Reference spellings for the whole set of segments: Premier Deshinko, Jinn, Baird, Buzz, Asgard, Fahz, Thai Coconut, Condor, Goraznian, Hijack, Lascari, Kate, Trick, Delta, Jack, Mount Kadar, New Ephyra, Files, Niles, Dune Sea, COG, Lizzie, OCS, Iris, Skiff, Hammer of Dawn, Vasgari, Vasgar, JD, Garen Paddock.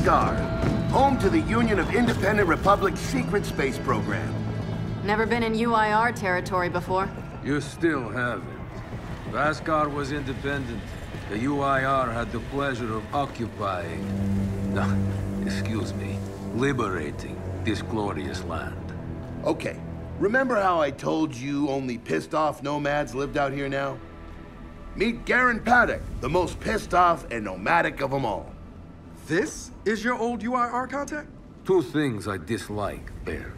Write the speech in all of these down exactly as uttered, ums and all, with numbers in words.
Vasgar, home to the Union of Independent Republic's secret space program. Never been in U I R territory before. You still haven't. Vasgar was independent. The U I R had the pleasure of occupying, no, excuse me, liberating this glorious land. Okay, remember how I told you only pissed off nomads lived out here now? Meet Garen Paddock, the most pissed off and nomadic of them all. This is your old U I R contact? Two things I dislike, Baird.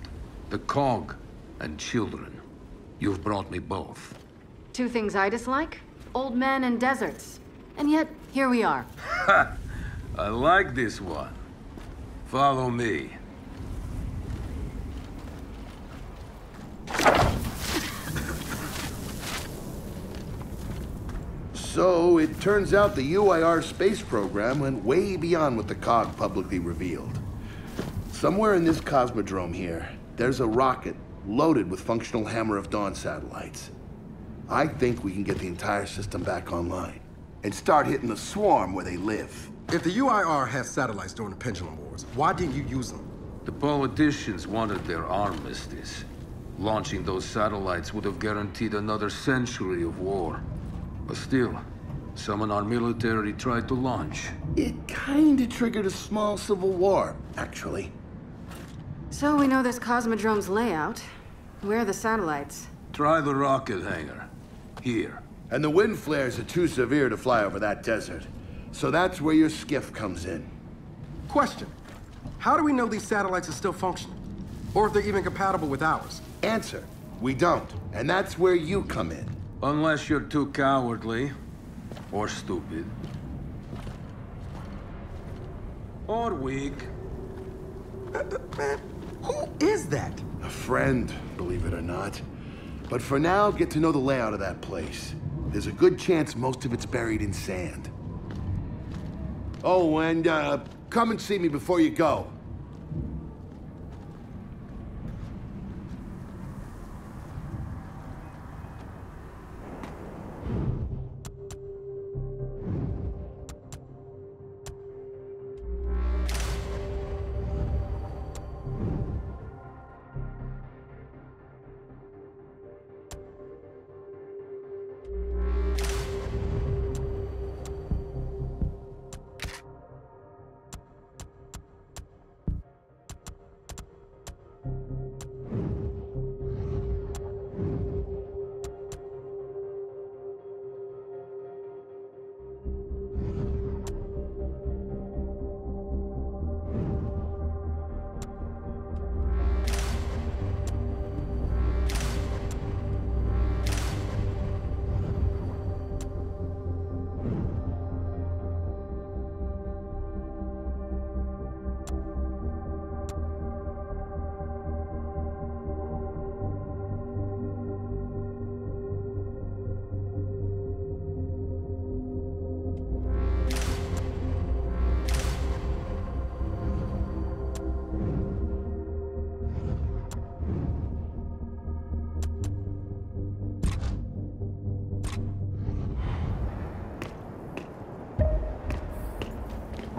The C O G and children. You've brought me both. Two things I dislike? Old men and deserts. And yet, here we are. Ha! I like this one. Follow me. So, it turns out the U I R space program went way beyond what the C O G publicly revealed. Somewhere in this Cosmodrome here, there's a rocket loaded with functional Hammer of Dawn satellites. I think we can get the entire system back online and start hitting the swarm where they live. If the U I R had satellites during the Pendulum Wars, why didn't you use them? The politicians wanted their armistice. Launching those satellites would have guaranteed another century of war. But still, some in our military tried to launch. It kinda triggered a small civil war, actually. So we know this Cosmodrome's layout. Where are the satellites? Try the rocket hangar. Here. And the wind flares are too severe to fly over that desert. So that's where your skiff comes in. Question. How do we know these satellites are still functioning? Or if they're even compatible with ours? Answer. We don't. And that's where you come in. Unless you're too cowardly, or stupid, or weak. Uh, man, who is that? A friend, believe it or not. But for now, get to know the layout of that place. There's a good chance most of it's buried in sand. Oh, and uh, come and see me before you go.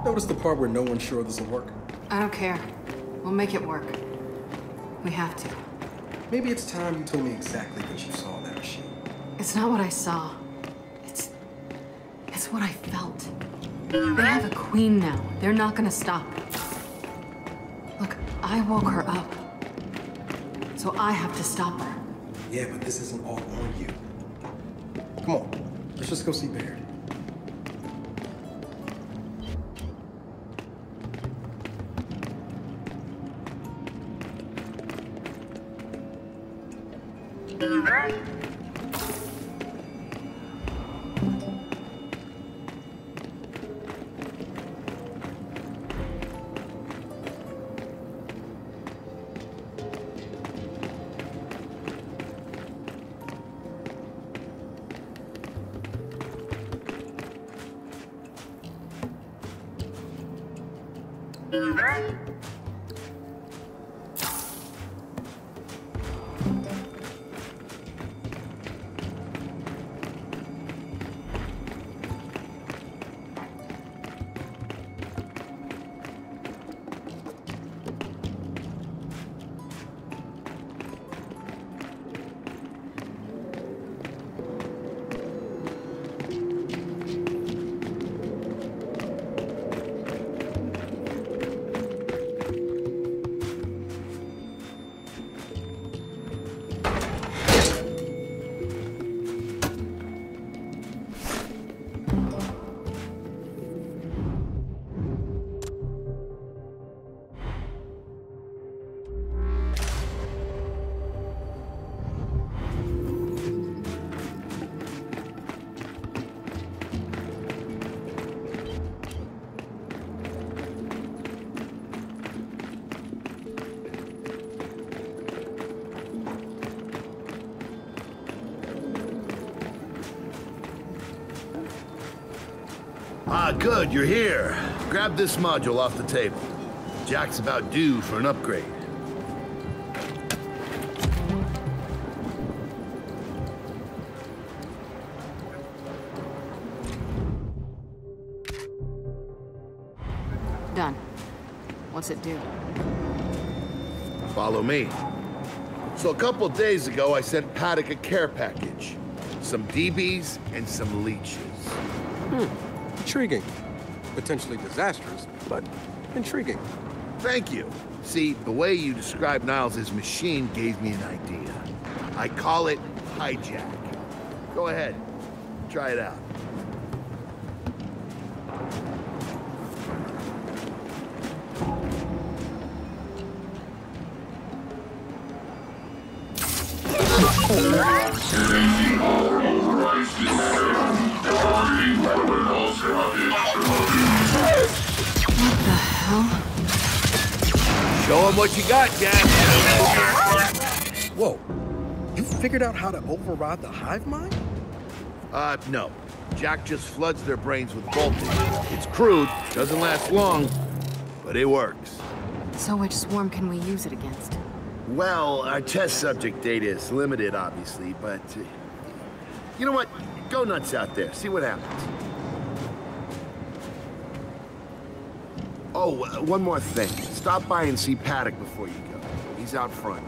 Notice the part where no one's sure this will work? I don't care. We'll make it work. We have to. Maybe it's time you told me exactly what you saw on that machine. It's not what I saw. It's... it's what I felt. They have a queen now. They're not gonna stop. Look, I woke her up. So I have to stop her. Yeah, but this isn't all on you. Come on. Let's just go see Baird. Ah, good, you're here. Grab this module off the table. Jack's about due for an upgrade. Done. What's it do? Follow me. So a couple days ago, I sent Paddock a care package. Some D Bs and some leeches. Hmm. Intriguing. Potentially disastrous, but intriguing. Thank you. See, the way you described Niles' machine gave me an idea. I call it Hijack. Go ahead. Try it out. Show him what you got, Jack. Whoa, you figured out how to override the hive mind? Uh, no. Jack just floods their brains with voltage. It's crude, doesn't last long, but it works. So which swarm can we use it against? Well, our test subject data is limited, obviously, but... Uh, you know what? Go nuts out there, see what happens. Oh, uh, one more thing. Stop by and see Paddock before you go. He's out front.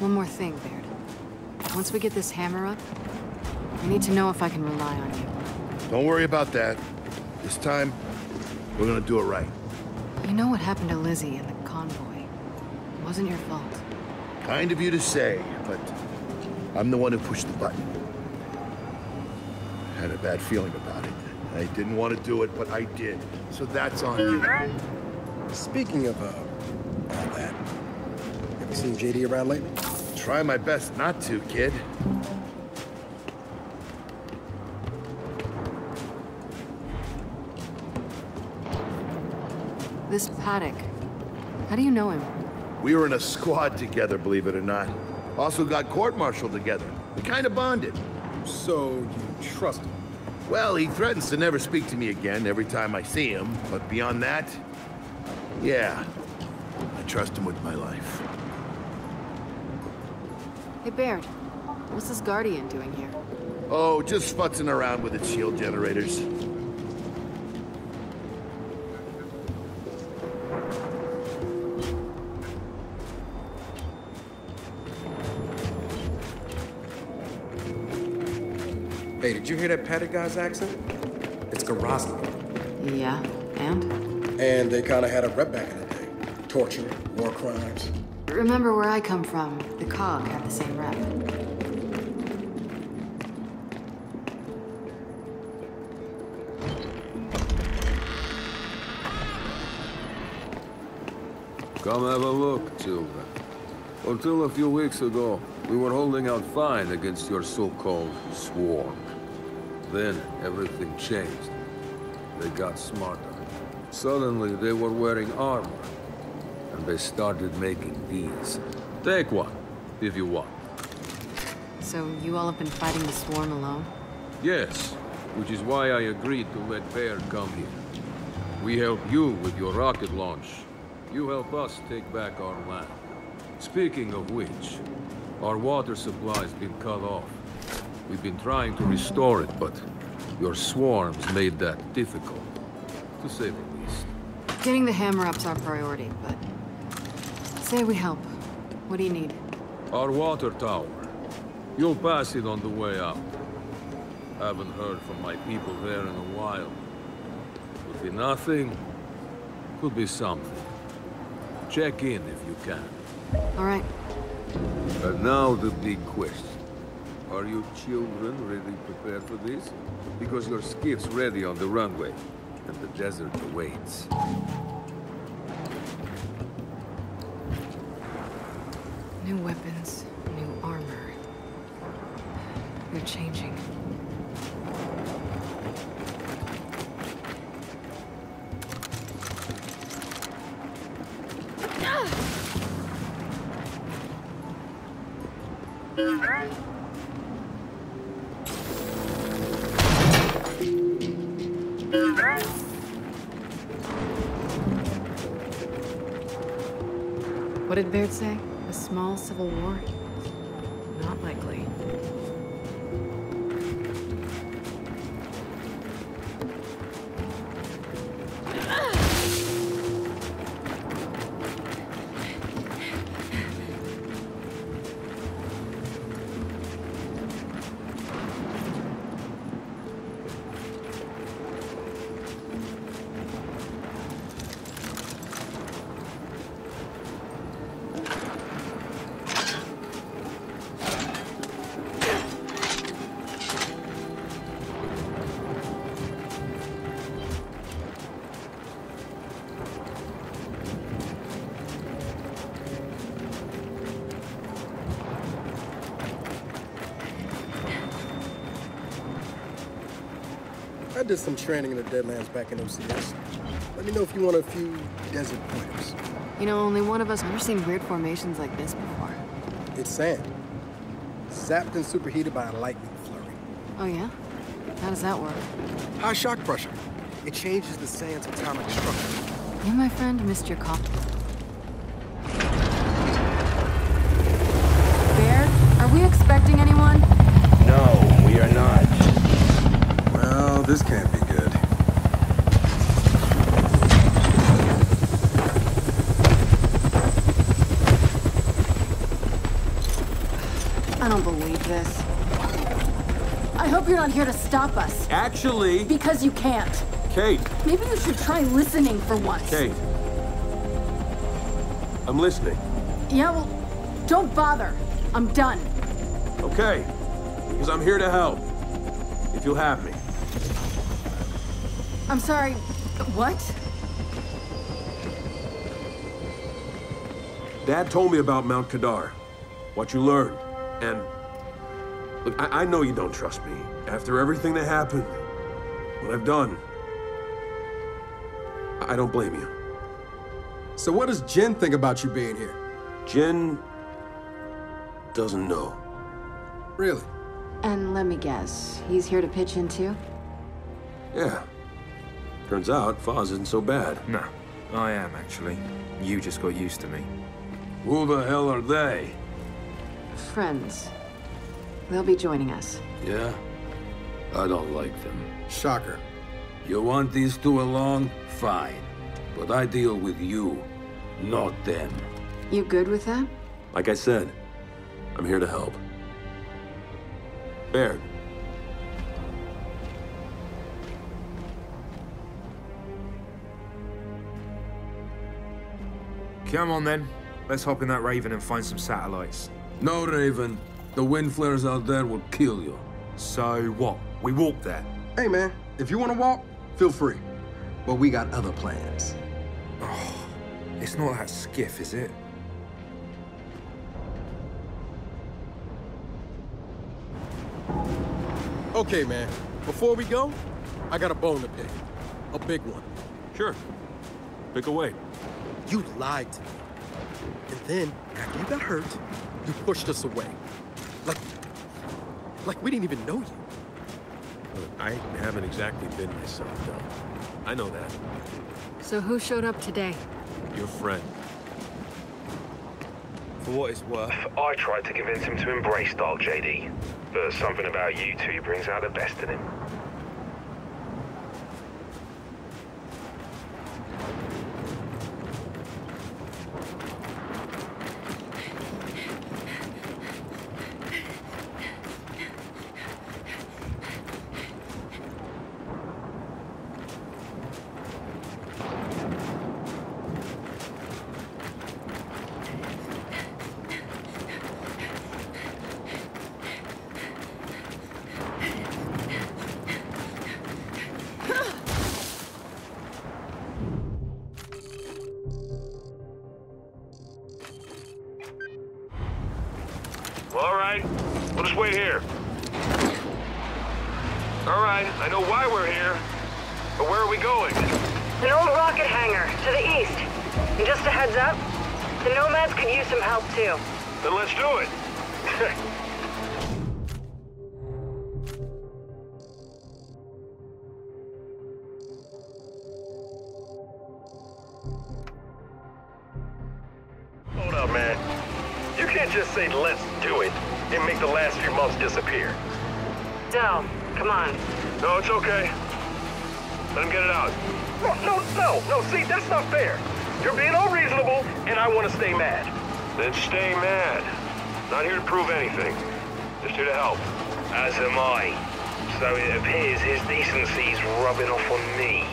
One more thing, Baird. Once we get this hammer up, I need to know if I can rely on you. Don't worry about that. This time, we're gonna do it right. You know what happened to Lizzie and the convoy? It wasn't your fault. Kind of you to say, but I'm the one who pushed the button. I had a bad feeling about it. I didn't want to do it, but I did. So that's on you. Speaking of, uh, all that, have you seen J D around lately? Try my best not to, kid. This Paddock, how do you know him? We were in a squad together, believe it or not. Also got court-martialed together. We kind of bonded. So you trust him? Well, he threatens to never speak to me again every time I see him, but beyond that, yeah, I trust him with my life. Hey, Baird, what's this Guardian doing here? Oh, just futzing around with its shield generators. Hey, did you hear that Paddock guy's accent? It's Goraznian. Yeah, and? And they kind of had a rep back in the day. Torture, war crimes. Remember where I come from, the C O G had the same rep. Come have a look, children. Until a few weeks ago, we were holding out fine against your so-called swarm. Then everything changed. They got smarter. Suddenly they were wearing armor. And they started making these. Take one, if you want. So you all have been fighting the swarm alone? Yes, which is why I agreed to let Baird come here. We help you with your rocket launch. You help us take back our land. Speaking of which, our water supply's been cut off. We've been trying to restore it, but your swarms made that difficult, to say the least. Getting the hammer up's our priority, but say we help. What do you need? Our water tower. You'll pass it on the way out. Haven't heard from my people there in a while. Could be nothing, could be something. Check in if you can. All right. And now the big question. Are you children really prepared for this? Because your skiff's ready on the runway, and the desert awaits. New weapons, new armor. They're changing. What did Baird say? A small civil war? Not likely. I did some training in the Deadlands back in O C S. Let me know if you want a few desert pointers. You know, only one of us ever seen weird formations like this before. It's sand. Zapped and superheated by a lightning flurry. Oh yeah? How does that work? High shock pressure. It changes the sand's atomic structure. You, my friend, missed your cop. Bear, are we expecting anyone? No, we are not. This can't be good. I don't believe this. I hope you're not here to stop us. Actually... Because you can't. Kate. Maybe you should try listening for once. Kate. I'm listening. Yeah, well, don't bother. I'm done. Okay. Because I'm here to help. If you'll have me. I'm sorry, what? Dad told me about Mount Kadar, what you learned, and... Look, I, I know you don't trust me. After everything that happened, what I've done, I don't blame you. So what does Jinn think about you being here? Jinn... doesn't know. Really? And let me guess, he's here to pitch in too? Yeah. Turns out, Fahz isn't so bad. No, I am, actually. You just got used to me. Who the hell are they? Friends. They'll be joining us. Yeah? I don't like them. Shocker. You want these two along? Fine. But I deal with you, not them. You good with that? Like I said, I'm here to help. Baird. Come on then, let's hop in that Raven and find some satellites. No, Raven. The wind flares out there will kill you. So what? We walk there? Hey man, if you want to walk, feel free. But we got other plans. Oh, it's not that skiff, is it? Okay man, before we go, I got a bone to pick. A big one. Sure. Pick away. You lied to me. And then, after you got hurt, you pushed us away. Like, like we didn't even know you. Look, I haven't exactly been myself, though. I know that. So who showed up today? Your friend. For what it's worth, I tried to convince him to embrace Dark J D. But something about you two brings out the best in him. man. You can't just say, let's do it, and make the last few months disappear. Del, come on. No, it's okay. Let him get it out. No, no, no, no, see, that's not fair. You're being unreasonable, and I want to stay mad. Then stay mad. Not here to prove anything. Just here to help. As am I. So it appears his decency's rubbing off on me.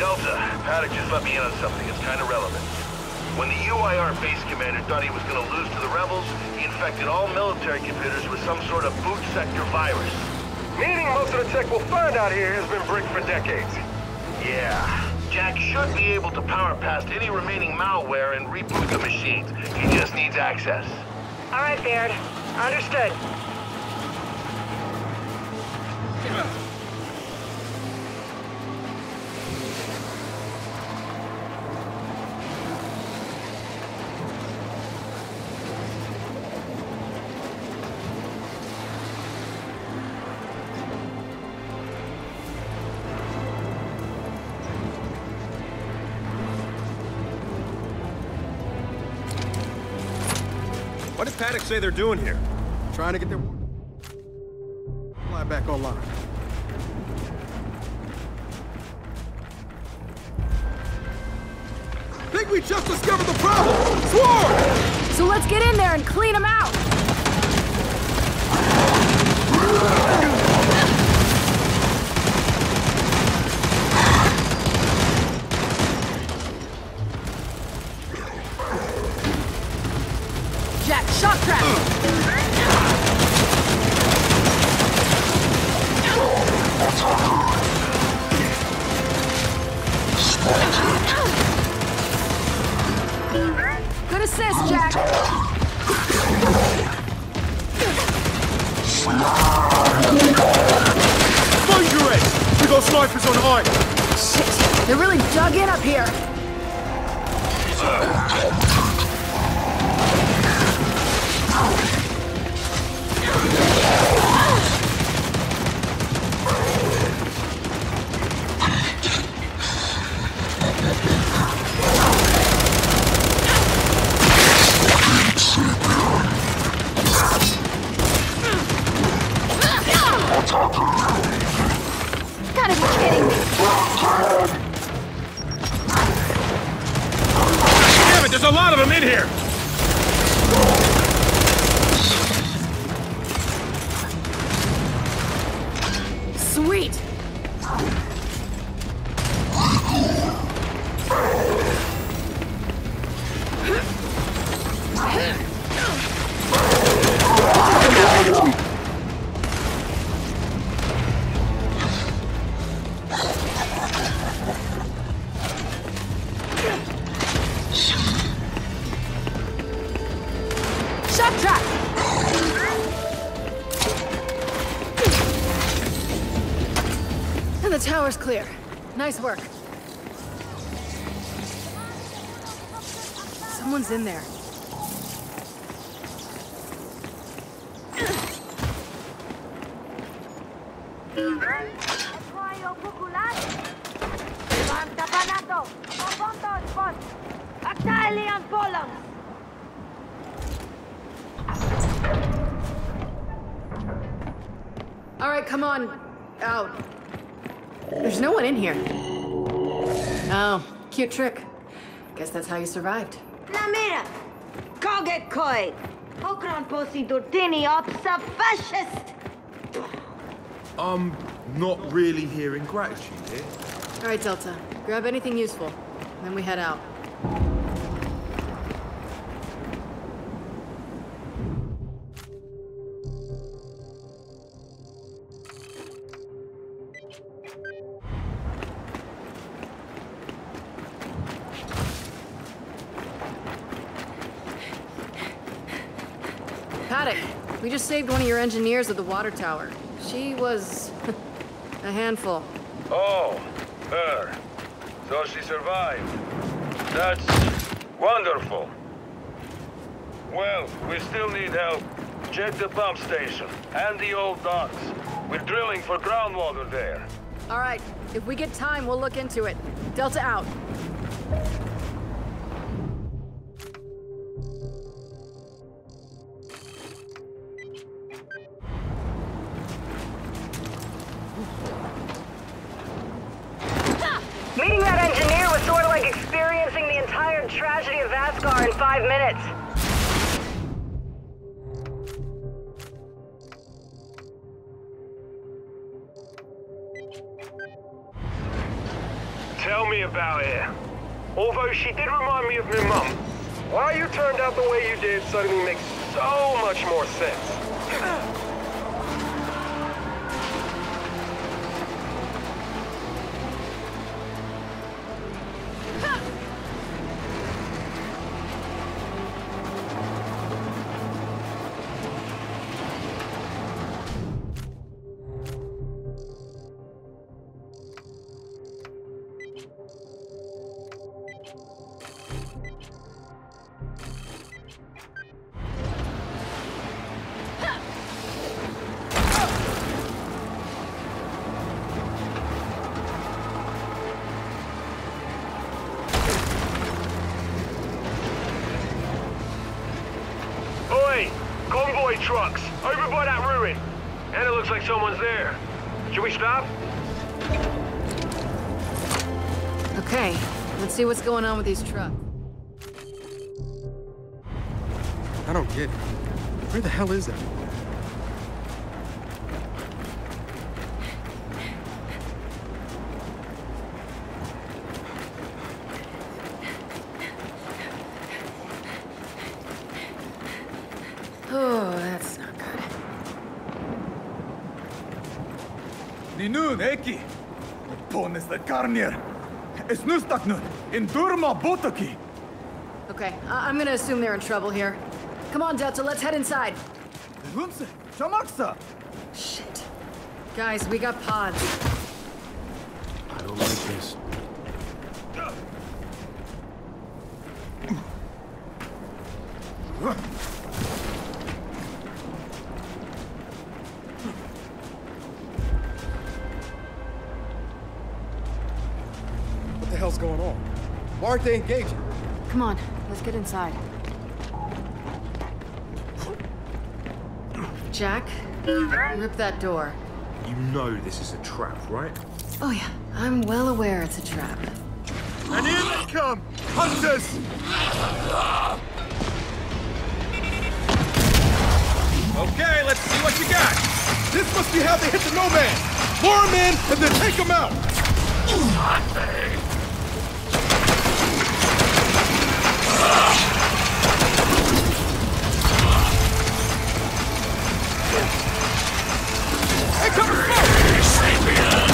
Delta, Paddock just let me in on something. It's kind of relevant. When the U I R base commander thought he was going to lose to the rebels, he infected all military computers with some sort of boot sector virus. Meaning most of the tech we'll find out here has been bricked for decades. Yeah. Jack should be able to power past any remaining malware and reboot the machines. He just needs access. All right, Baird. Understood. What did Paddock say they're doing here? Trying to get their warning. Fly back online. Think we just discovered the problem! Sword! So let's get in there and clean them out! Tower's clear. Nice work. Someone's in there. All right, come on. Out. There's no one in here. Oh, cute trick. Guess that's how you survived. La mira, coget koi, okran posi dotini opsa fascist. I'm not really hearing gratitude here. All right, Delta, grab anything useful, and then we head out. We just saved one of your engineers at the water tower. She was a handful. Oh, her. So she survived. That's wonderful. Well, we still need help. Check the pump station and the old docks. We're drilling for groundwater there. All right, if we get time, we'll look into it. Delta out. Meeting that engineer was sort of like experiencing the entire tragedy of Vasgar in five minutes. Tell me about it. Although she did remind me of my mum. Why you turned out the way you did suddenly makes so much more sense. Trucks, over by that ruin. And it looks like someone's there. Should we stop? Okay, let's see what's going on with these trucks. I don't get it. Where the hell is that? Eki, pones the carnier. Es nustaknun, endurma botoki. Okay, I I'm gonna assume they're in trouble here. Come on, Delta, let's head inside. Shit. Guys, we got pods. I don't like this. Why aren't they engaging? Come on, let's get inside. Jack, rip that door. You know this is a trap, right? Oh yeah, I'm well aware it's a trap. And here they come! Hunters! Okay, let's see what you got. This must be how they hit the no-man. Lure them in and then take them out! Hey, come on!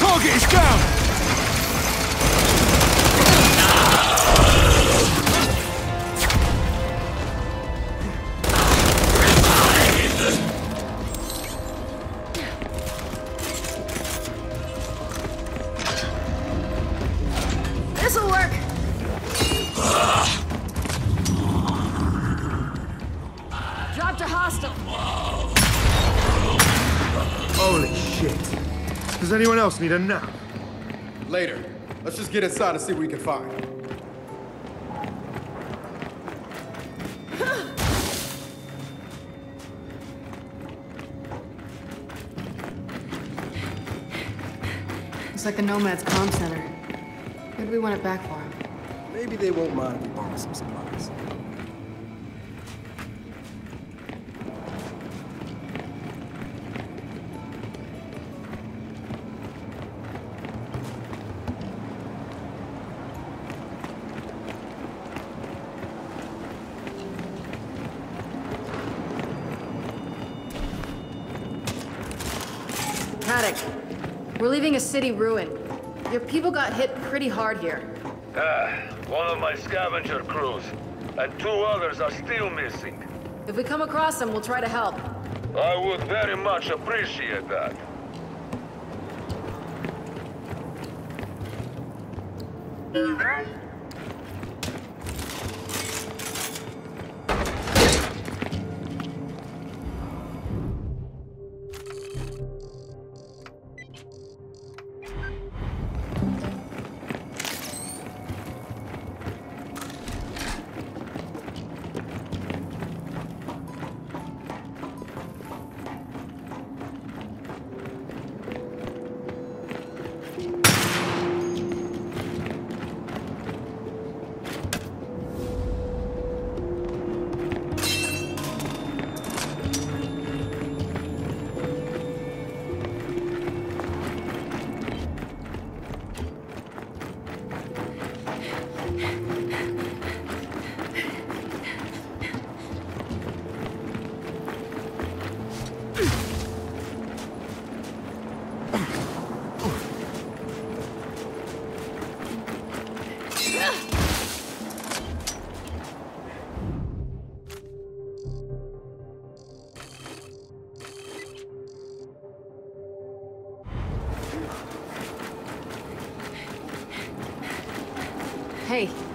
Target is down! This'll work. Dropped a hostile. Holy shit. Does anyone else need a nap? Later. Let's just get inside and see what we can find. Like the Nomad's comm center. Maybe we want it back for him. Maybe they won't mind if we borrow some supplies. Paddock. We're leaving a city ruin. Your people got hit pretty hard here. Ah, one of my scavenger crews, and two others are still missing. If we come across them, we'll try to help. I would very much appreciate that. Mm-hmm.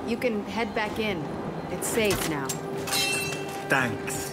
You can head back in. It's safe now. Thanks.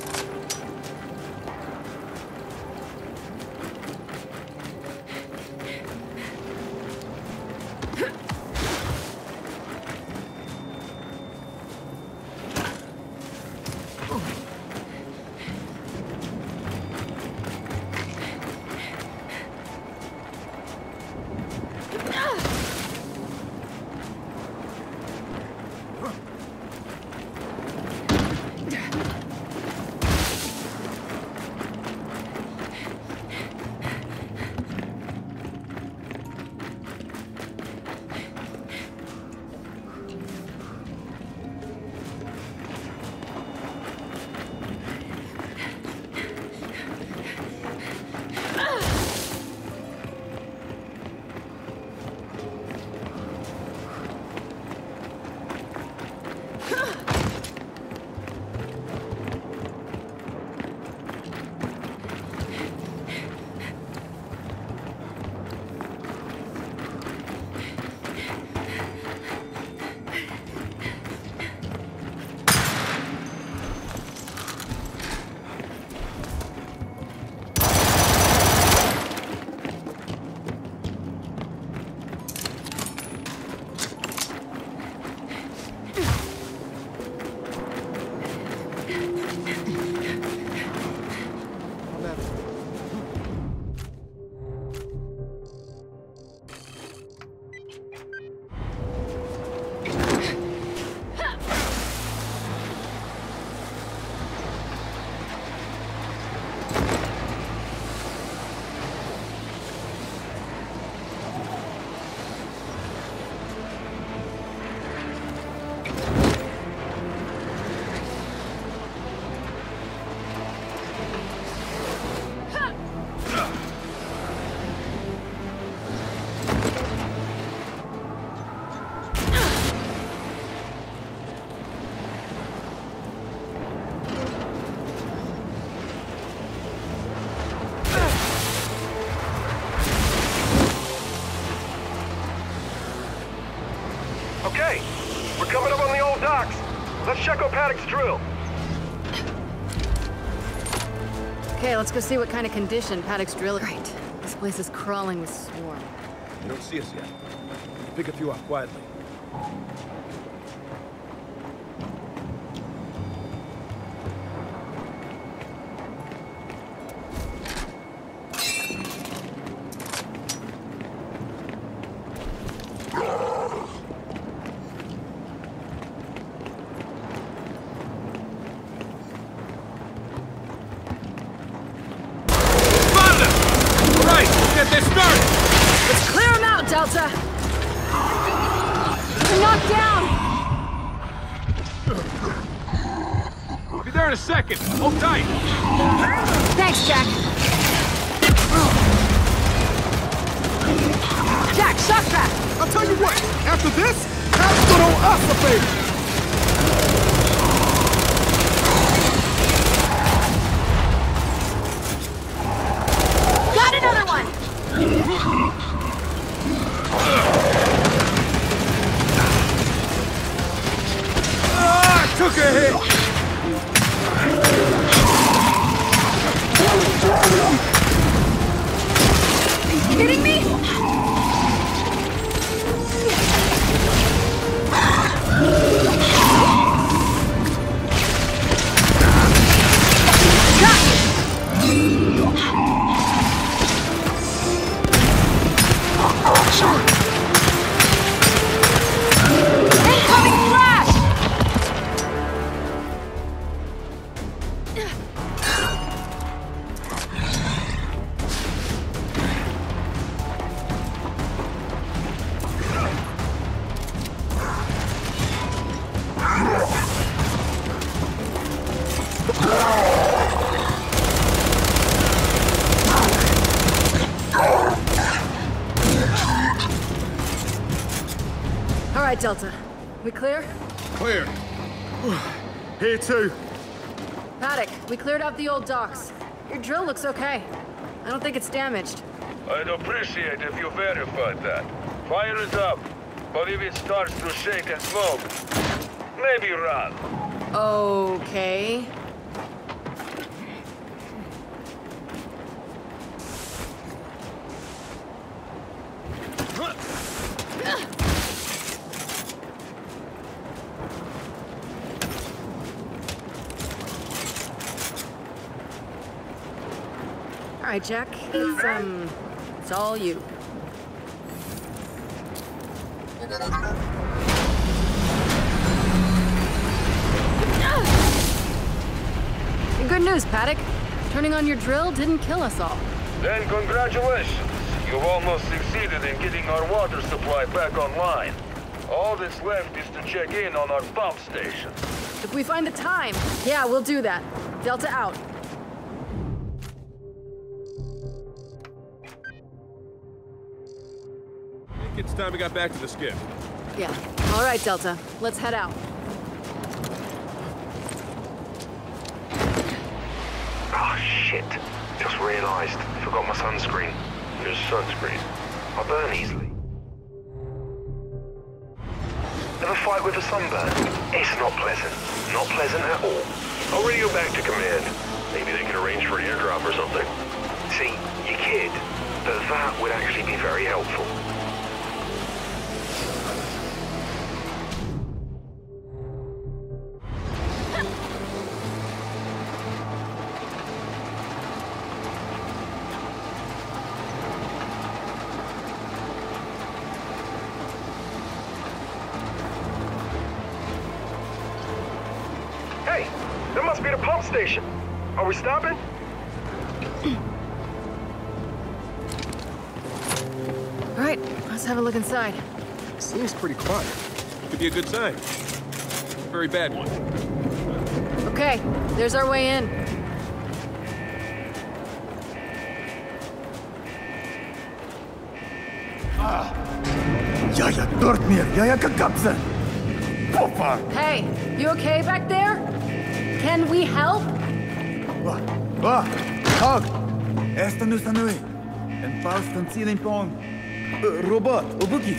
Okay, we're coming up on the old docks. Let's check on Paddock's drill. Okay, let's go see what kind of condition Paddock's drill is. Great. This place is crawling with swarm. You don't see us yet. We'll pick a few up quietly. Hold tight! Thanks, Jack. Jack, shock back! I'll tell you what, after this, that's gonna owe us a favor! Got another one! Ah, I took a hit! Kidding me? Delta, we clear? Clear. Here too. Paddock, we cleared out the old docks. Your drill looks okay. I don't think it's damaged. I'd appreciate if you verified that. Fire it up, but if it starts to shake and smoke, maybe run. Okay. Hi, Jack. It's, um, it's all you. Good news, Paddock. Turning on your drill didn't kill us all. Then congratulations. You've almost succeeded in getting our water supply back online. All that's left is to check in on our pump station. If we find the time, yeah, we'll do that. Delta out. It's time we got back to the skip. Yeah. All right, Delta. Let's head out. Oh, shit. Just realized. Forgot my sunscreen. There's sunscreen. I burn easily. Have a fight with a sunburn. It's not pleasant. Not pleasant at all. I'll radio back to command. Maybe they can arrange for an airdrop or something. See, you kid. But that would actually be very helpful. Station. Are we stopping? All right, let's have a look inside. Seems pretty quiet. Could be a good sign. Very bad one. Okay, there's our way in. Hey, you okay back there? Can we help? What? What? Hug! Esta nu sanui. And Faust and Ceiling Pong. Robot, Ubuki.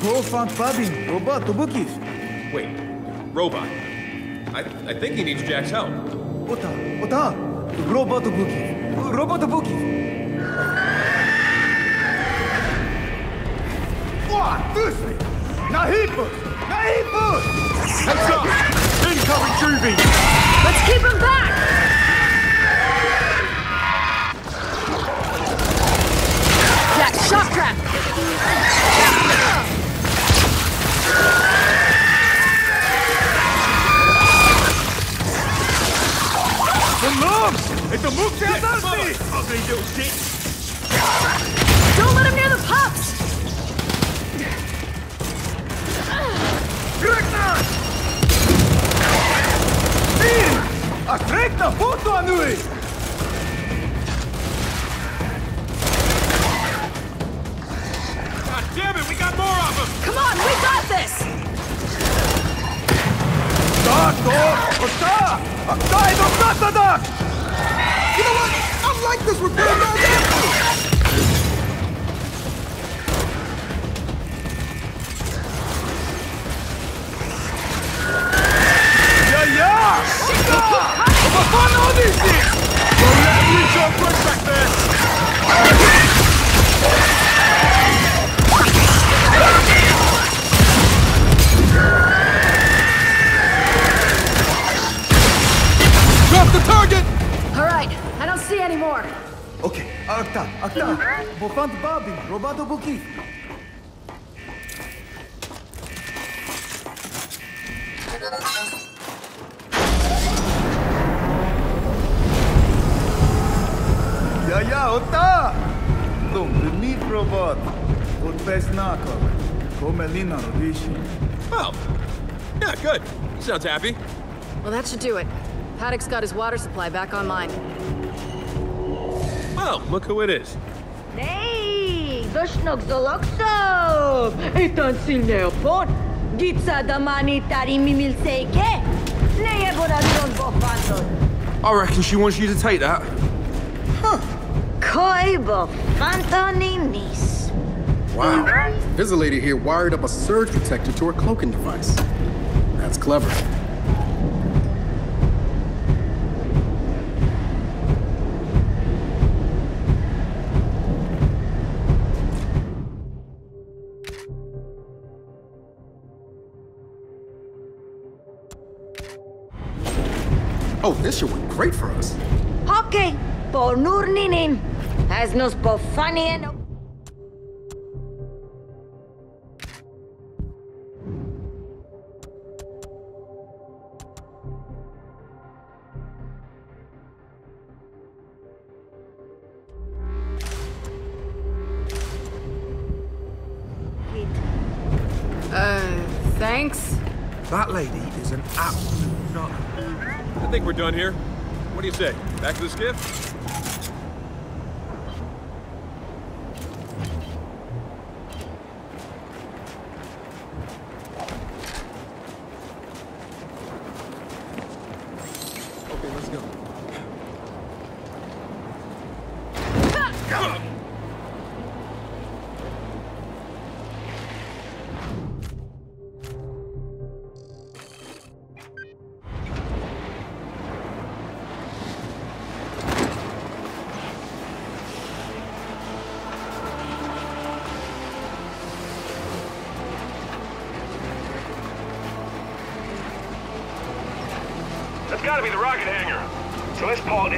Profant Babin, Robot Obukis. Wait, Robot. I I think he needs Jack's help. Ota, Ota, Robot Obukis, Robot Obukis. What? Firstly, Nahibus, Nahibus. Heads up! Incoming juvie. Let's keep him back. Jack, shock trap! The lumps! It's a mook down dusty! Ugly little dick! Don't let him near the pups! Grekna! Sim! A Grekna foto a nui! Damn it, we got more of them! Come on, we got this! Dark, dog! Stop! I'm dying of nothing, dog! You know what? I like this with Bill Bell Yeah, yeah! Shit, I'm a fun on these things! Don't let me jump right back there! Drop the target! Alright, I don't see any more. Okay, Arta, Arta. Bofant Babi, Robato Buki. Yeah, yeah, Ota! Don't believe robot. Good best knocker. Come Elena Rishi. Oh. Yeah, good. He sounds happy. Well, that should do it. Paddock's got his water supply back online. Well, look who it is. Hey, Doshnok Zoloksov! Etan Silneopon! Gitsa Damani Tarimimil Seike! Neyeborazon Bofanton! I reckon she wants you to take that. Huh. Koi Bofantoninis. Wow. There's a lady here wired up a surge protector to her cloaking device. That's clever. Oh, this should work great for us. Okay, por nurninin, as nos pofanien. Uh, thanks. That lady is an absolute nut. I think we're done here. What do you say? Back to the skiff? Okay, let's go.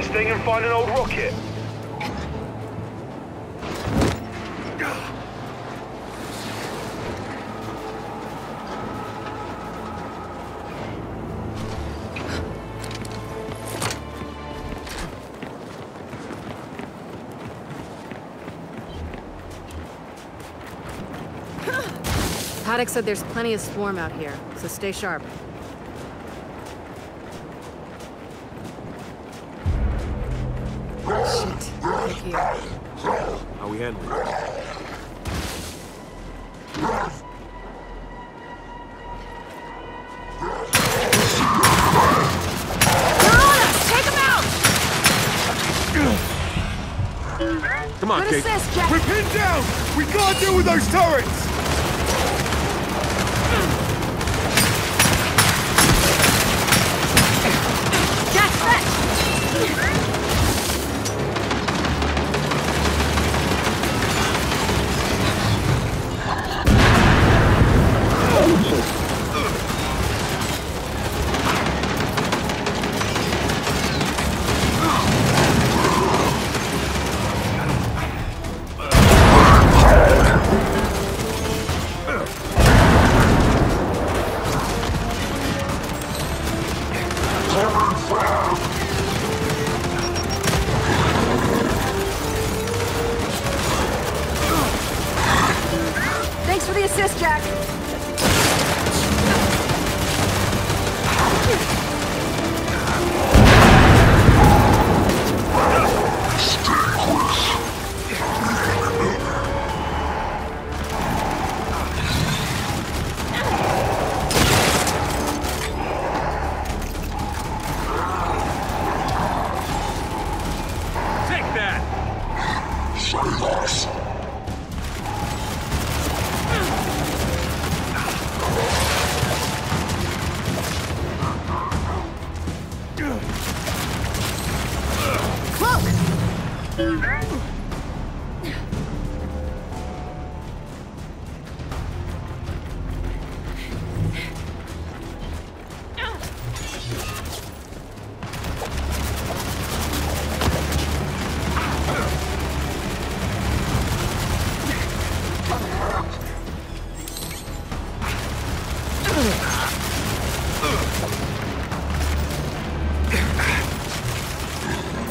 Thing and find an old rocket. Paddock said there's plenty of swarm out here, so stay sharp. Come on, Kate. We're pinned down! We can't deal with those turrets!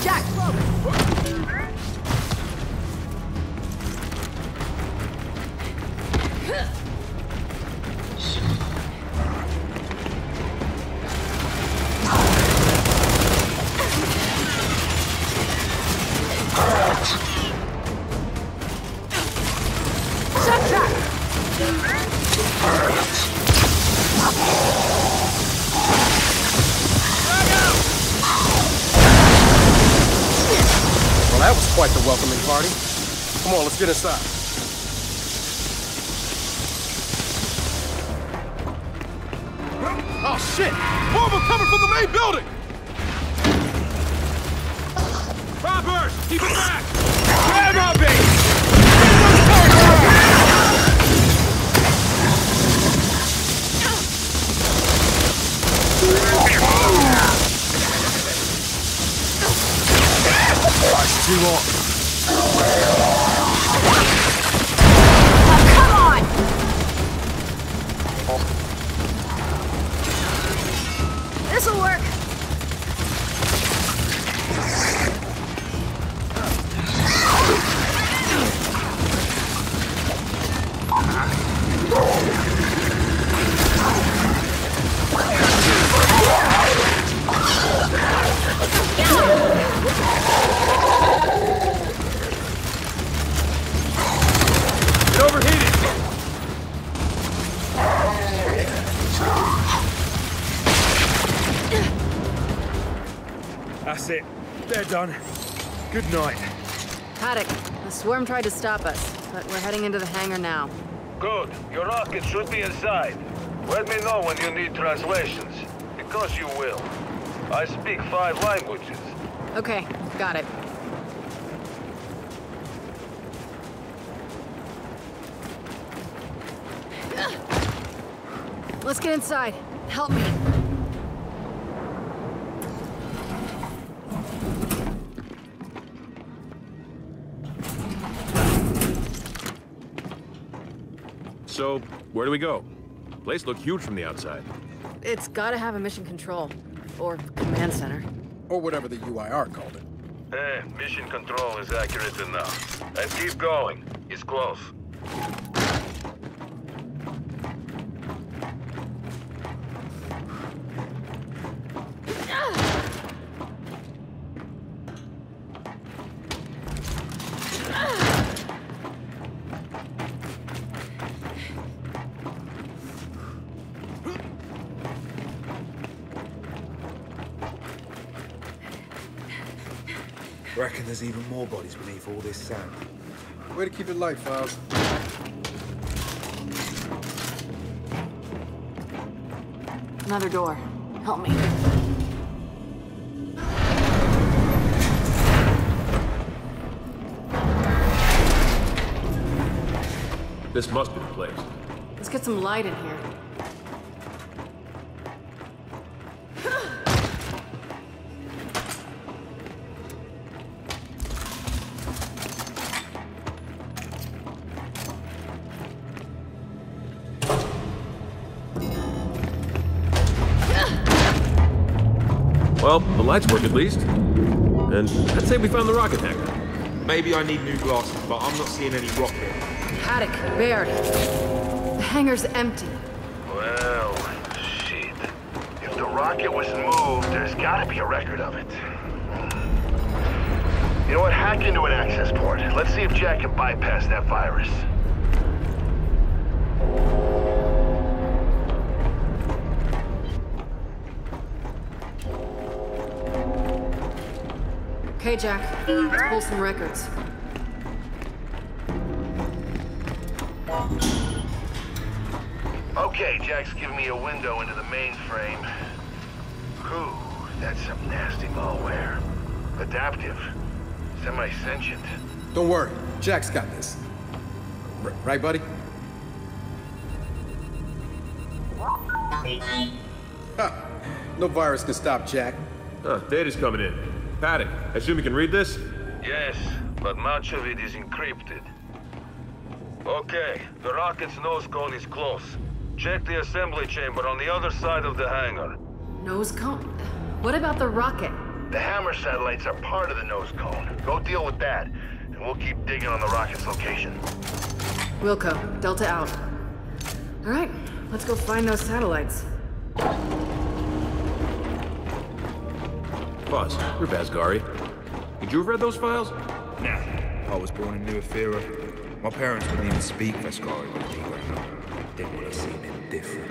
Jack, look! Quite the welcoming party. Come on, let's get inside. Oh shit! More of them coming from the main building! Robbers, keep it back! Grab our base! Get those cars around! That's too long. Oh, come on! Oh. This'll work. That's it. They're done. Good night. Paddock, the swarm tried to stop us, but we're heading into the hangar now. Good. Your rocket should be inside. Let me know when you need translations, because you will. I speak five languages. Okay, got it. Let's get inside. Help me. So, where do we go? The place looked huge from the outside. It's gotta have a mission control. Or command center. Or whatever the U I R called it. Eh, mission control is accurate enough. And keep going. It's close. Reckon there's even more bodies beneath all this sand. Way to keep it light, Fahz. Another door. Help me. This must be the place. Let's get some light in here. Well, the lights work at least. And I'd say we found the rocket hacker. Maybe I need new glasses, but I'm not seeing any rocket. Paddock, Baird. The hangar's empty. Well, shit. If the rocket was moved, there's gotta be a record of it. You know what? Hack into an access port. Let's see if Jack can bypass that virus. Okay, Jack, let's pull some records. Okay, Jack's giving me a window into the mainframe. Ooh, that's some nasty malware. Adaptive. Semi-sentient. Don't worry, Jack's got this. R- right, buddy? Huh. No virus can stop Jack. Huh, data's coming in. Paddock, I assume you can read this? Yes, but much of it is encrypted. Okay, the rocket's nose cone is close. Check the assembly chamber on the other side of the hangar. Nose cone? What about the rocket? The Hammer satellites are part of the nose cone. Go deal with that, and we'll keep digging on the rocket's location. Wilco, Delta out. All right, let's go find those satellites. Boss, you're Vasgari. Did you have read those files? Nah. I was born in New Ephyra. My parents wouldn't even speak Vasgari when they were young. They would have seen it different.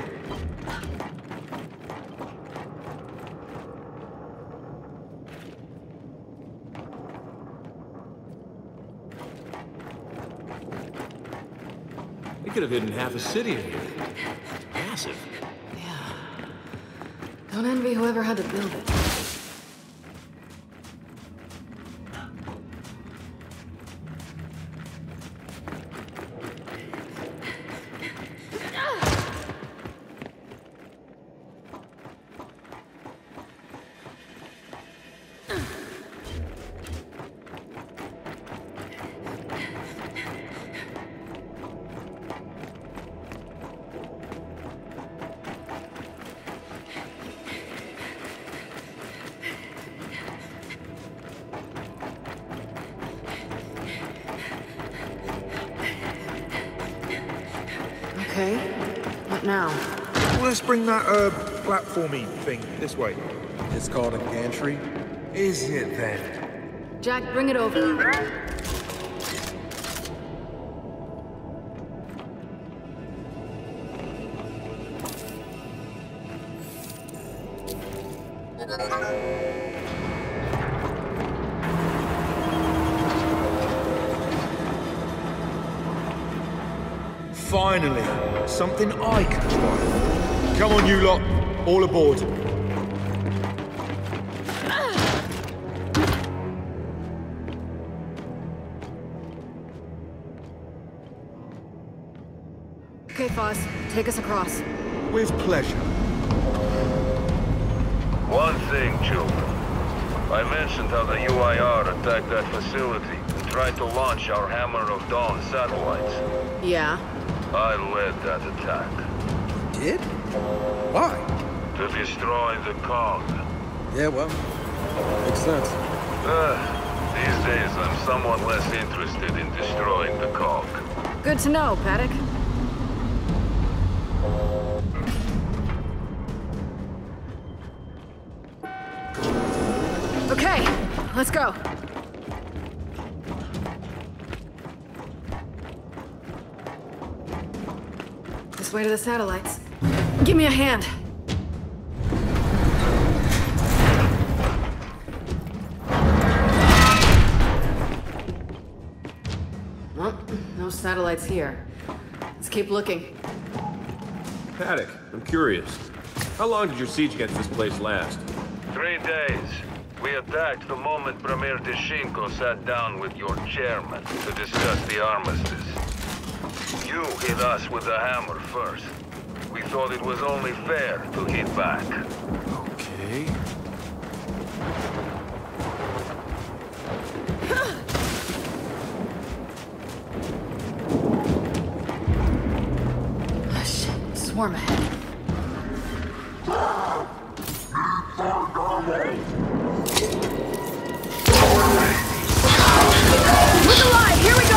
They could have hidden half a city in here. Massive. Yeah. Don't envy whoever had to build it. Okay, what now? Well, let's bring that, uh, platformy thing this way. It's called a gantry? Is it then? Jack, bring it over. Finally! Something I can try. Come on, you lot. All aboard. Okay, Foss. Take us across. With pleasure. One thing, children. I mentioned how the U I R attacked that facility and tried to launch our Hammer of Dawn satellites. Yeah. I led that attack. You did? Why? To destroy the C O G. Yeah, well, makes sense. Uh, these days I'm somewhat less interested in destroying the C O G. Good to know, Paddock. Okay, let's go. Way to the satellites. Give me a hand. Well, no satellites here. Let's keep looking. Paddock, I'm curious. How long did your siege against this place last? Three days. We attacked the moment Premier Deshinko sat down with your chairman to discuss the armistice. You hit us with the hammer first. We thought it was only fair to hit back. Okay. Oh, shit. Swarm ahead. Look alive! Here we go!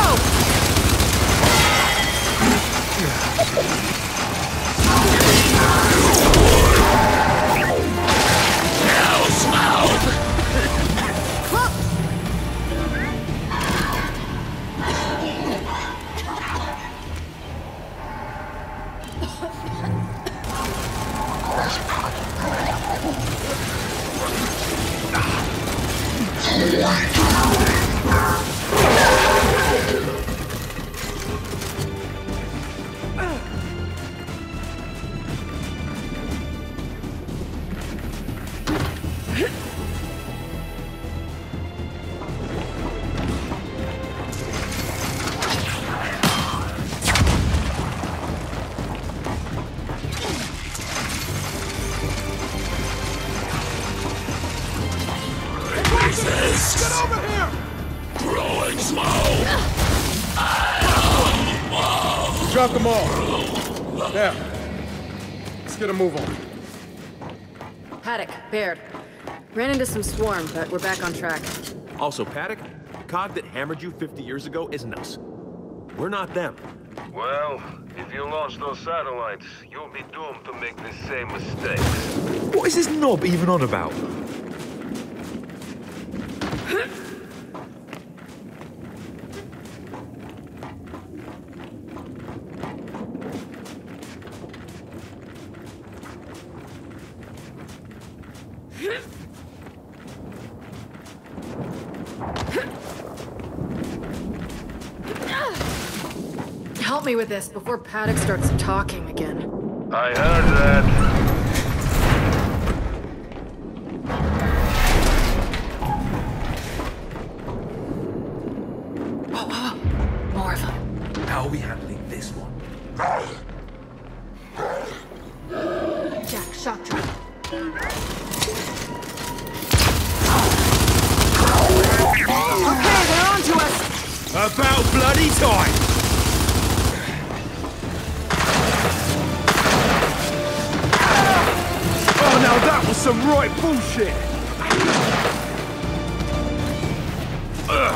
Drop them all. Now, It's gonna move on. Paddock, Baird. Ran into some swarm, but we're back on track. Also, Paddock, the C O G that hammered you fifty years ago isn't us. We're not them. Well, if you launch those satellites, you'll be doomed to make the same mistakes. What is this knob even on about? Me with this before Paddock starts talking again. I heard that. Whoa, whoa, whoa. More of them. How are we handling this one? Jack, shock drop. Okay, they're on to us. About bloody time. Some right bullshit! Ugh.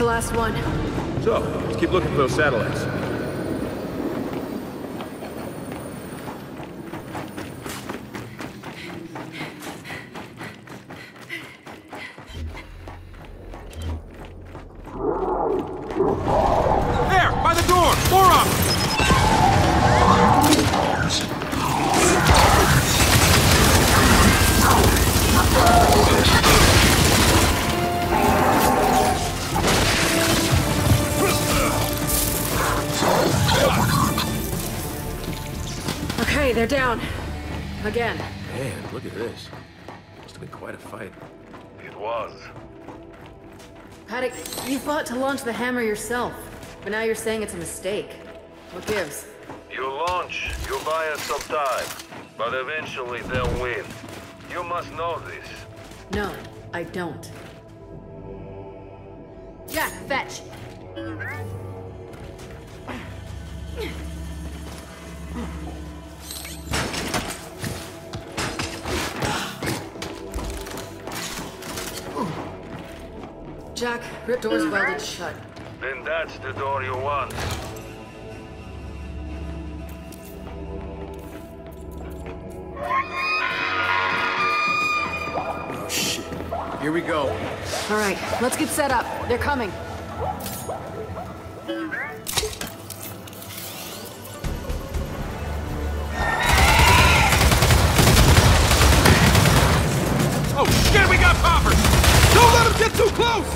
The last one. So, let's keep looking for those satellites. Okay, they're down. Again. Man, look at this. Must have been quite a fight. It was. Paddock, you fought to launch the hammer yourself, but now you're saying it's a mistake. What gives? You launch, you buy us some time, but eventually they'll win. You must know this. No, I don't. Jack, fetch! Jack, rip door's welded shut. Then that's the door you want. Oh shit. Here we go. Alright, let's get set up. They're coming. Oh shit, we got poppers! Don't let them get too close!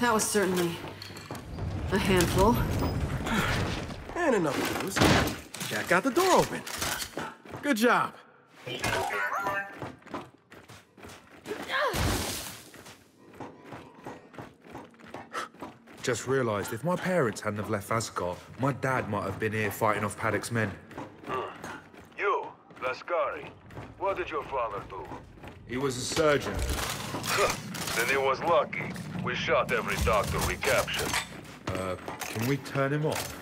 That was certainly a handful. And enough news. Jack got the door open. Good job. Just realized if my parents hadn't have left Asgard, my dad might have been here fighting off Paddock's men. Hmm. You, Lascari, what did your father do? He was a surgeon. Then he was lucky. We shot every doctor we captured. Uh, can we turn him off?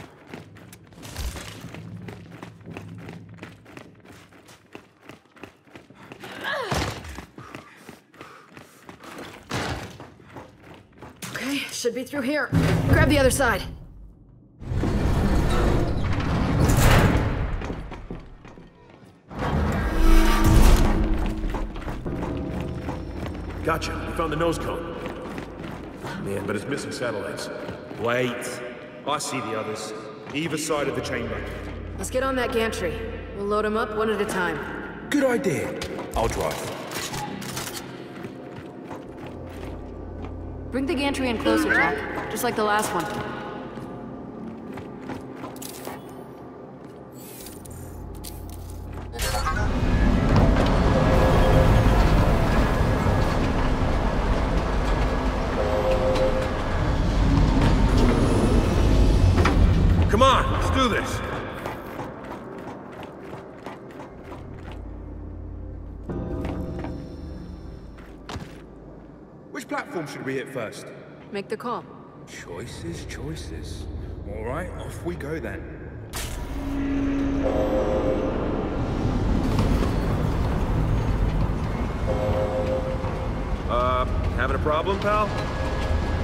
Okay, should be through here. Grab the other side. Gotcha, we found the nose cone. Man, but it's missing satellites. Wait. I see the others. Either side of the chamber. Let's get on that gantry. We'll load them up one at a time. Good idea. I'll drive. Bring the gantry in closer, Jack. Just like the last one. Come on, let's do this. platform should we hit first? Make the call. Choices, choices. All right, off we go then. Uh, having a problem, pal?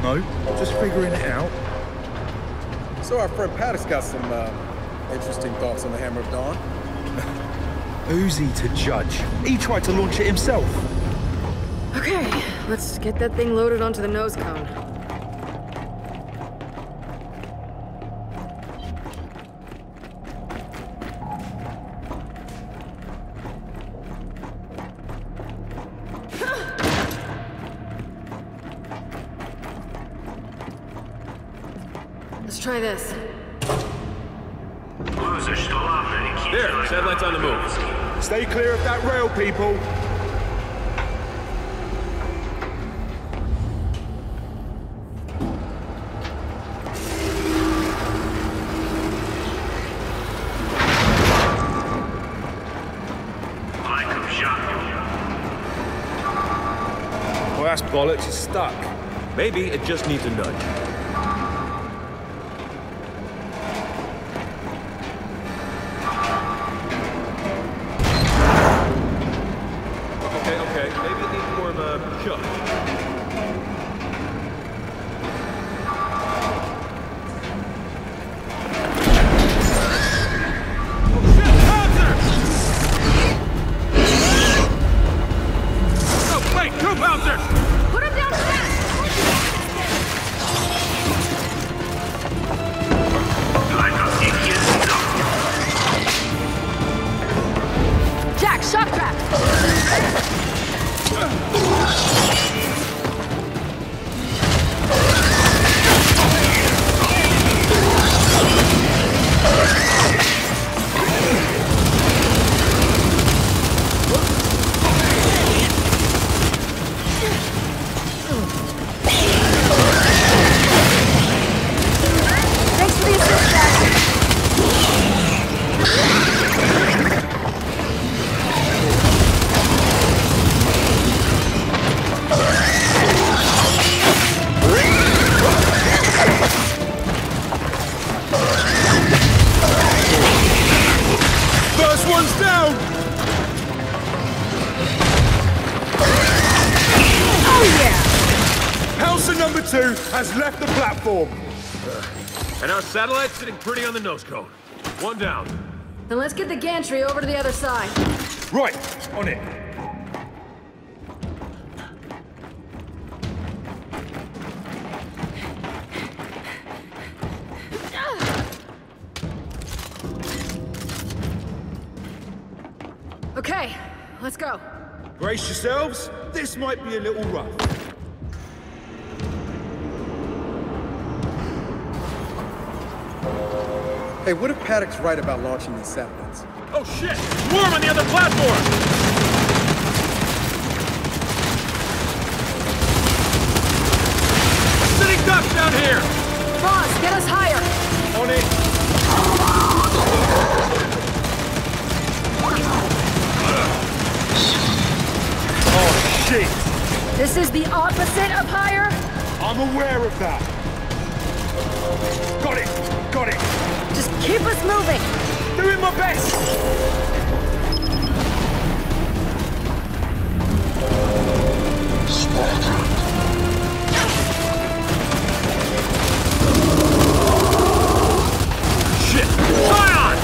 No, just figuring it out. So our friend Paddock's got some uh, interesting thoughts on the Hammer of Dawn. Who's he to judge? He tried to launch it himself. Okay, let's get that thing loaded onto the nose cone. Let's try this. There, satellite's on the move. Stay clear of that rail, people. Well, that's bollocks, it's stuck. Maybe it just needs a nudge. Satellite's sitting pretty on the nose cone. One down. Then let's get the gantry over to the other side. Right, on it. Okay, let's go. Brace yourselves. This might be a little rough. Hey, what if Paddock's right about launching these satellites? Oh shit! Worm on the other platform! Sitting ducks down here! Fahz, get us higher! On it! Oh shit! This is the opposite of higher? I'm aware of that. Got it! Got it! Just keep us moving! Doing my best! Spotted! Shit! Fire on!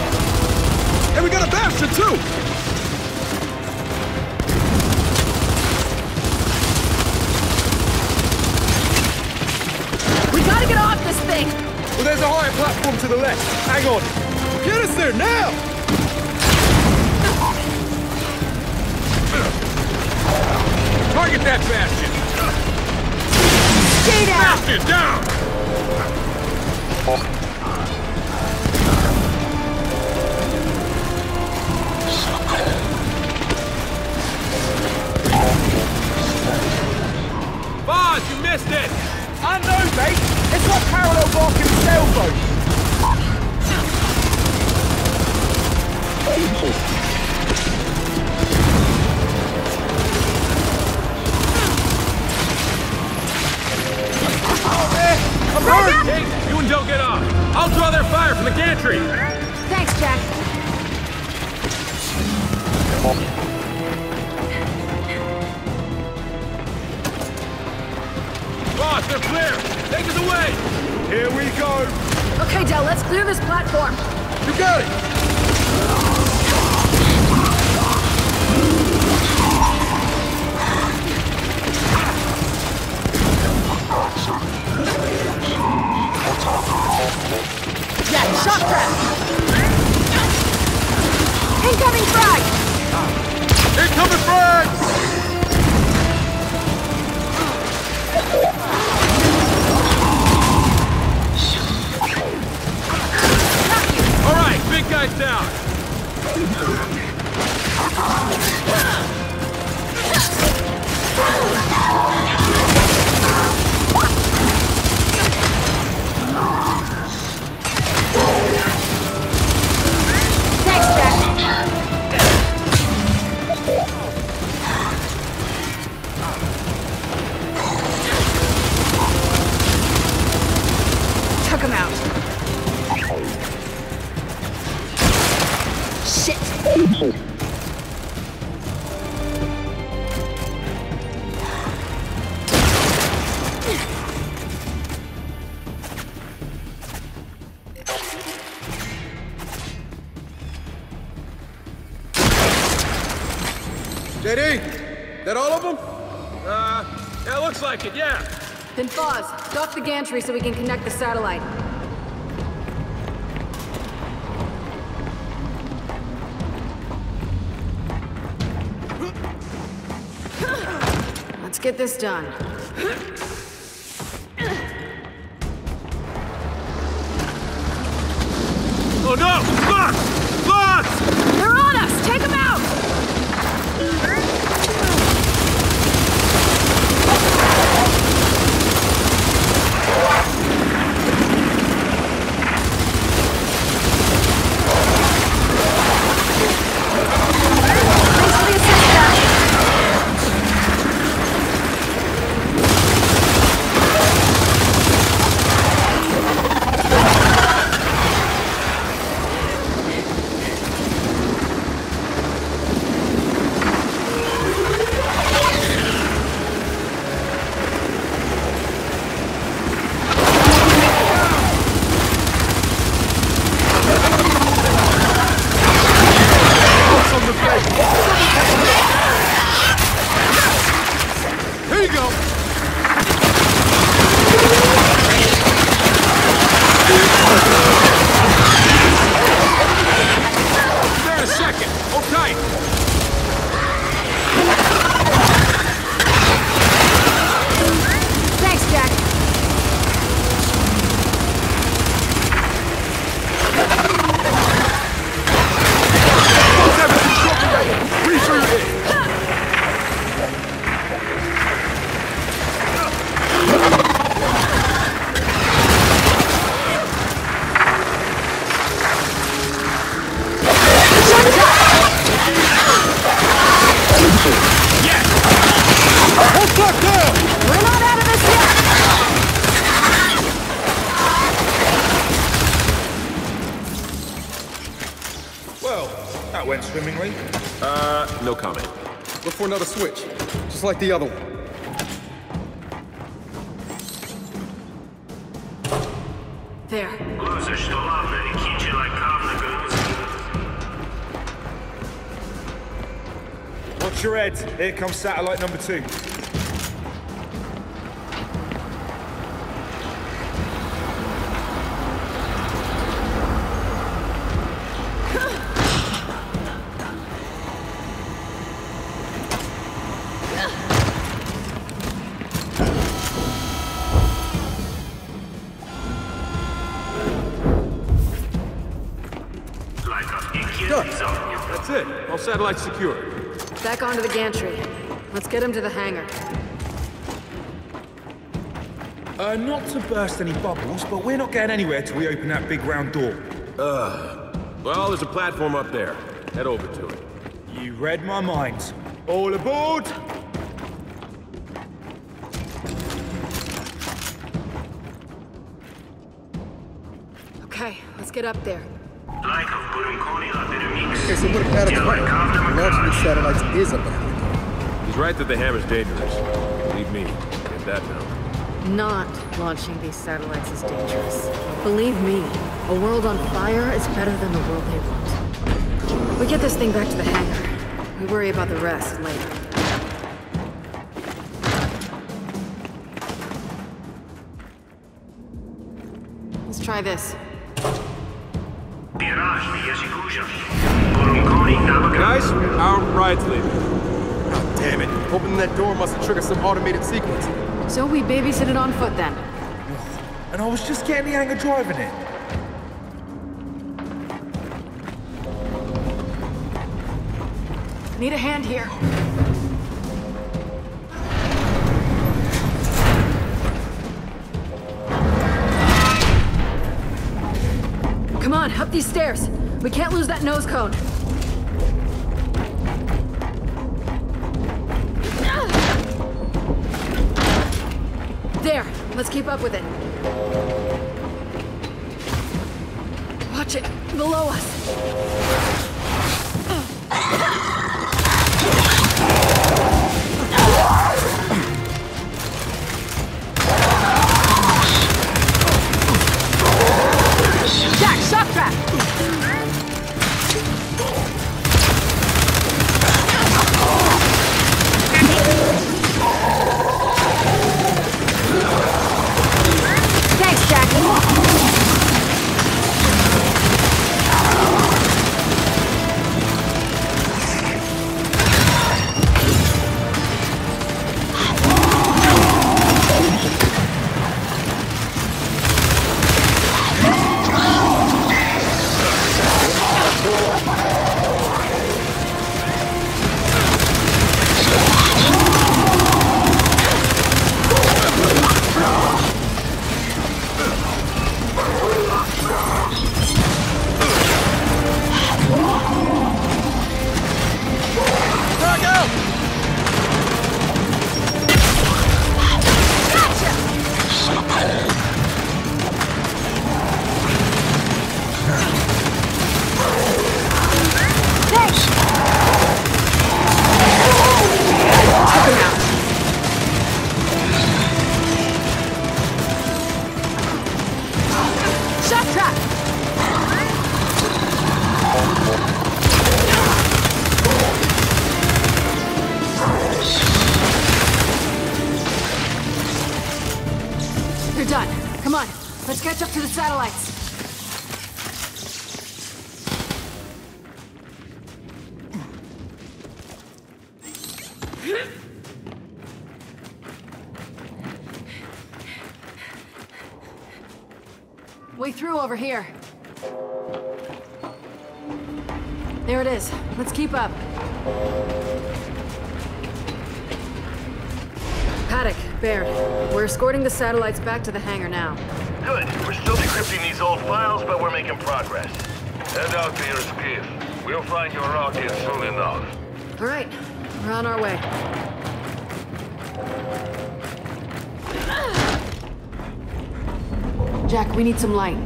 And hey, we got a bastion too! We gotta get off this thing! Well, there's a higher platform to the left. Hang on. Get us there now! Target that bastion! Stay down! Bastion, down! Oh. Buzz, you missed it! I know, mate! It's like parallel barking a sailboat! Thanks, Jack. Boss, they're clear. Take us away. Here we go. Okay, Del, let's clear this platform. You got it. Jack, shock trap! Incoming frag! Incoming frag! All right, big guy's down. Took him out. Shit. J D, that all of them? Uh, yeah, looks like it, yeah. Then Fahz, dock the gantry so we can connect the satellite. Let's get this done. Oh no! Fahz! Fahz! They're on us! Take them out! Another switch, just like the other one. There. Watch your head. Here comes satellite number two. Satellite secure. Back onto the gantry. Let's get him to the hangar. Uh, not to burst any bubbles, but we're not getting anywhere till we open that big round door. Uh, well, there's a platform up there. Head over to it. You read my mind. All aboard! Okay, let's get up there. Okay, so what a Paddock's about, launching these satellites is about. He's right that the hammer's dangerous. Believe me, get that now. Not launching these satellites is dangerous. Believe me, a world on fire is better than the world they want. We get this thing back to the hangar. We worry about the rest later. Try this. Guys, our ride's late. God damn it. Opening that door must have triggered some automated sequence. So we babysit it on foot then. And I was just getting the hang of driving it. Need a hand here. Up these stairs. We can't lose that nose cone. There. Let's keep up with it. Watch it. Below us. Jack, shock trap! Thanks, Jack. Over here. There it is. Let's keep up. Paddock, Baird, we're escorting the satellites back to the hangar now. Good. We're still decrypting these old files, but we're making progress. Head out to your skiff. We'll find your rocket soon enough. All right. We're on our way. Jack, we need some light.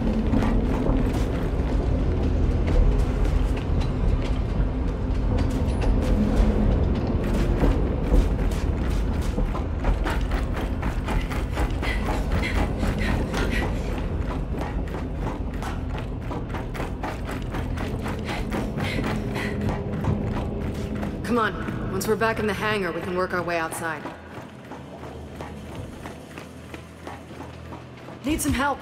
We're back in the hangar, we can work our way outside. Need some help.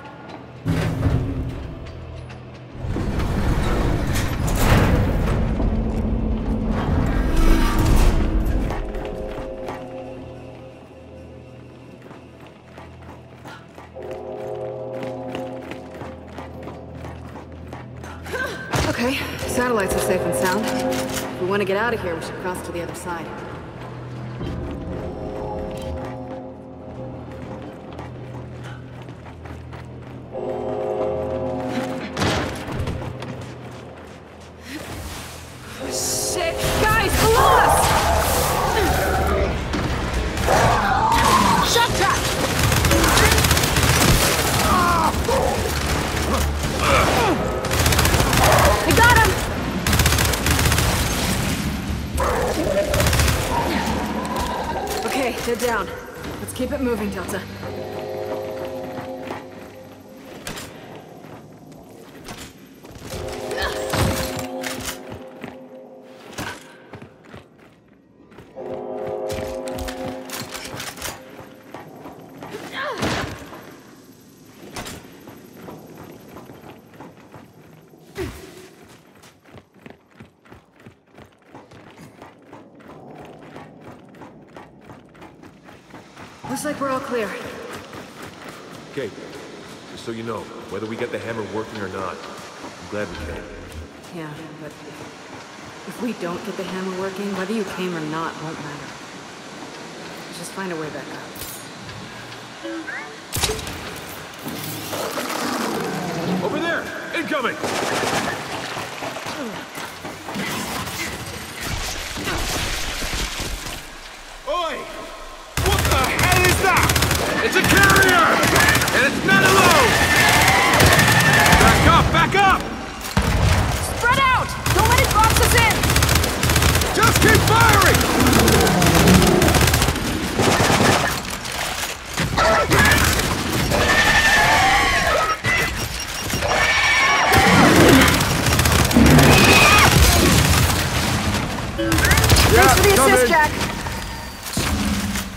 Okay, satellites are safe and sound. If we want to get out of here, we should cross to the other side. Shut up! They're down. Let's keep it moving, Delta. Looks like we're all clear. Kate, just so you know, whether we get the hammer working or not, I'm glad we came. Yeah, but if we don't get the hammer working, whether you came or not won't matter. Just find a way back up. Over there! Incoming! Oi! It's a carrier! And it's not alone! Back up! Back up! Spread out! Don't let it box us in! Just keep firing! Thanks for the assist, Jack!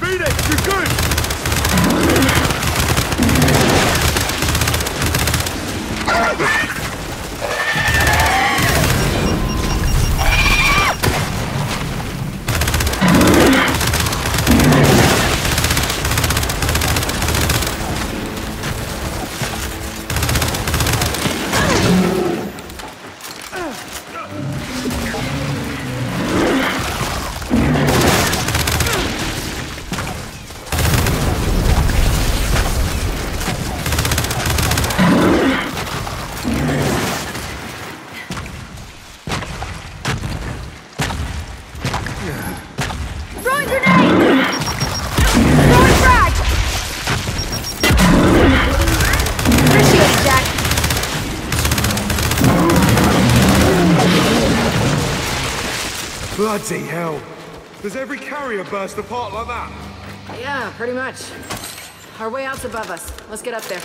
Beat it! You're good! Bloody hell! Does every carrier burst apart like that? Yeah, pretty much. Our way out's above us. Let's get up there.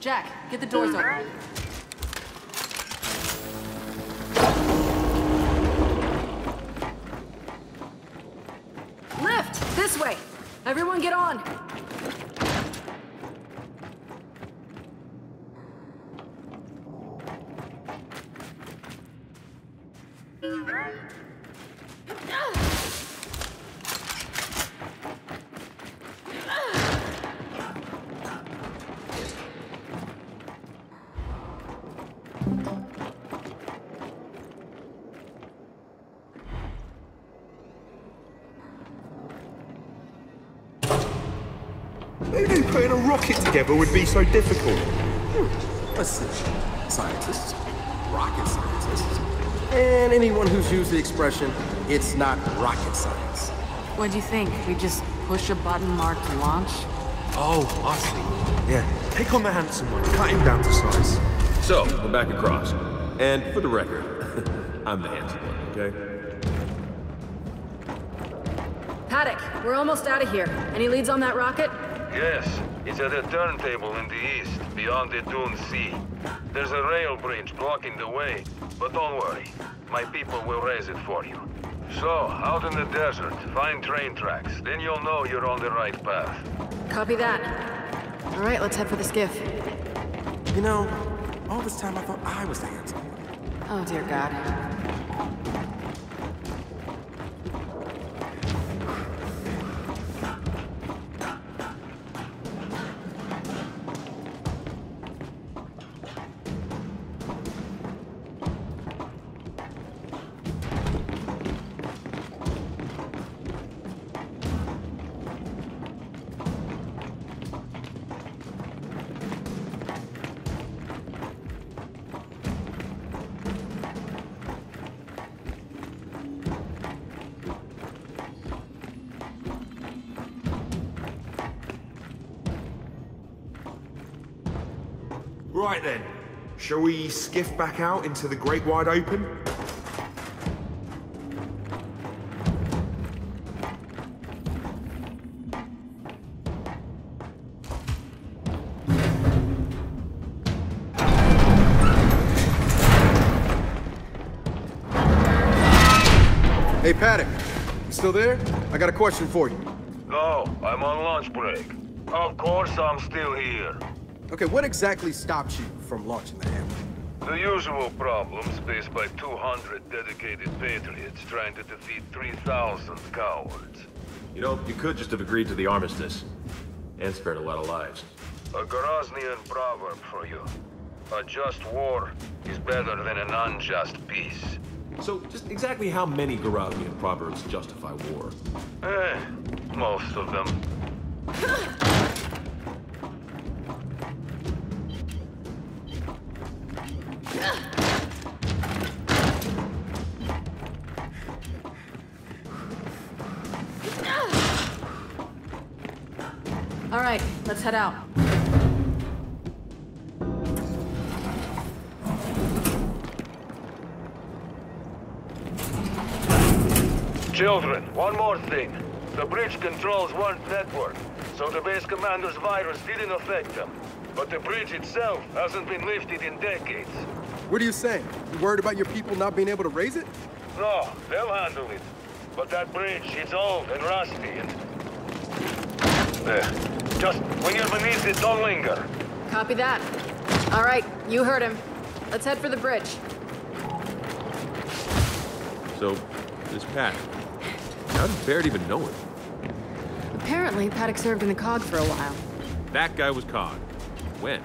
Jack, get the doors open. Everyone get on! Together would be so difficult. Listen, scientists, rocket scientists, and anyone who's used the expression, it's not rocket science. What do you think? We just push a button marked launch? Oh, I see. Yeah, take on the handsome one, cut him down to size. So, we're back across. And for the record, I'm the handsome one, okay? Paddock, we're almost out of here. Any leads on that rocket? Yes. It's at a turntable in the east, beyond the Dune Sea. There's a rail bridge blocking the way, but don't worry. My people will raise it for you. So, out in the desert, find train tracks. Then you'll know you're on the right path. Copy that. All right, let's head for the skiff. You know, all this time I thought I was the handsome one. Oh, dear God. Right then, shall we skiff back out into the great wide open? Hey, Paddock, you still there? I got a question for you. No, I'm on lunch break. Of course I'm still here. Okay, what exactly stops you from launching the hammer? The usual problems faced by two hundred dedicated patriots trying to defeat three thousand cowards. You know, you could just have agreed to the armistice. And spared a lot of lives. A Goraznian proverb for you. A just war is better than an unjust peace. So, just exactly how many Goraznian proverbs justify war? Eh, most of them. All right, let's head out. Children, one more thing. The bridge controls one network, so the base commander's virus didn't affect them. But the bridge itself hasn't been lifted in decades. What are you saying? You worried about your people not being able to raise it? No, they'll handle it. But that bridge, it's old and rusty and... Uh, just when you're beneath it, don't linger. Copy that. All right, you heard him. Let's head for the bridge. So, this pack. How did Baird even know it? Apparently, Paddock served in the C O G for a while. That guy was C O G. When?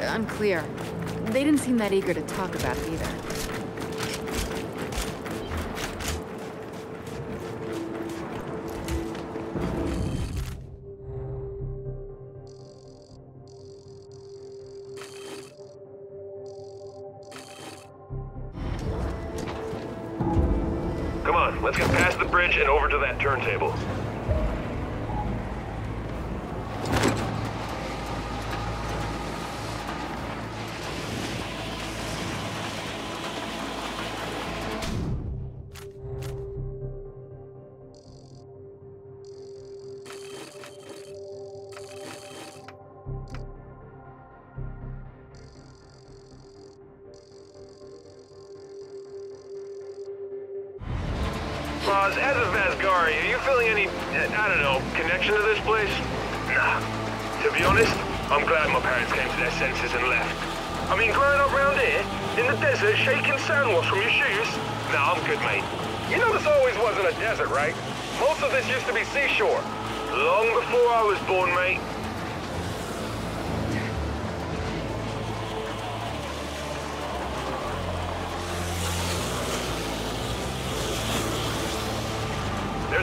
Unclear. They didn't seem that eager to talk about it either. Come on, let's get past the bridge and over to that turntable. Fahz, as a Vasgari, are you feeling any, I don't know, connection to this place? Nah. To be honest, I'm glad my parents came to their senses and left. I mean, growing up around here, in the desert, shaking sand wash from your shoes? Nah, I'm good, mate. You know this always wasn't a desert, right? Most of this used to be seashore. Long before I was born, mate.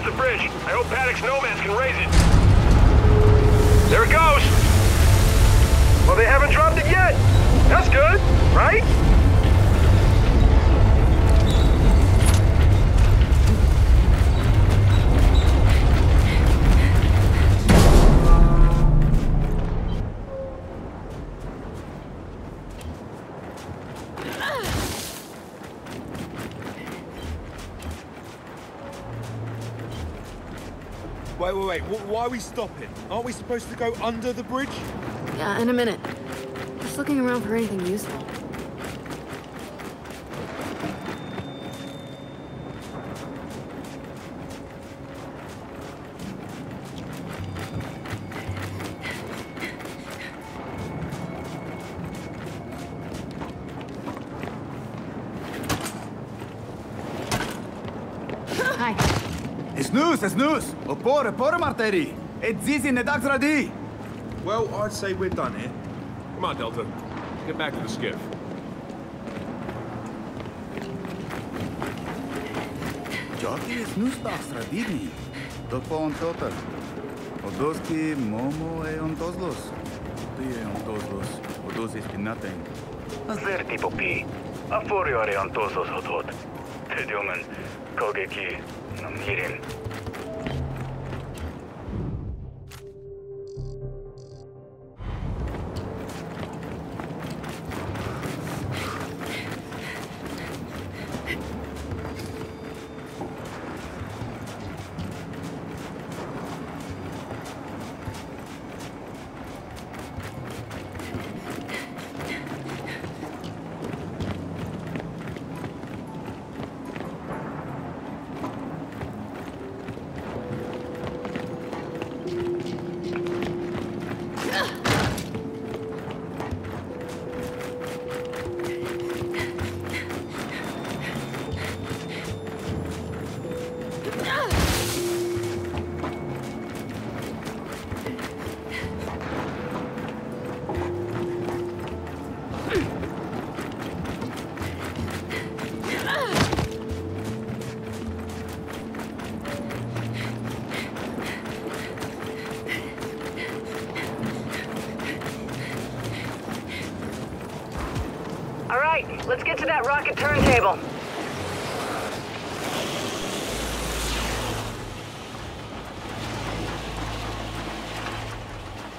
The bridge. I hope Paddock's nomads can raise it. There it goes! Well, they haven't dropped it yet! That's good, right? Wait, wait, wait, why are we stopping? Aren't we supposed to go under the bridge? Yeah, in a minute. Just looking around for anything useful. It's news! Opor, opor, marteri! It's easy, nedax radi! Well, I'd say we're done here. Come on, Delta. Get back to the skiff. Jockey is news, nedax radi. Topo on total. Odoski, momo, e on todos los. Tie on todos los. Odos is nothing. Zerti popi. Aforiore on todos los odot. Tedjungen, kogeki, namirin. Let's get to that rocket turntable.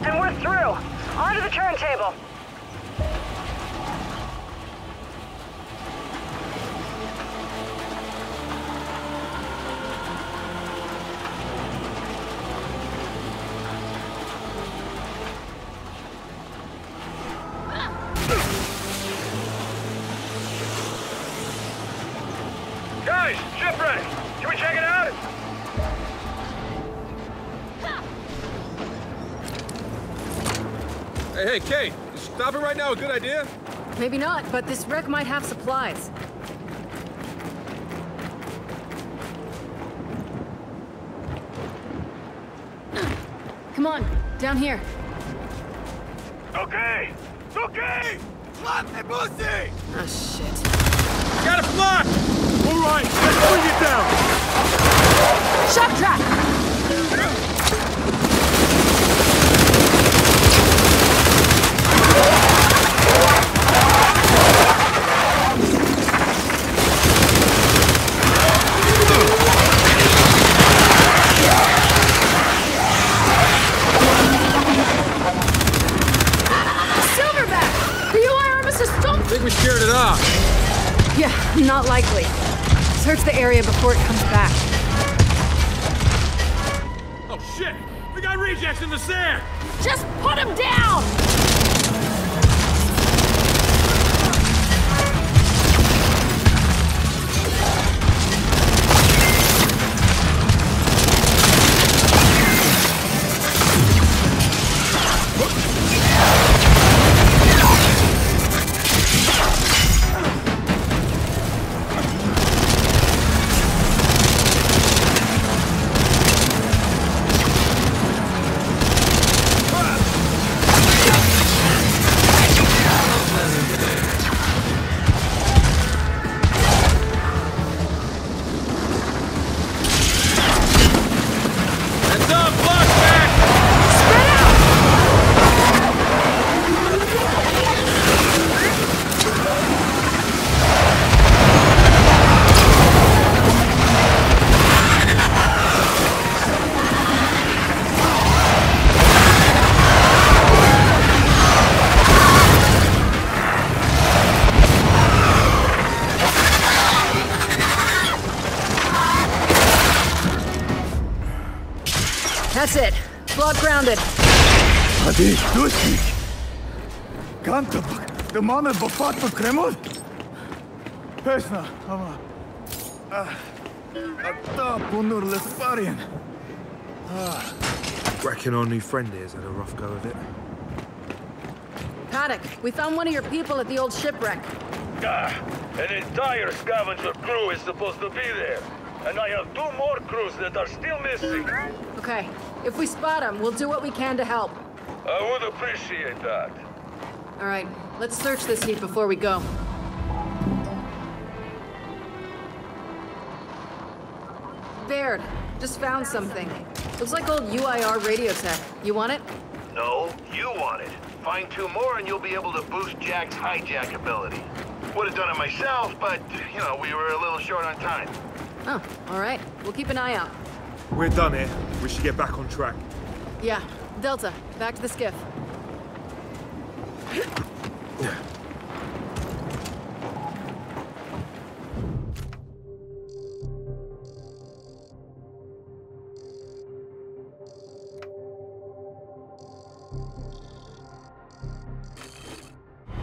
And we're through. Onto the turntable. Hey, Kate, is stopping right now a good idea? Maybe not, but this wreck might have supplies. Come on, down here. Okay! Okay! Flop the pussy! Oh, shit. Gotta flop! All right, let's bring it down! Shock trap! We scared it off. Yeah, not likely. Search the area before it comes back. Oh shit! We got rejects in the sand! Just put them down! That's it. Block grounded. Adi, do it. Can't the mama before the Kreml? Pesna, ama. Atta bunur Lascarian. Reckon our new friend here's had a rough go of it. Paddock, we found one of your people at the old shipwreck. Ah, an entire scavenger crew is supposed to be there, and I have two more crews that are still missing. Okay. If we spot him, we'll do what we can to help. I would appreciate that. All right, let's search this heap before we go. Baird, just found something. Looks like old U I R radio tech. You want it? No, you want it. Find two more and you'll be able to boost Jack's hijack ability. Would have done it myself, but, you know, we were a little short on time. Oh, all right. We'll keep an eye out. We're done here. We should get back on track. Yeah. Delta, back to the skiff.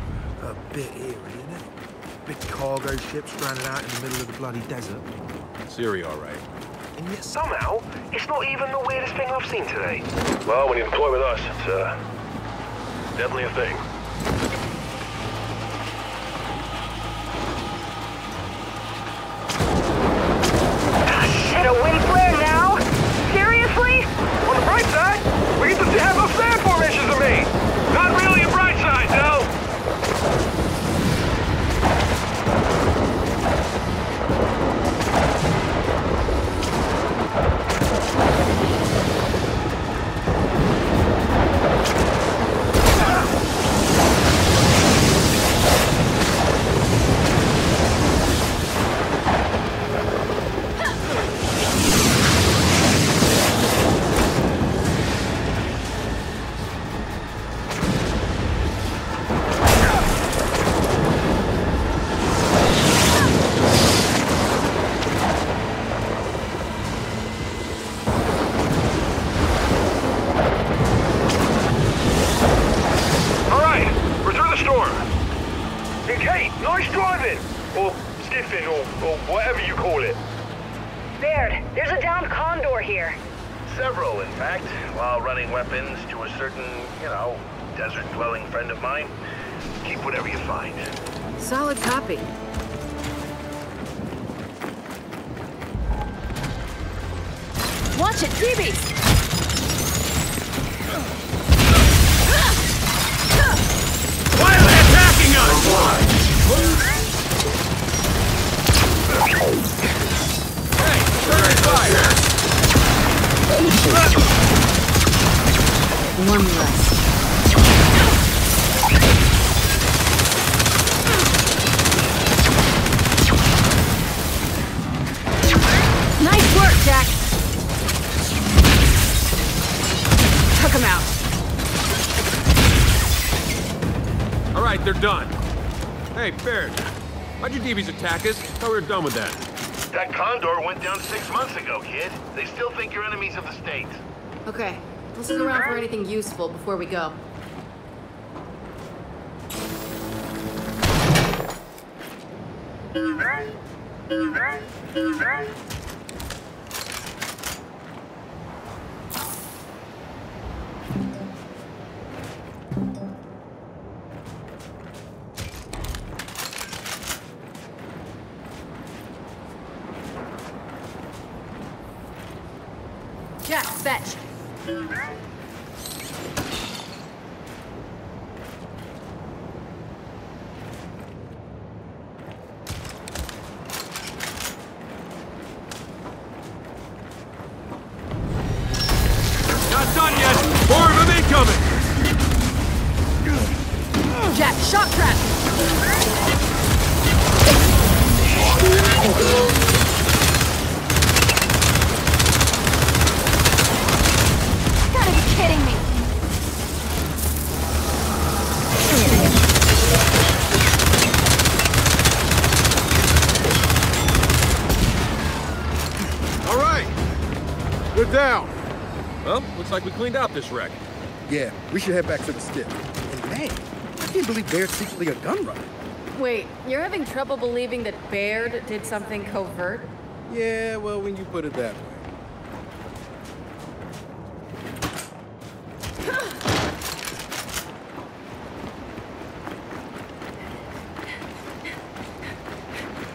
A bit eerie, isn't it? Big cargo ship stranded out in the middle of the bloody desert. Siri, all right. And yet somehow, it's not even the weirdest thing I've seen today. Well, when you employ with us, it's uh, definitely a thing. Ah, shit, a wind flare now? Seriously? On the bright side, we get to see half of sand formations are made. Not really a bright side, though. Ah! or skiffing or, or whatever you call it. Baird, there's a downed Condor here. Several, in fact, while running weapons to a certain, you know, desert-dwelling friend of mine. Keep whatever you find. Solid copy. Watch it, T Vs! One less. Nice work, Jack. Took him out. All right, they're done. Hey, Baird, why'd your D Bs attack us? Thought we were done with that. That Condor went down six months ago, kid. They still think you're enemies of the state. Okay. Let's look around for anything useful before we go. Jack, fetch. Like we cleaned out this wreck. Yeah, we should head back to the skip. And man, I can't believe Baird's secretly a gun runner. Wait, you're having trouble believing that Baird did something covert? Yeah, well, when you put it that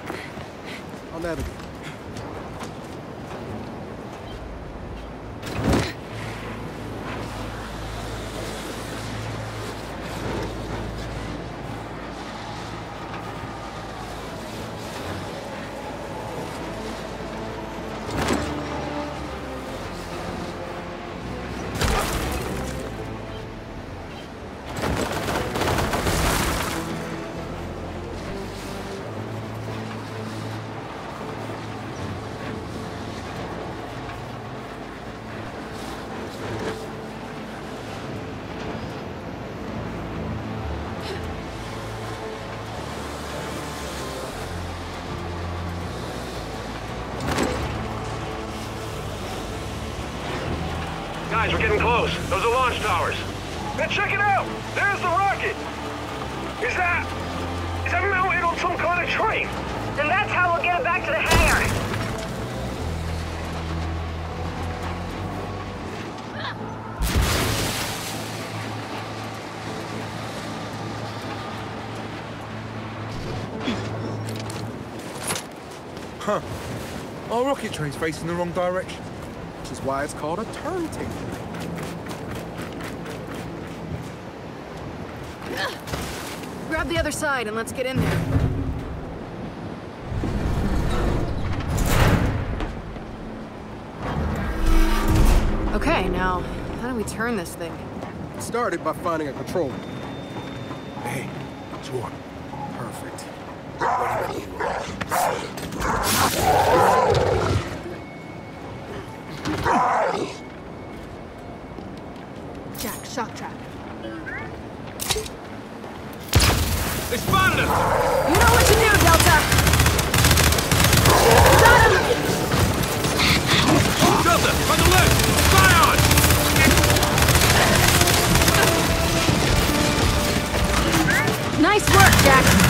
way. I'll navigate. We're getting close. Those are launch towers. And check it out! There's the rocket! Is that... is that mounted on some kind of train? Then that's how we'll get it back to the hangar! Huh. Our rocket train's facing the wrong direction. Which is why it's called a turntable. Grab the other side and let's get in there. Okay, now, how do we turn this thing? It started by finding a control. Hey, sure. Perfect. Jack, shock trap. They spotted us! You know what to do, Delta! Got him! Delta, by the left! Spy on! Nice work, Jack!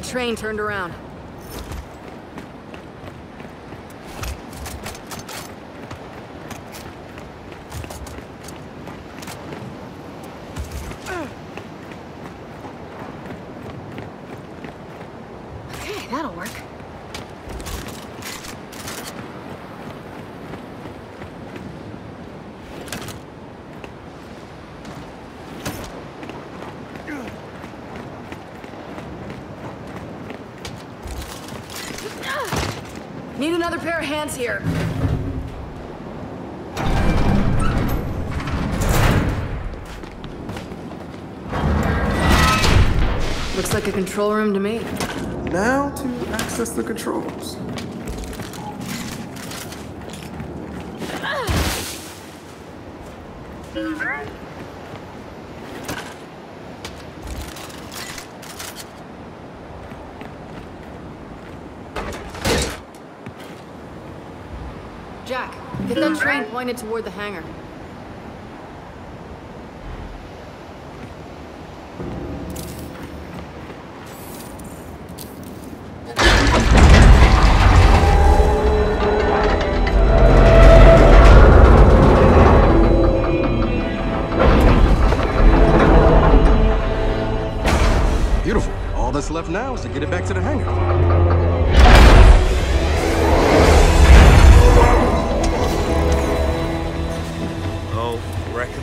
Train turned around. Okay, that'll work. Need another pair of hands here. Looks like a control room to me. Now to access the controls. Pointed toward the hangar. Beautiful. All that's left now is to get it back to the hangar.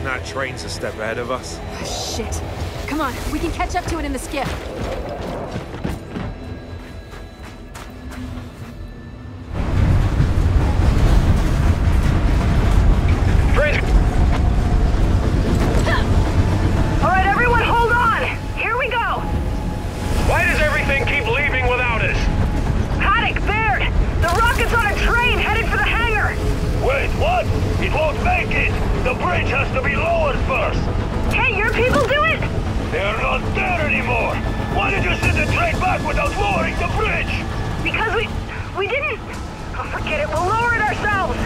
That train's a step ahead of us. Oh, shit. Come on, we can catch up to it in the skiff. All right, everyone, hold on. Here we go. Why does everything keep leaving without us? Paddock, Baird, the rock bridge has to be lowered first. Can't your people do it? They're not there anymore. Why did you send the train back without lowering the bridge? Because we... we didn't... Oh, forget it. We'll lower it ourselves.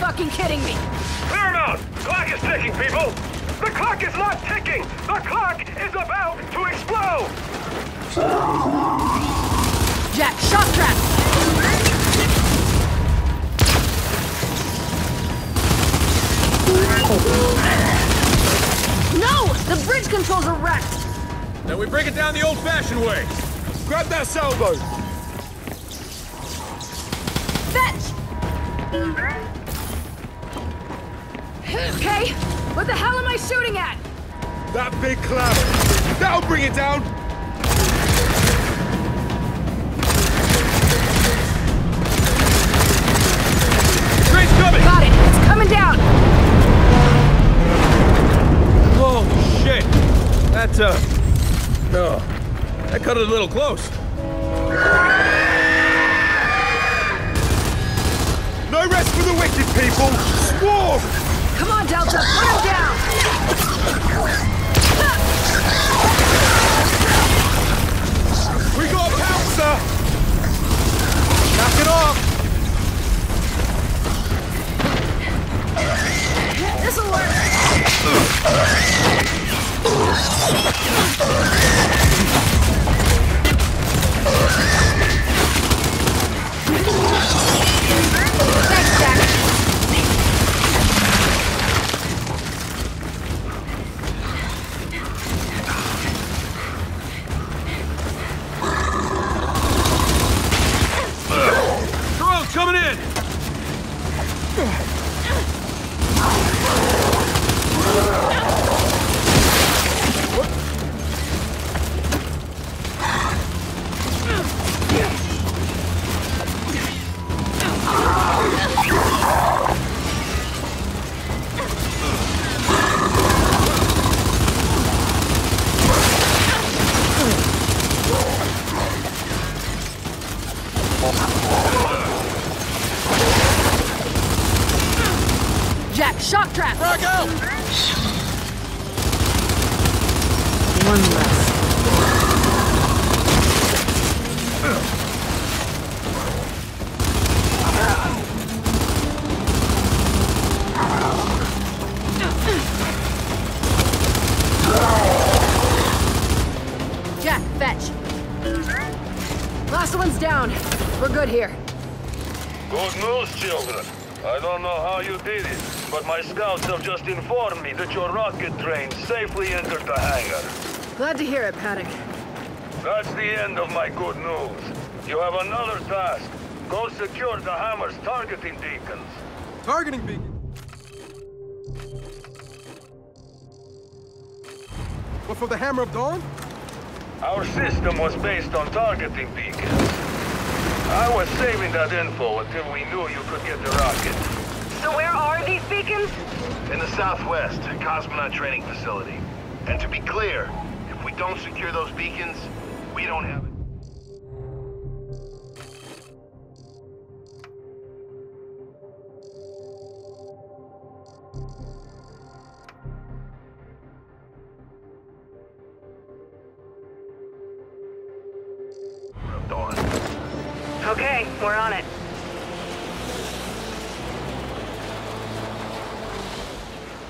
Fucking kidding me! Paramount! Clock is ticking, people! The clock is not ticking! The clock is about to explode! Jack, shock trap! No! The bridge controls are wrecked! Then we break it down the old-fashioned way! Grab that sailboat! Okay, what the hell am I shooting at? That big cloud! That'll bring it down! Train's coming! Got it! It's coming down! Holy shit! That, uh... no, oh, that cut it a little close. No rest for the wicked, people! Swarm! Come on, Delta, put him down! We got a pouncer! Knock it off! This'll work! Thanks, Jack. Jack, shock trap! Frag out! One less. Jack, fetch. Last one's down. We're good here. Good news, children. I don't know how you did it, but my scouts have just informed me that your rocket train safely entered the hangar. Glad to hear it, Paddock. That's the end of my good news. You have another task. Go secure the Hammer's targeting beacons. Targeting beacons? What, for the Hammer of Dawn? Our system was based on targeting beacons. I was saving that info until we knew you could get the rocket. So where are these beacons? In the southwest, Cosmonaut Training Facility. And to be clear, if we don't secure those beacons, we don't have it. Okay, we're on it.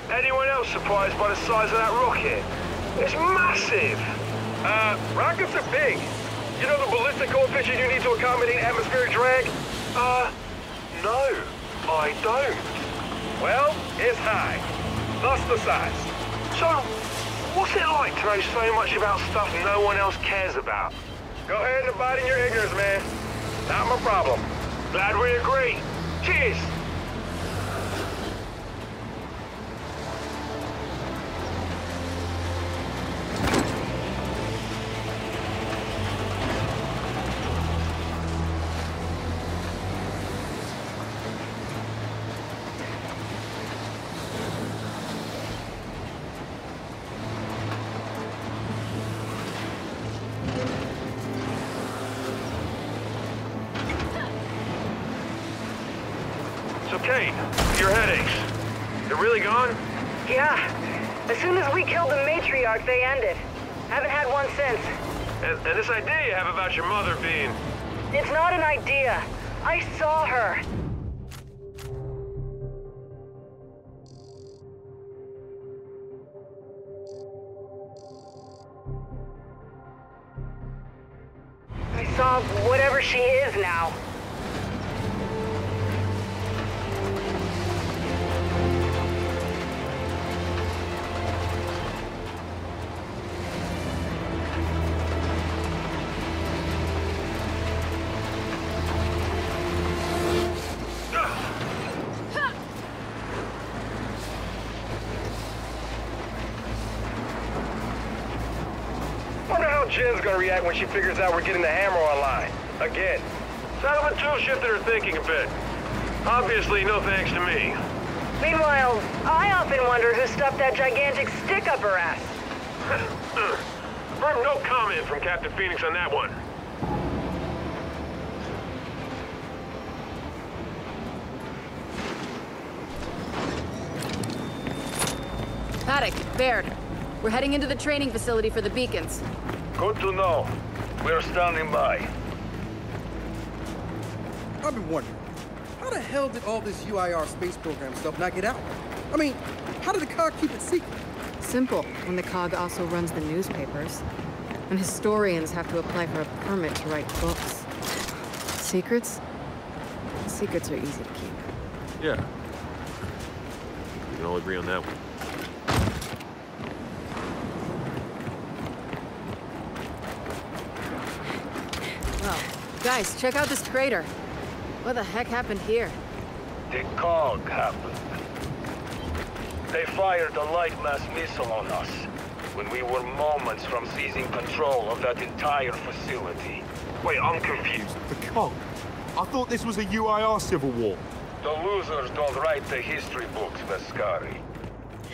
Anyone else surprised by the size of that rocket? It's massive! Uh, rockets are big. You know the ballistic coefficient you need to accommodate atmospheric drag? Uh, no, I don't. Well, it's high. That's the size. So, what's it like to know so much about stuff no one else cares about? Go ahead and abide in your ignorance, man. Not my problem. Glad we agree. Cheers! Kate, your headaches. They're really gone? Yeah. As soon as we killed the matriarch, they ended. Haven't had one since. And, and this idea you have about your mother being... It's not an idea. I saw her. I saw whatever she is now. Jinn's gonna react when she figures out we're getting the hammer online. Again. Son of a tool shifted her thinking a bit. Obviously, no thanks to me. Meanwhile, I often wonder who stuffed that gigantic stick up her ass. Firm no comment from Captain Phoenix on that one. Paddock, Baird, we're heading into the training facility for the beacons. Good to know. We're standing by. I've been wondering, how the hell did all this U I R space program stuff not get out? I mean, how did the C O G keep it secret? Simple, when the C O G also runs the newspapers. And historians have to apply for a permit to write books. Secrets? Secrets are easy to keep. Yeah. We can all agree on that one. Guys, check out this crater. What the heck happened here? The C O G happened. They fired a light mass missile on us when we were moments from seizing control of that entire facility. Wait, I'm confused. The C O G? I thought this was a U I R civil war. The losers don't write the history books, Vasgari.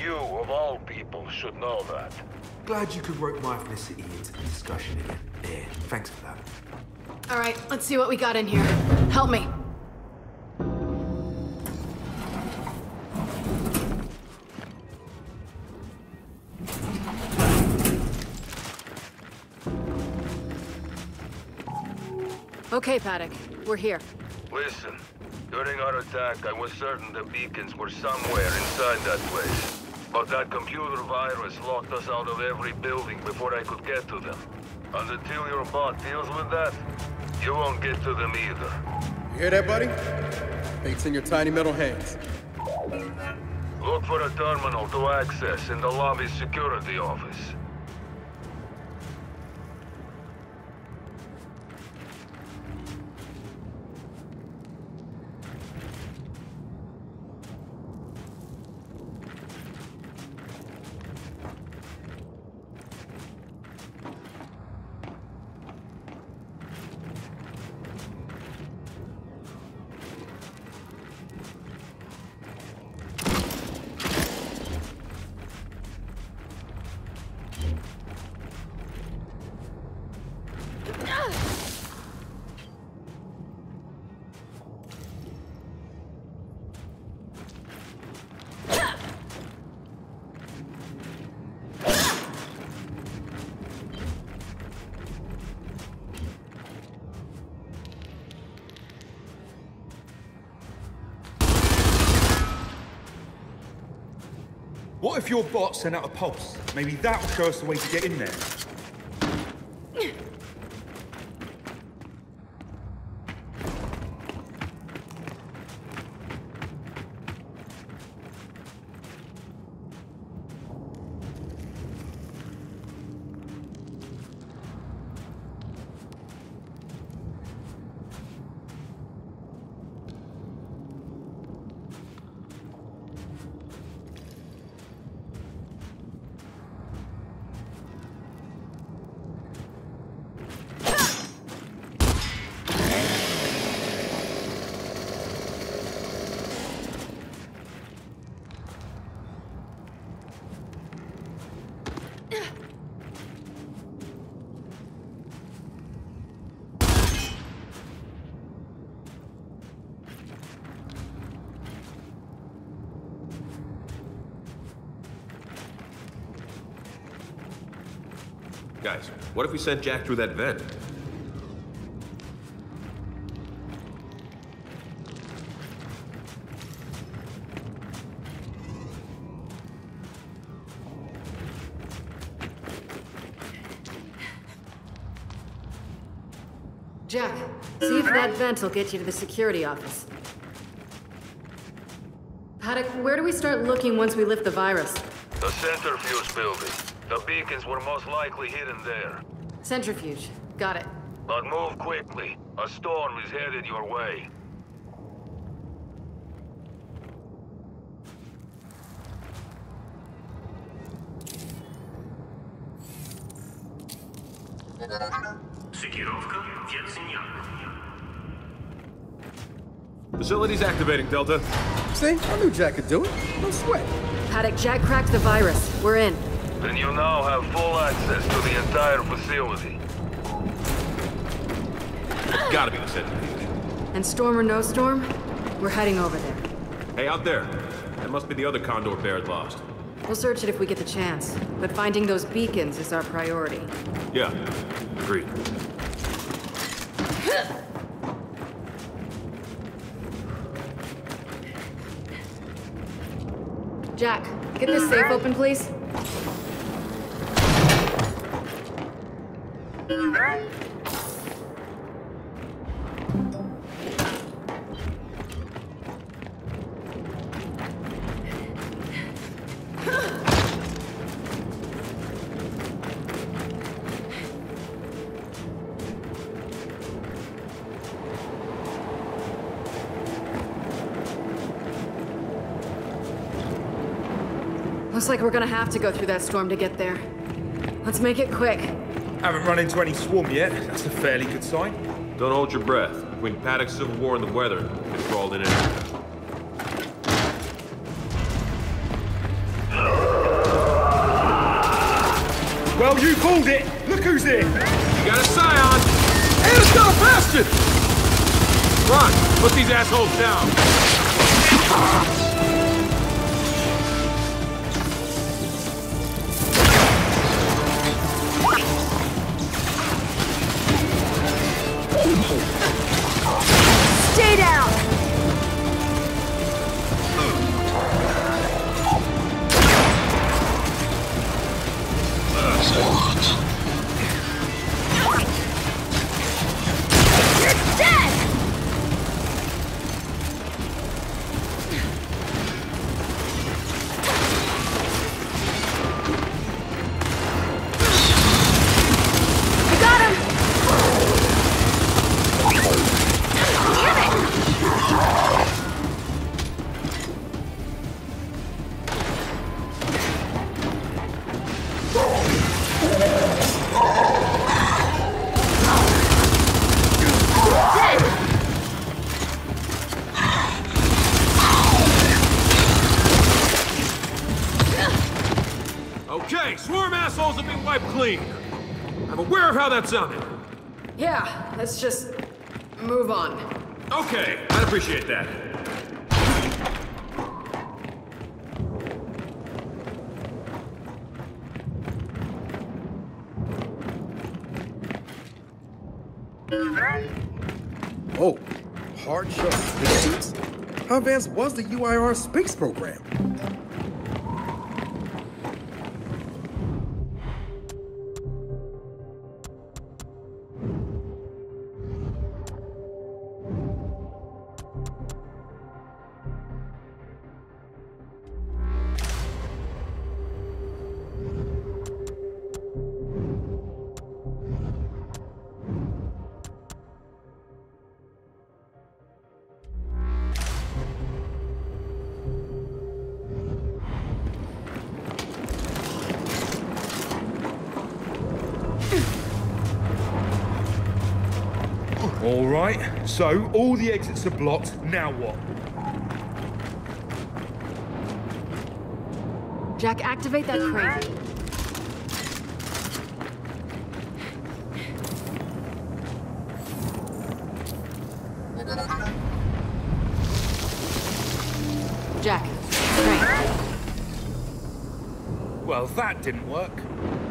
You, of all people, should know that. Glad you could rope my ethnicity into the discussion again. Yeah, thanks for that. All right, let's see what we got in here. Help me. Okay, Paddock, we're here. Listen, during our attack, I was certain the beacons were somewhere inside that place. But that computer virus locked us out of every building before I could get to them. And until your bot deals with that, you won't get to them either. You hear that, buddy? Thanks in your tiny metal hands. Look for a terminal to access in the lobby's security office. What if your bot sent out a pulse? Maybe that will show us the way to get in there. Guys, what if we sent Jack through that vent? Jack, see if that vent will get you to the security office. Paddock, where do we start looking once we lift the virus? The centrifuge building. The beacons were most likely hidden there. Centrifuge. Got it. But move quickly. A storm is headed your way. Facilities activating, Delta. See? I knew Jack could do it. No sweat. Paddock, Jack cracked the virus. We're in. Then you now have full access to the entire facility. It's gotta be the centrifuge. And storm or no storm, we're heading over there. Hey, out there. That must be the other Condor Baird lost. We'll search it if we get the chance. But finding those beacons is our priority. Yeah, agreed. Jack, get this safe open, please. Looks like we're gonna have to go through that storm to get there. Let's make it quick. Haven't run into any swarm yet. That's a fairly good sign. Don't hold your breath. Between Paddock's civil war and the weather, it's crawled in and out. Well, you called it. Look who's here. You got a scion. And it's got a bastion! Run! Put these assholes down! Stay down! Uh. That sounded. Yeah, let's just move on. Okay, I'd appreciate that. Oh, hard shot. How advanced was the U I R space program? So, all the exits are blocked, now what? Jack, activate that crate. Jack, crate. Well, that didn't work.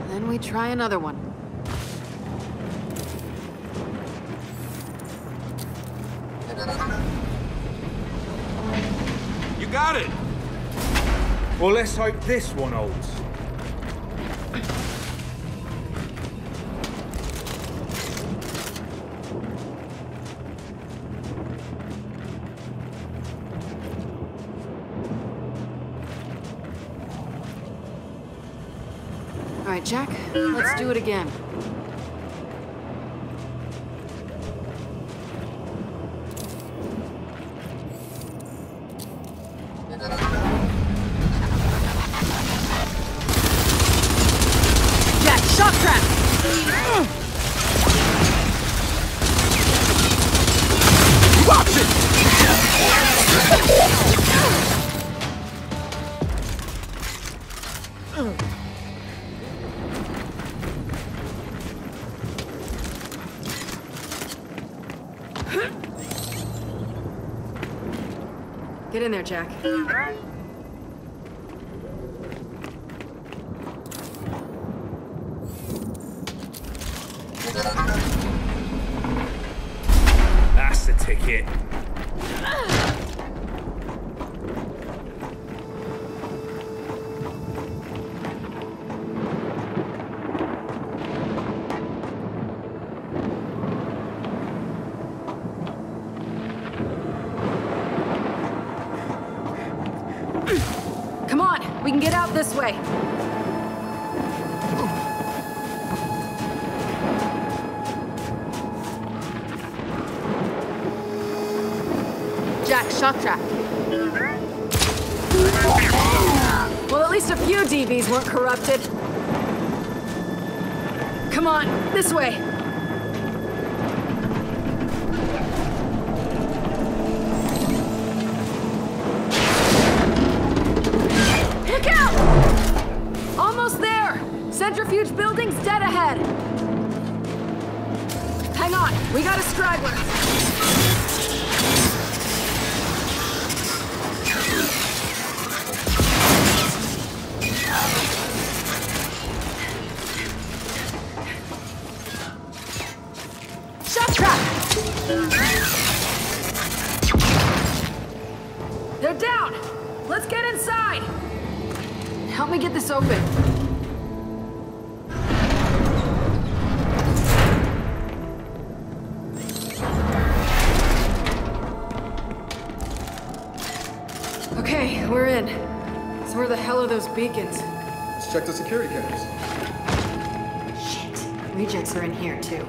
Then we try another one. Well, let's hope this one holds. All right, Jack, let's do it again. In there, Jack. That's the ticket. These weren't corrupted. Come on, this way. Look out! Almost there! Centrifuge building's dead ahead. Hang on. We got a straggler. Shot trap. They're down. Let's get inside. Help me get this open. Beacons. Let's check the security cameras. Shit. Rejects are in here, too.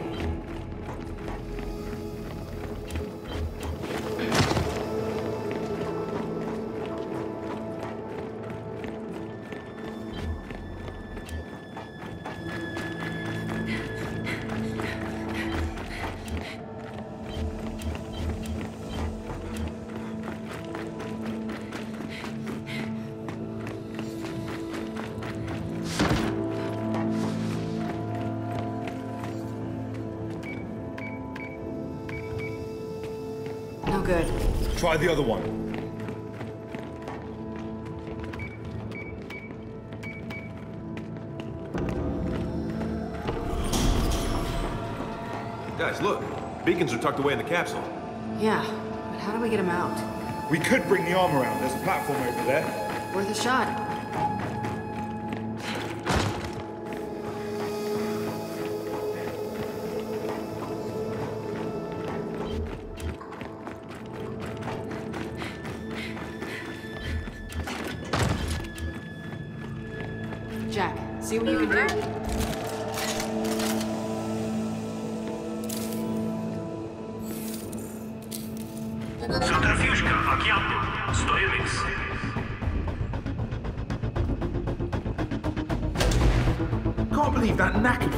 Try the other one. Guys, look. Beacons are tucked away in the capsule. Yeah, but how do we get them out? We could bring the arm around. There's a platform over there. Worth a shot.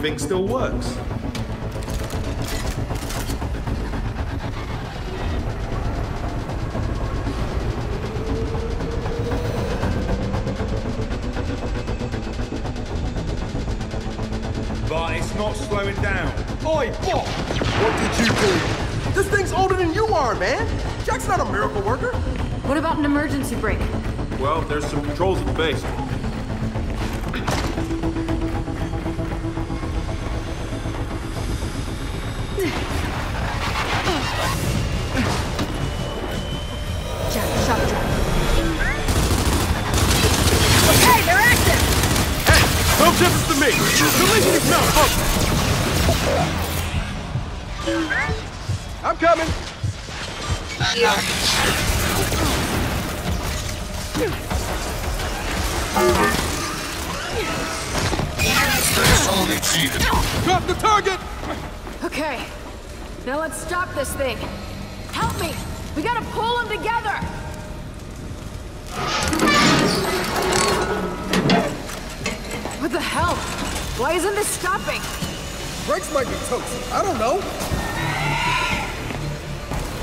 Thing still works. But it's not slowing down. Oi, what? What did you do? This thing's older than you are, man. Jack's not a miracle worker. What about an emergency brake? Well, there's some controls at the base. I don't know.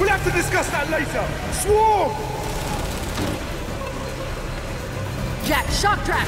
We'll have to discuss that later. Swarm! Jack, shock trap.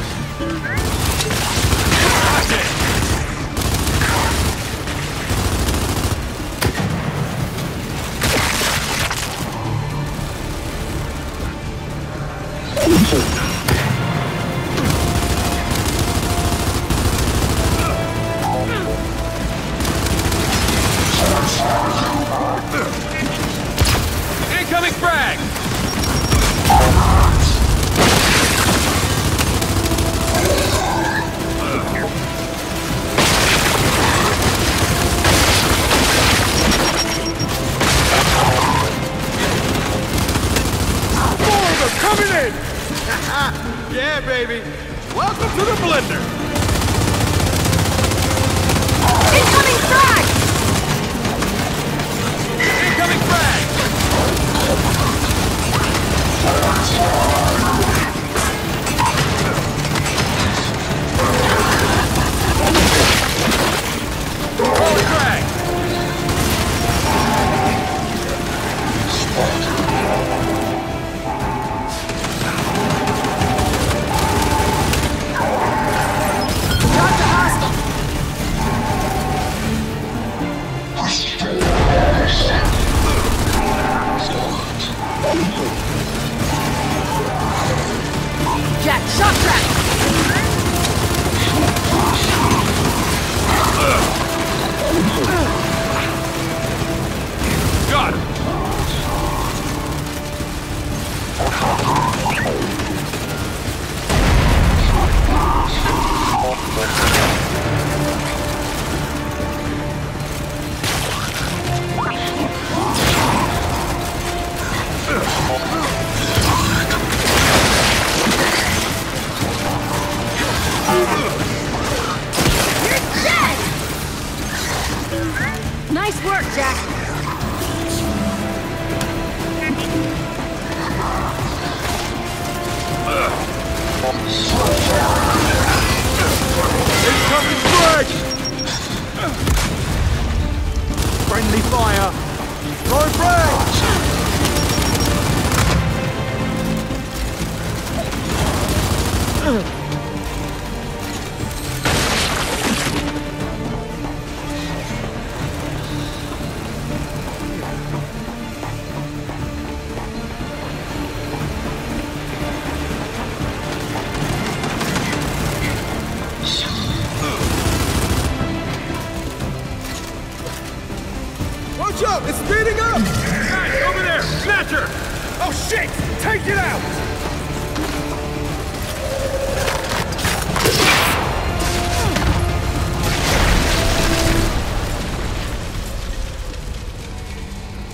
Take it out!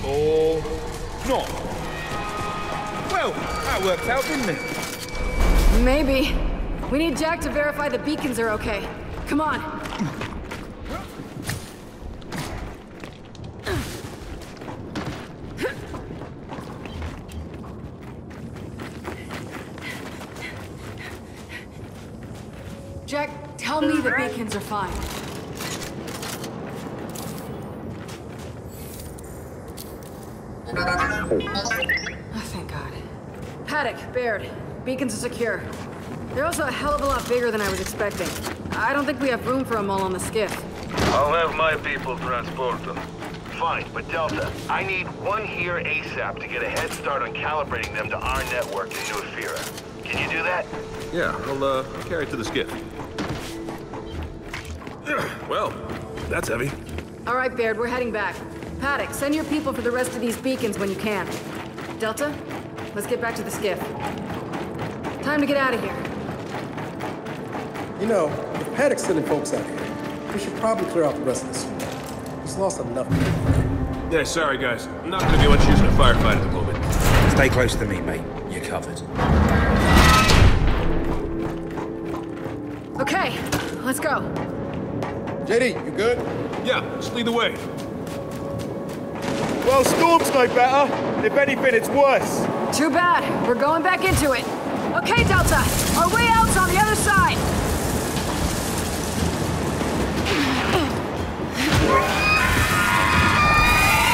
Or not. Well, that worked out, didn't it? Maybe. We need Jack to verify the beacons are okay. Come on. Jack, tell me the beacons are fine. Oh, thank God. Paddock, Baird, beacons are secure. They're also a hell of a lot bigger than I was expecting. I don't think we have room for them all on the skiff. I'll have my people transport them. Fine, but Delta, I need one here ASAP to get a head start on calibrating them to our network in New Ephyra. Can you do that? Yeah, I'll uh, carry it to the skiff. Well, that's heavy. All right, Baird, we're heading back. Paddock, send your people for the rest of these beacons when you can. Delta, let's get back to the skiff. Time to get out of here. You know, if Paddock's sending folks out here, we should probably clear out the rest of this. We've lost enough. Yeah, sorry guys. I'm not gonna be much use in a firefight at the moment. Stay close to me, mate. You're covered. Okay, let's go. J D, you good? Yeah, just lead the way. Well, storm's no better. If anything, it's worse. Too bad. We're going back into it. Okay, Delta. Our way out's on the other side.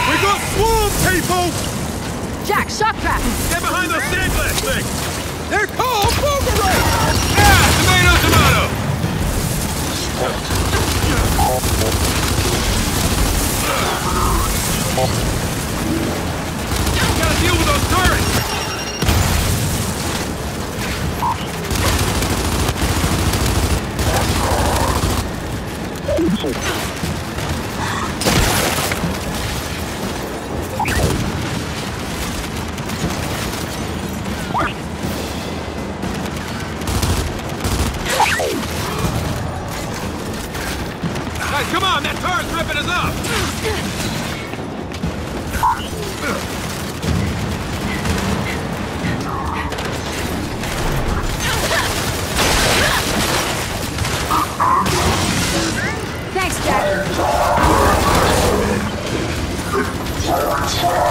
We got swarm, people! Jack, shock pack. Get behind those sandblast things. They're called boomerangs. Yeah, tomato, tomato. Gotta deal with those turrets! Guys, come on! That turret's ripping us up! Thanks, Jack. Cut.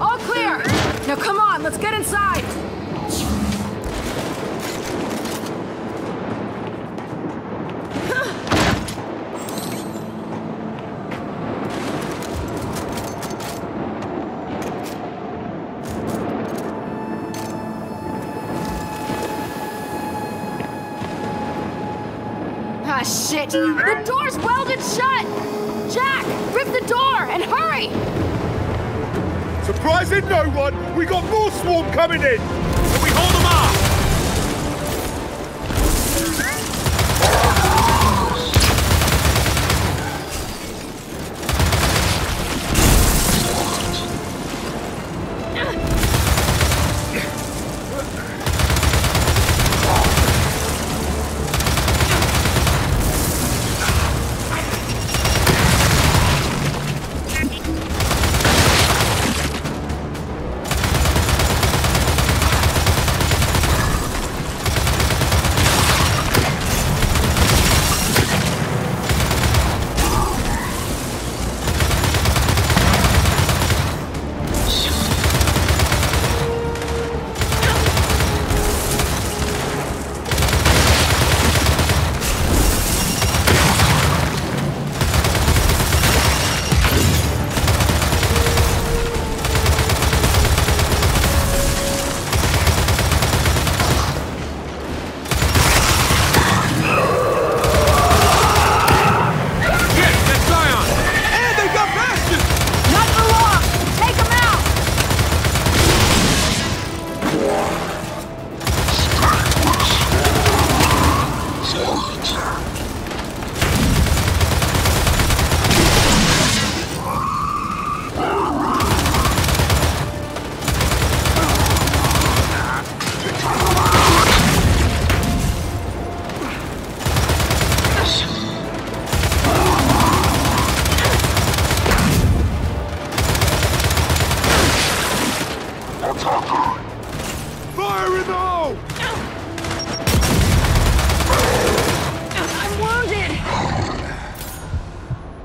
All clear! Now come on, let's get inside! Shit! The door's welded shut! Jack, rip the door and hurry! Surprising no one, we got more swarm coming in! Can we hold them off?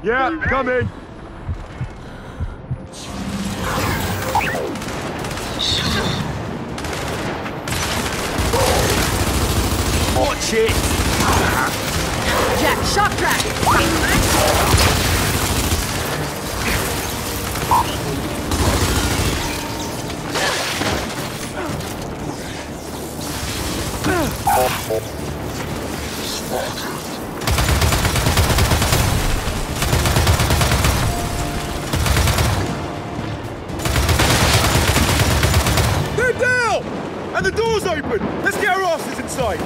Yeah, coming. Watch it. Jack, shock track. They're down! And the door's open! Let's get our asses inside!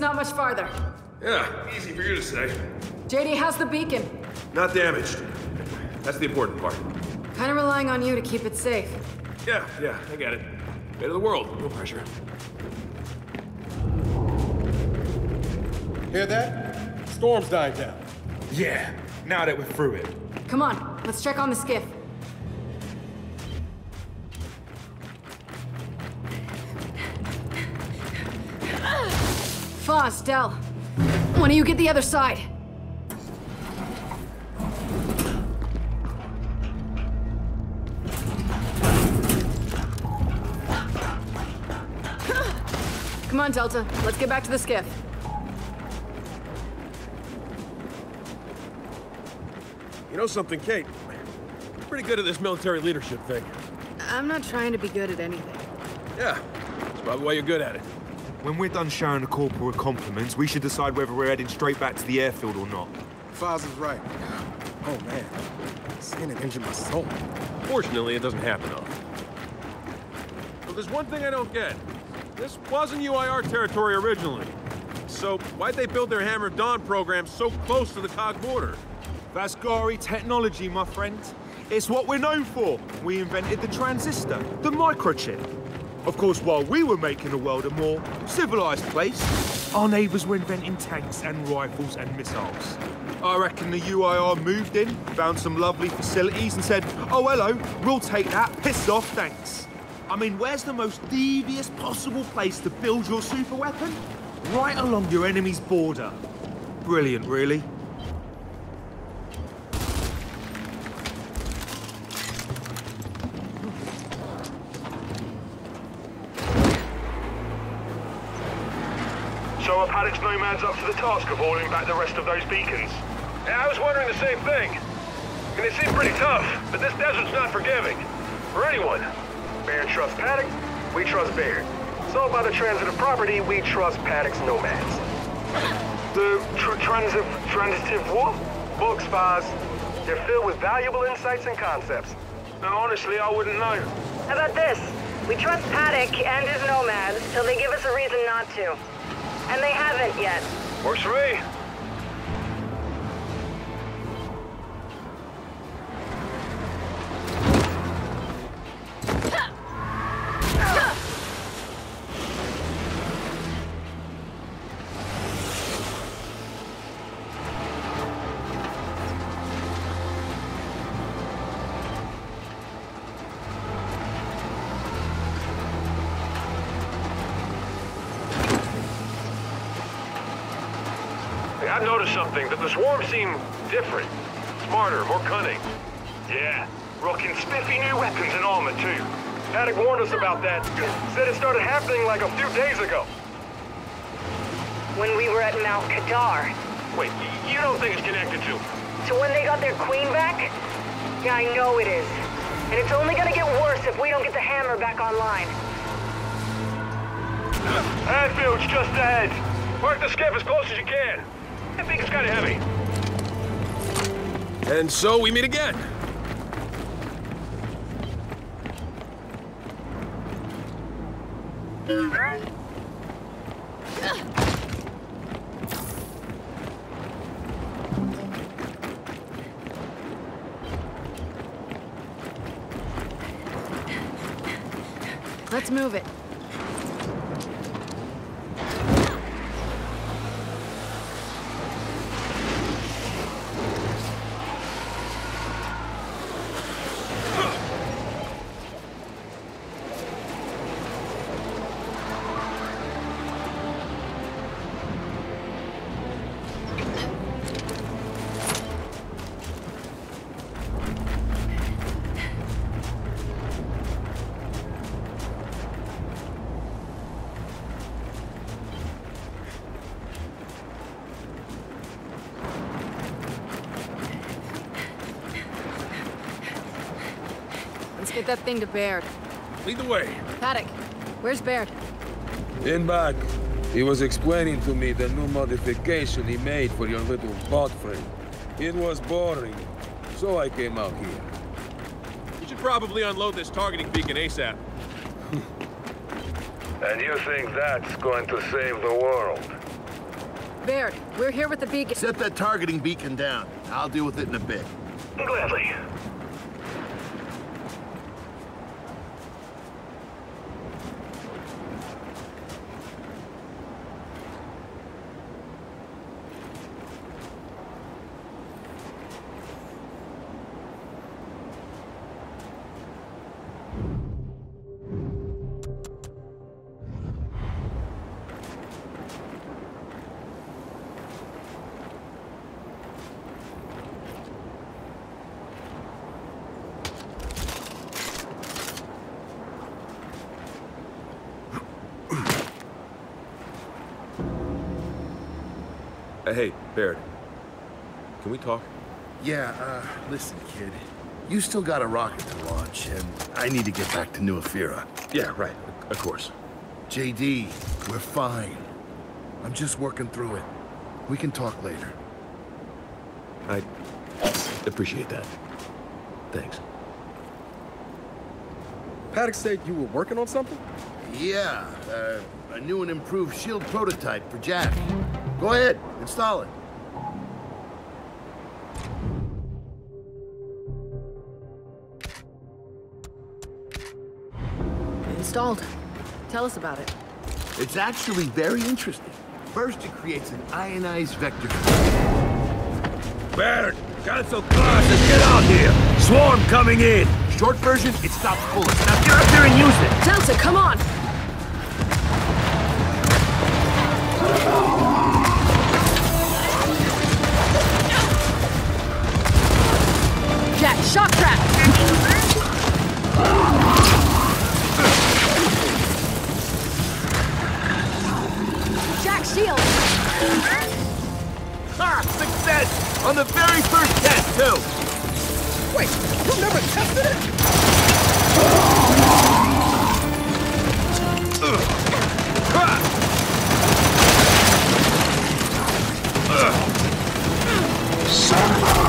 Not much farther. Yeah, easy for you to say. J D, how's the beacon? Not damaged. That's the important part. Kind of relying on you to keep it safe. Yeah, yeah, I get it. Way of the world, no pressure. Hear that? Storm's dying down. Yeah, now that we're through it. Come on, let's check on the skiff. Foss, Del, why don't you get the other side? Come on, Delta, let's get back to the skiff. You know something, Kate? You're pretty good at this military leadership thing. I'm not trying to be good at anything. Yeah, that's probably why you're good at it. When we're done showering the corporal with compliments, we should decide whether we're heading straight back to the airfield or not. Fahz is right. Oh, man. Seeing it injured my soul. Fortunately, it doesn't happen often. Well, there's one thing I don't get. This wasn't U I R territory originally. So why'd they build their Hammer of Dawn program so close to the C O G border? Vasgari technology, my friend. It's what we're known for. We invented the transistor, the microchip. Of course, while we were making the world a more civilized place, our neighbors were inventing tanks and rifles and missiles. I reckon the U I R moved in, found some lovely facilities and said, oh, hello, we'll take that, piss off, thanks. I mean, where's the most devious possible place to build your super weapon? Right along your enemy's border. Brilliant, really. Paddock's nomad's up to the task of hauling back the rest of those beacons. Yeah, I was wondering the same thing. And it seemed pretty tough, but this desert's not forgiving. For anyone. Baird trusts Paddock, we trust Baird. So by the transitive property, we trust Paddock's nomads. The tr transitive, transitive war? Books, Fahz. They're filled with valuable insights and concepts. Now, honestly, I wouldn't know. How about this? We trust Paddock and his nomads till they give us a reason not to. And they haven't yet. Works for me. Something, but the swarm seem different. Smarter, more cunning. Yeah, rocking spiffy new weapons and armor too. Paddock warned us about that. Said it started happening like a few days ago. When we were at Mount Kadar. Wait, you don't think it's connected to? To when they got their queen back? Yeah, I know it is. And it's only gonna get worse if we don't get the hammer back online. Airfield's just ahead. Park the skiff as close as you can. I think it's kind of heavy. And so we meet again. Let's move it. Get that thing to Baird. Lead the way. Paddock, where's Baird? In back. He was explaining to me the new modification he made for your little bot friend. It was boring, so I came out here. You should probably unload this targeting beacon ASAP. And you think that's going to save the world? Baird, we're here with the beacon. Set that targeting beacon down. I'll deal with it in a bit. Gladly. Hey, Baird, can we talk? Yeah, uh, listen, kid. You still got a rocket to launch, and I need to get back to New Ephyra. Yeah, right, of course. J D, we're fine. I'm just working through it. We can talk later. I appreciate that. Thanks. Paddock said you were working on something? Yeah, uh, a new and improved shield prototype for Jack. Go ahead, install it. Installed. Tell us about it. It's actually very interesting. First, it creates an ionized vector. Baird, cancel classes, get out here! Swarm coming in! Short version, it stops bullets. Now get up there and use it! Delta, come on! Shock trap! Jack, shield! Ah, success! On the very first test, too! Wait, you never tested it? Somehow!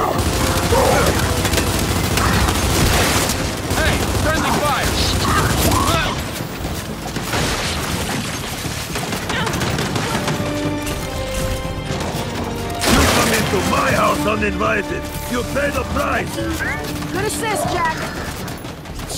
Friendly fire! You come into my house uninvited! You pay the price! Good assist, Jack! This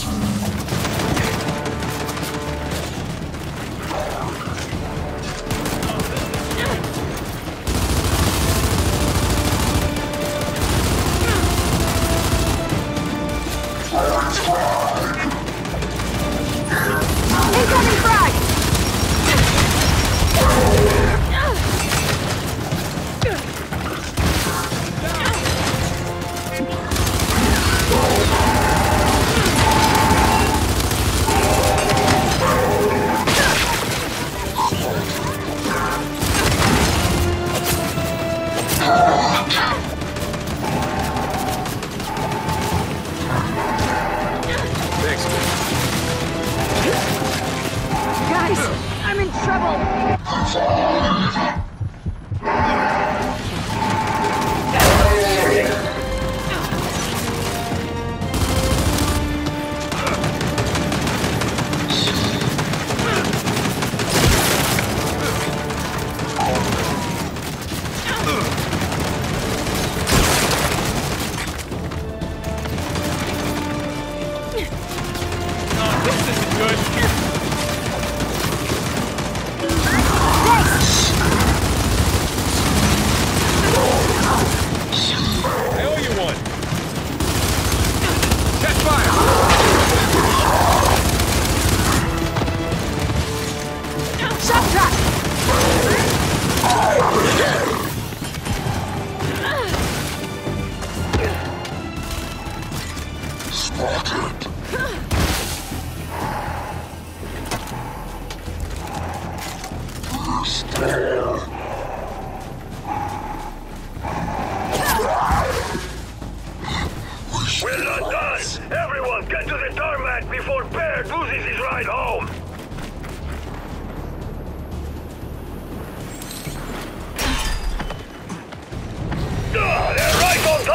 isn't good. Here.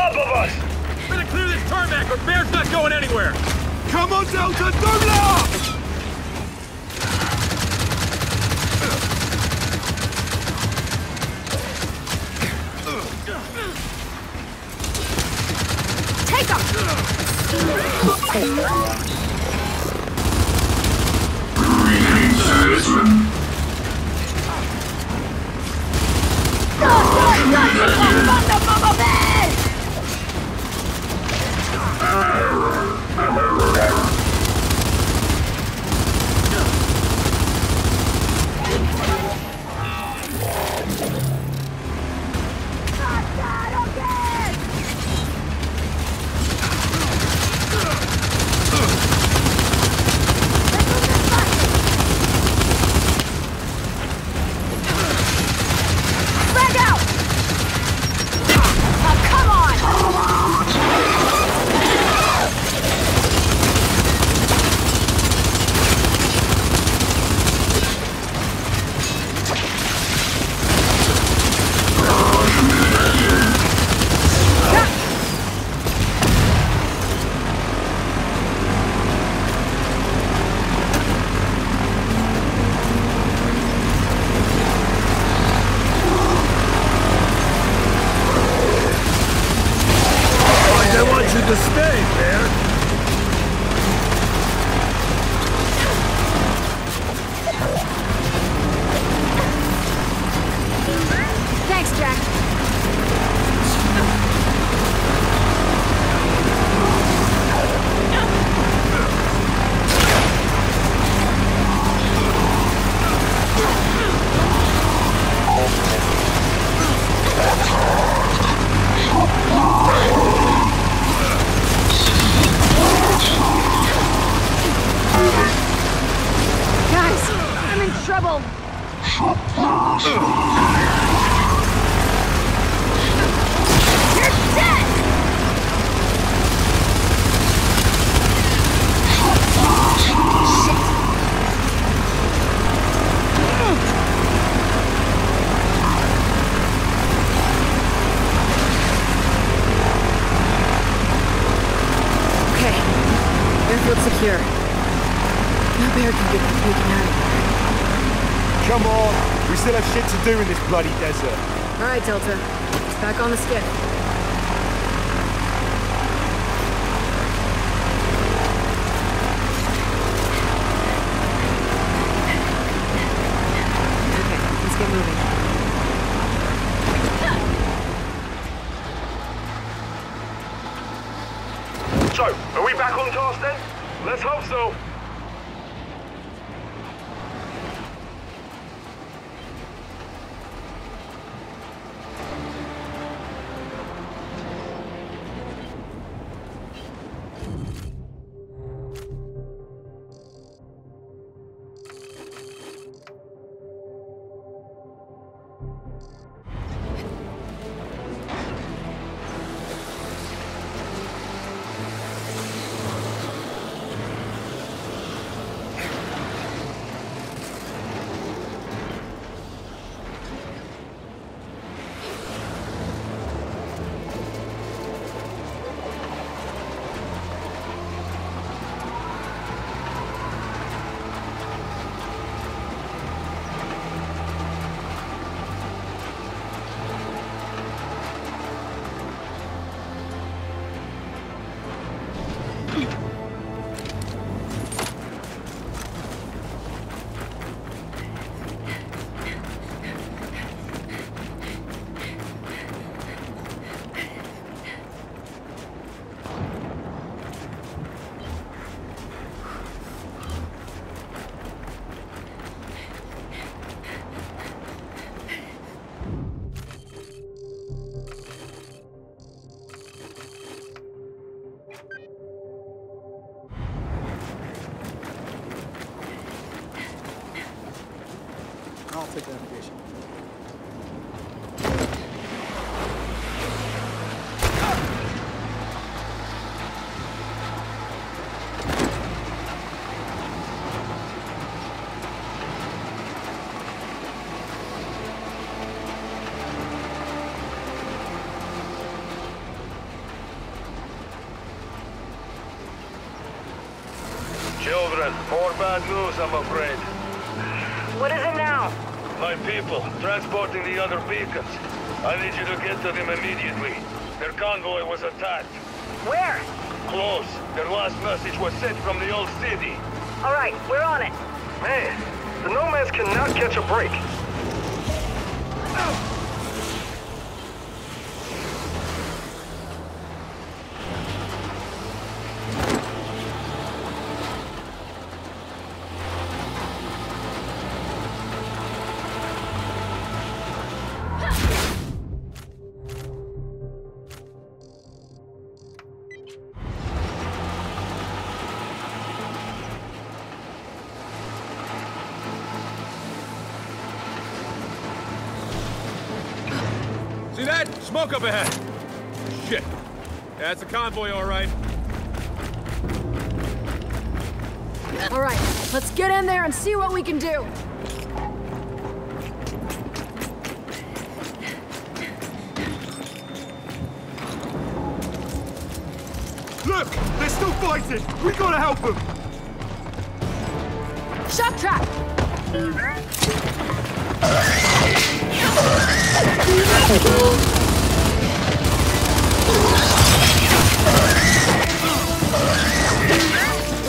top of us! We're gonna clear this tarmac or Baird's not going anywhere! Come on, Delta, don't laugh! Take off! Greetings, citizen. Do in this bloody desert. All right, Delta. Back on the skiff. Okay, let's get moving. So, are we back on task then? Let's hope so. children. More bad news, I'm afraid. What is it now? My people, transporting the other beacons. I need you to get to them immediately. Their convoy was attacked. Where? Close. Their last message was sent from the old city. All right, we're on it. Man, the nomads cannot catch a break. Oh. Smoke up ahead! Shit. That's a convoy, all right. All right, let's get in there and see what we can do. Look! They're still fighting! We gotta help them! Shock trap!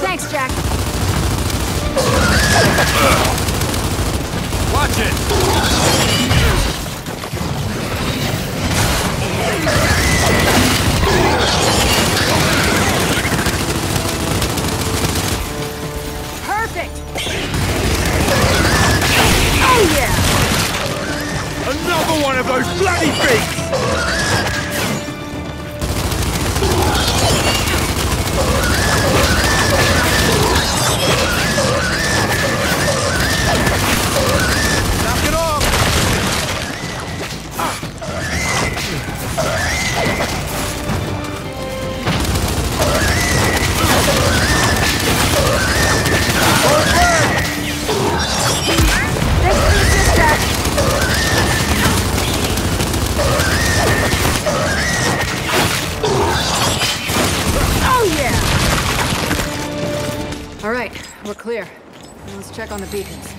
Thanks, Jack. Watch it! Perfect! Oh yeah! Another one of those bloody things! Knock it off! Ah. Oh yeah! All right, we're clear. Let's check on the beacons.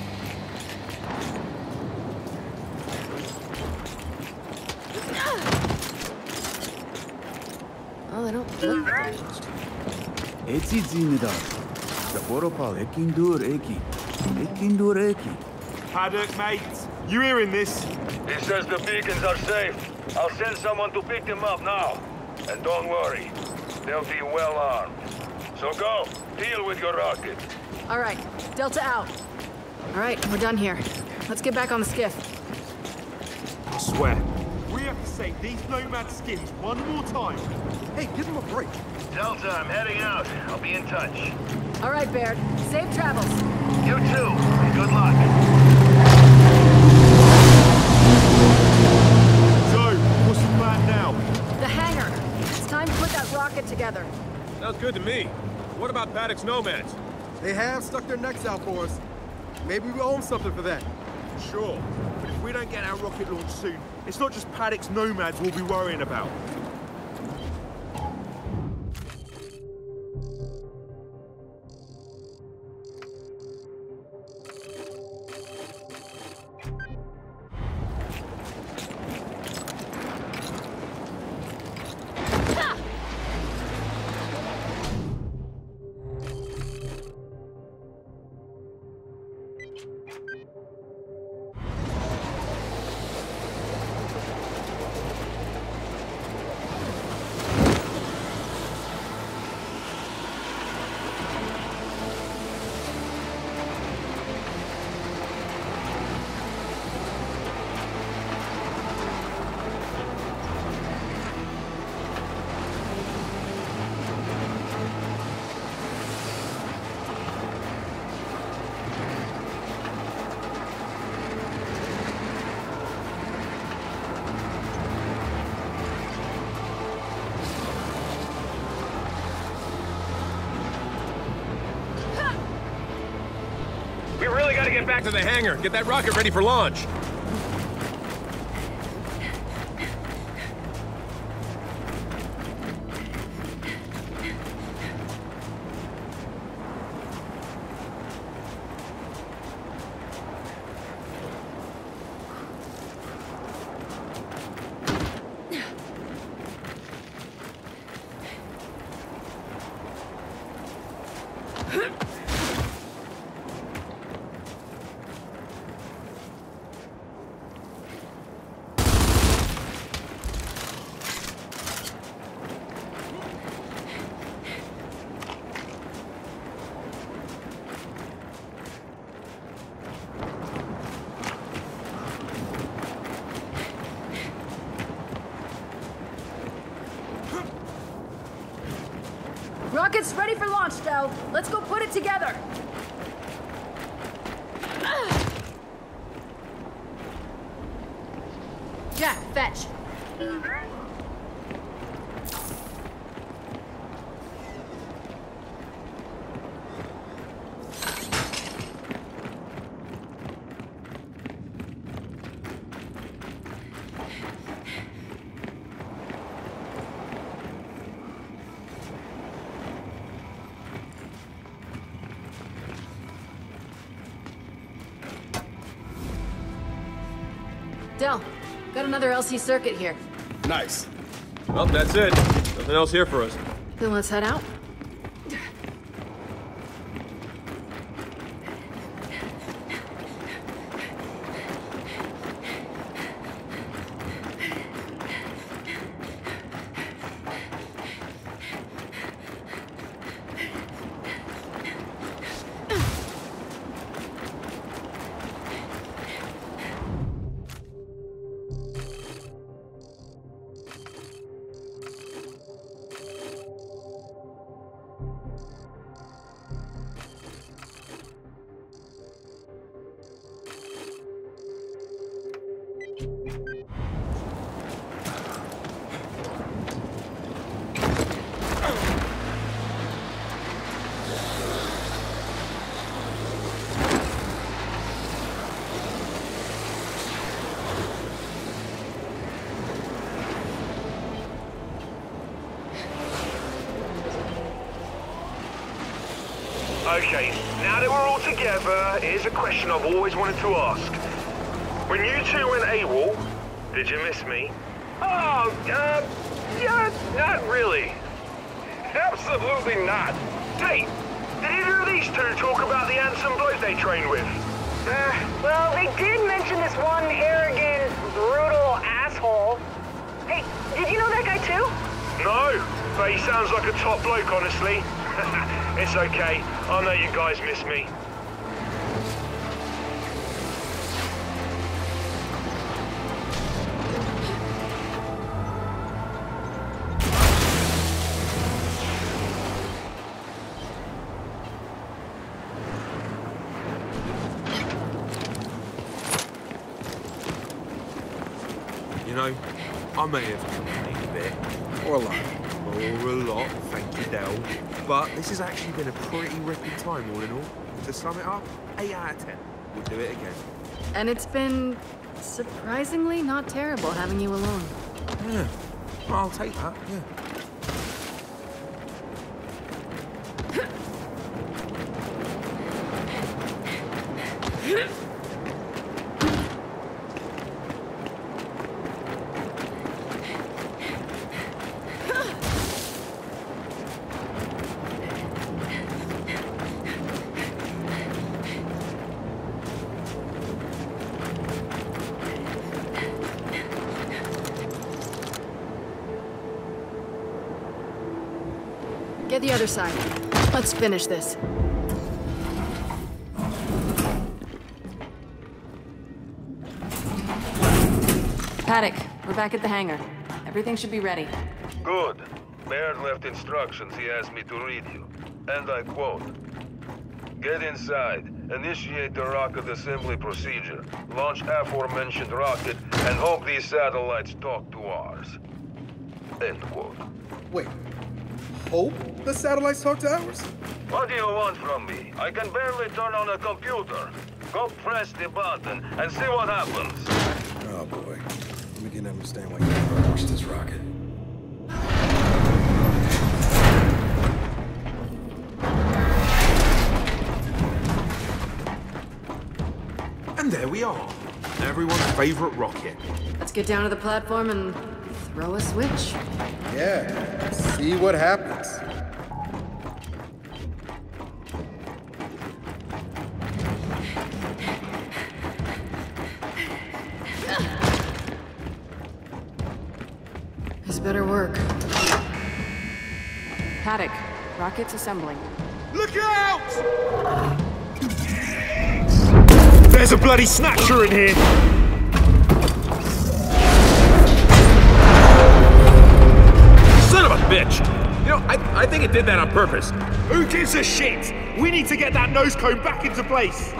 Oh, I don't look damaged. Eti Zinidar. Saboropal Ekindur Eki. Ekindur Eki. Paddock, mate. You hearing this? He says the beacons are safe. I'll send someone to pick them up now. And don't worry. They'll be well armed. So go. Deal with your rocket. All right. Delta out. All right. We're done here. Let's get back on the skiff. I swear. We have to save these nomad skins one more time. Hey, give them a break. Delta, I'm heading out. I'll be in touch. All right, Baird. Safe travels. You too. And good luck. So, what's the plan now? The hangar. It's time to put that rocket together. Sounds good to me. What about Paddock's nomads? They have stuck their necks out for us. Maybe we owe them something for that. Sure. But if we don't get our rocket launched soon, it's not just Paddock's nomads we'll be worrying about. Get back to the hangar. Get that rocket ready for launch. Rocket's ready for launch, Del. Let's go put it together. Jack, fetch. Another L C circuit here. Nice. Well, that's it. Nothing else here for us. Then let's head out. Okay, now that we're all together, here's a question I've always wanted to ask. When you two went AWOL, did you miss me? Oh, uh, yeah, not really. Absolutely not. Hey, did either of these two talk about the handsome bloke they trained with? Uh, well, they did mention this one arrogant, brutal asshole. Hey, did you know that guy too? No, but he sounds like a top bloke, honestly. It's okay. I know you guys miss me. You know, I may have complained a bit, or a lot, or a lot, thank you, Del. But this has actually been a pretty ripping time, all in all. To sum it up, eight out of ten. We'll do it again. And it's been surprisingly not terrible having you alone. Yeah, I'll take that, yeah. The other side. Let's finish this. Paddock, we're back at the hangar. Everything should be ready. Good. Baird left instructions he asked me to read you. And I quote, "Get inside, initiate the rocket assembly procedure, launch aforementioned rocket, and hope these satellites talk to ours." End quote. Wait. Oh, the satellites talk to ours? What do you want from me? I can barely turn on a computer. Go press the button and see what happens. Oh boy. I'm beginning to understand why you never launched this rocket. And there we are. Everyone's favorite rocket. Let's get down to the platform and throw a switch. Yeah, see what happens. This better work. Paddock, rockets assembling. Look out! There's a bloody snatcher in here! Bitch. You know, I, I think it did that on purpose. Who gives a shit? We need to get that nose cone back into place.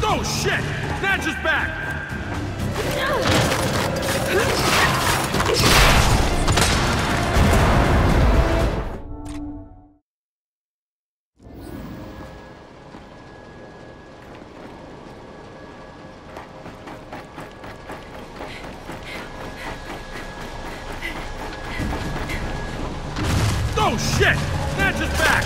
Oh shit! Snatcher's back!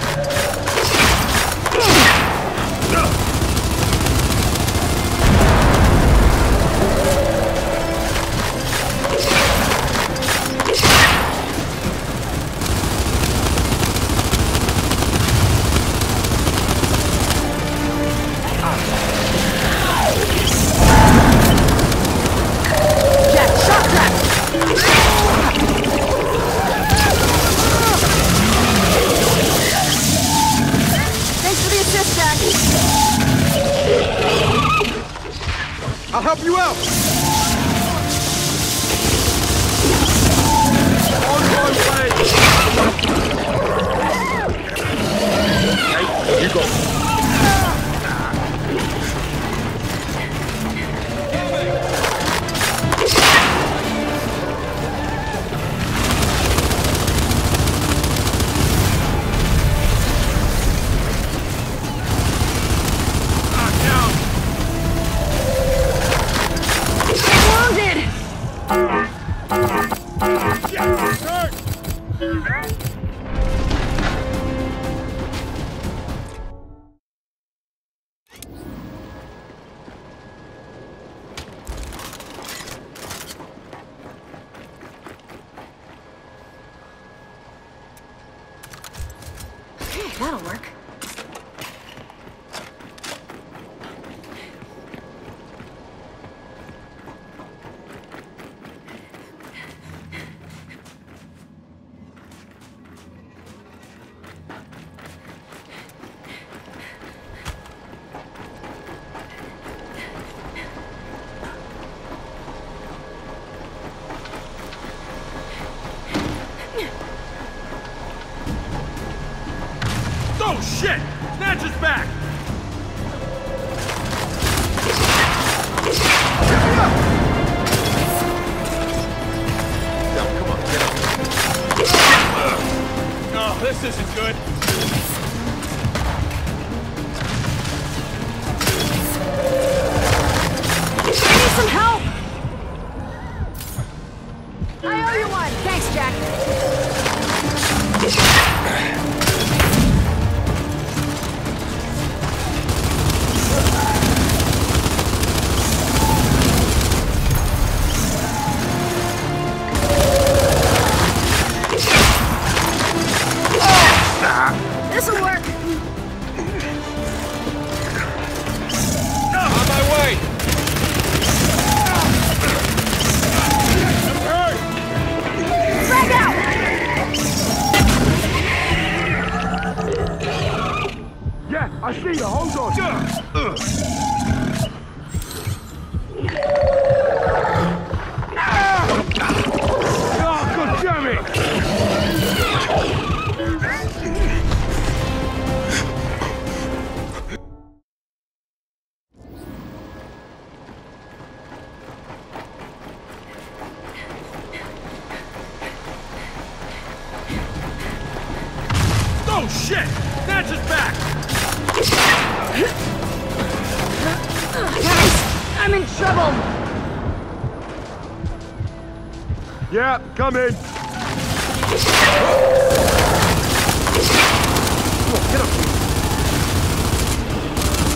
Come in!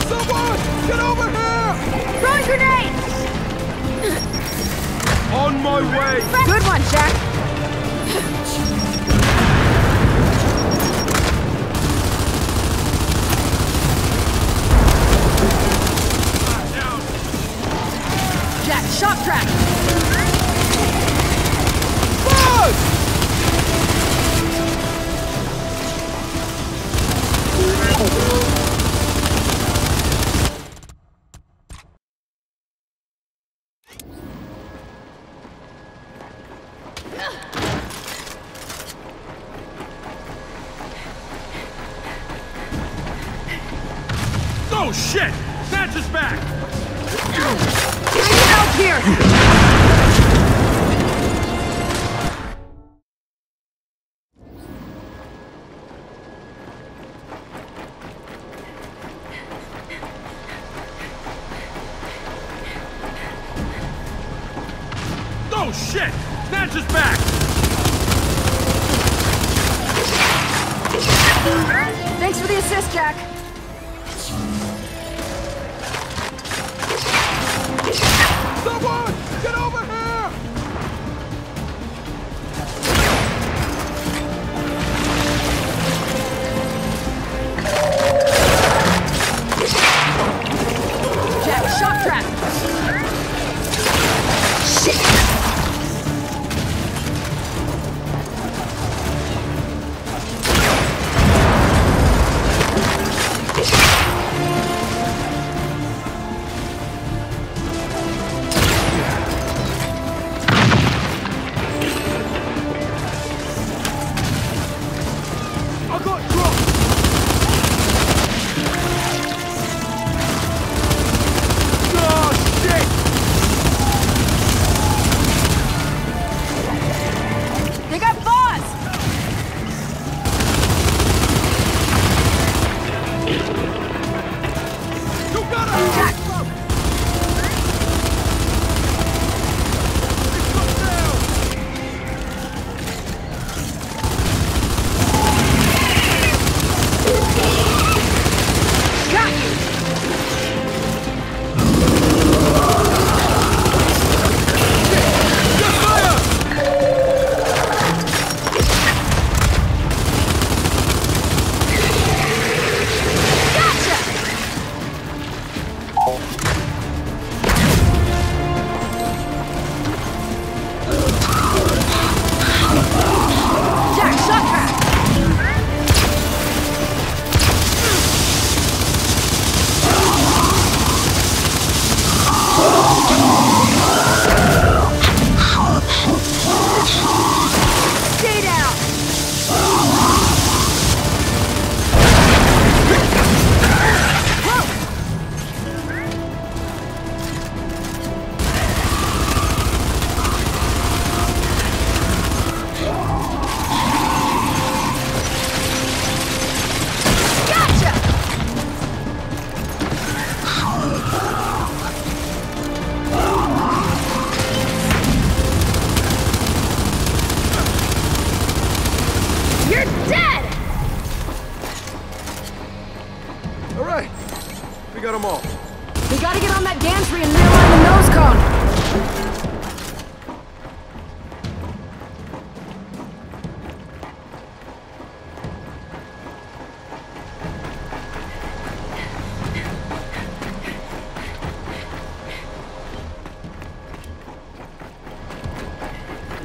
Someone! Get over here! Throwing grenades! my way! Good one, Jack! Jack, shock track! Buzz! Oh shit! Patch is back! Get out here!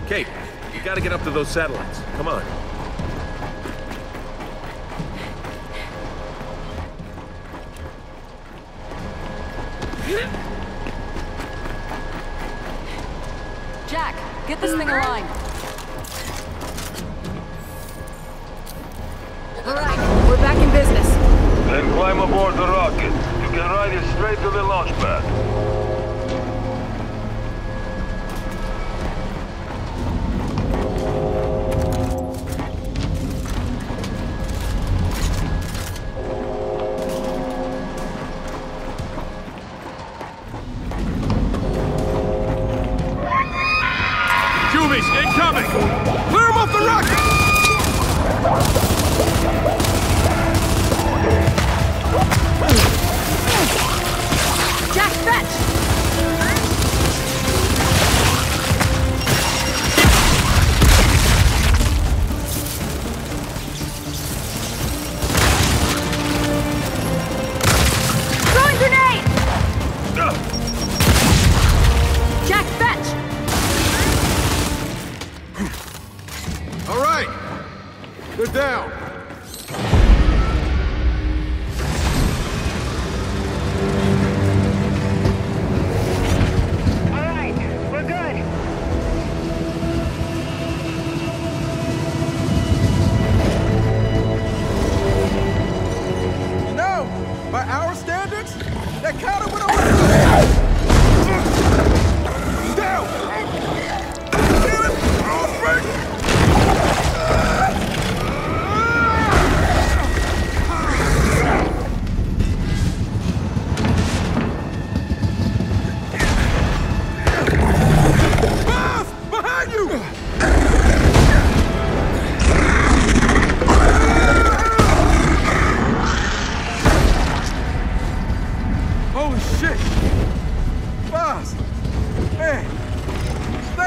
Kate, you gotta get up to those satellites. Come on. Jack, get this thing aligned. All right, we're back in business. Then climb aboard the rocket. You can ride it straight to the launch pad.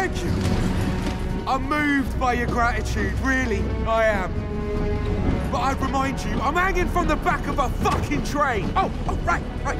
Thank you. I'm moved by your gratitude, really, I am. But I'd remind you, I'm hanging from the back of a fucking train. Oh, oh right, right.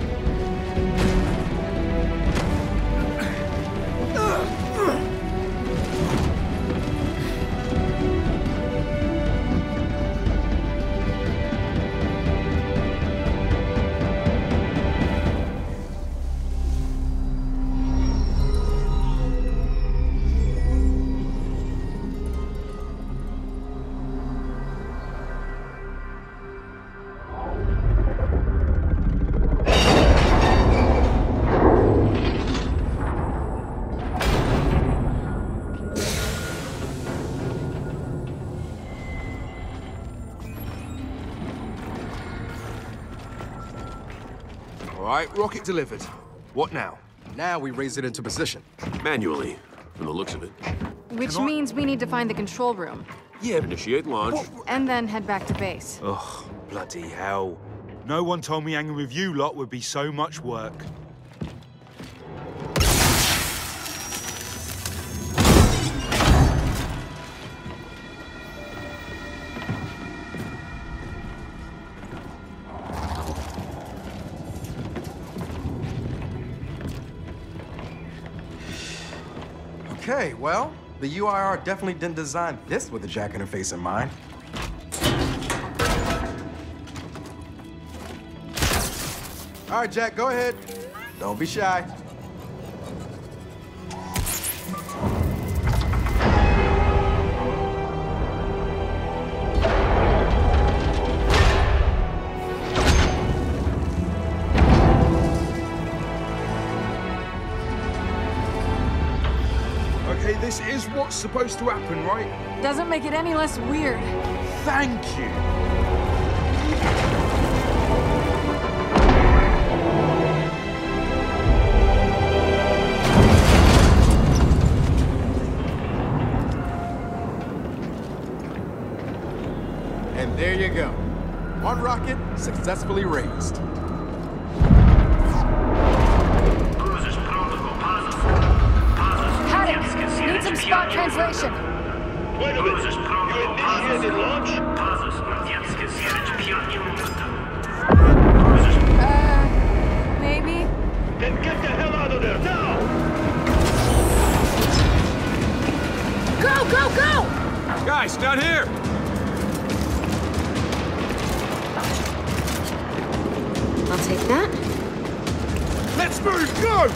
Rocket delivered. What now? Now we raise it into position. Manually, from the looks of it. Which means we need to find the control room. Yeah, initiate launch. Well, and then head back to base. Oh, bloody hell. No one told me hanging with you lot would be so much work. Okay, well, the U I R definitely didn't design this with the Jack interface in mind. All right, Jack, go ahead. Don't be shy. This is what's supposed to happen, right? Doesn't make it any less weird. Thank you. And there you go. One rocket successfully raised. Spot translation. Wait a minute. You initiated launch? Uh, maybe? Then get the hell out of there now! Go, go, go! Guys, down here! I'll take that. Let's move, go!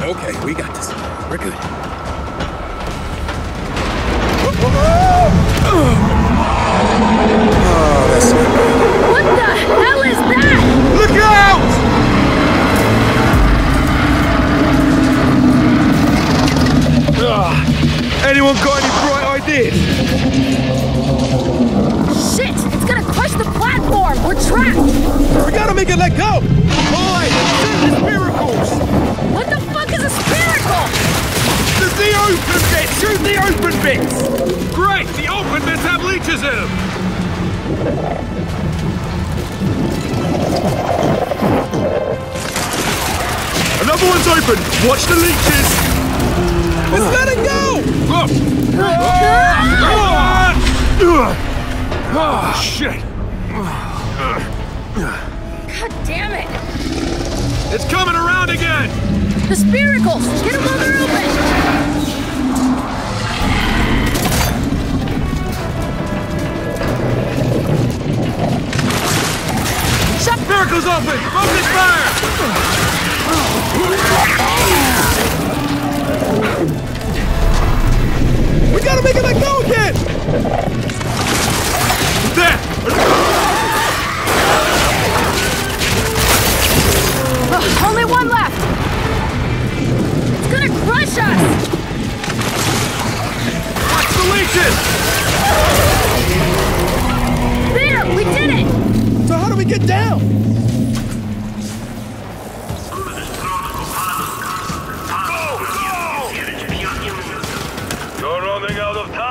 Okay, we got this. We're good. Oh, that's good. What the hell is that? Look out! Ugh. Anyone got any bright ideas? Shit! It's gonna crush the platform! We're trapped! We gotta make it let go! Boy, this is miracles! What the fuck is a spherical? The, the open bit! Shoot the open bits! Great! The open bits have leeches in them! Another one's open! Watch the leeches! Just let it go! Oh, shit! God damn it! It's coming around again! The spiracles! Get them while they're open! Shut the spiracles open! Focus fire! We gotta make it let go again! There! Uh, only one left! Gonna crush us! Watch the leeches! There! We did it! So how do we get down? Go! Go! You're running out of time!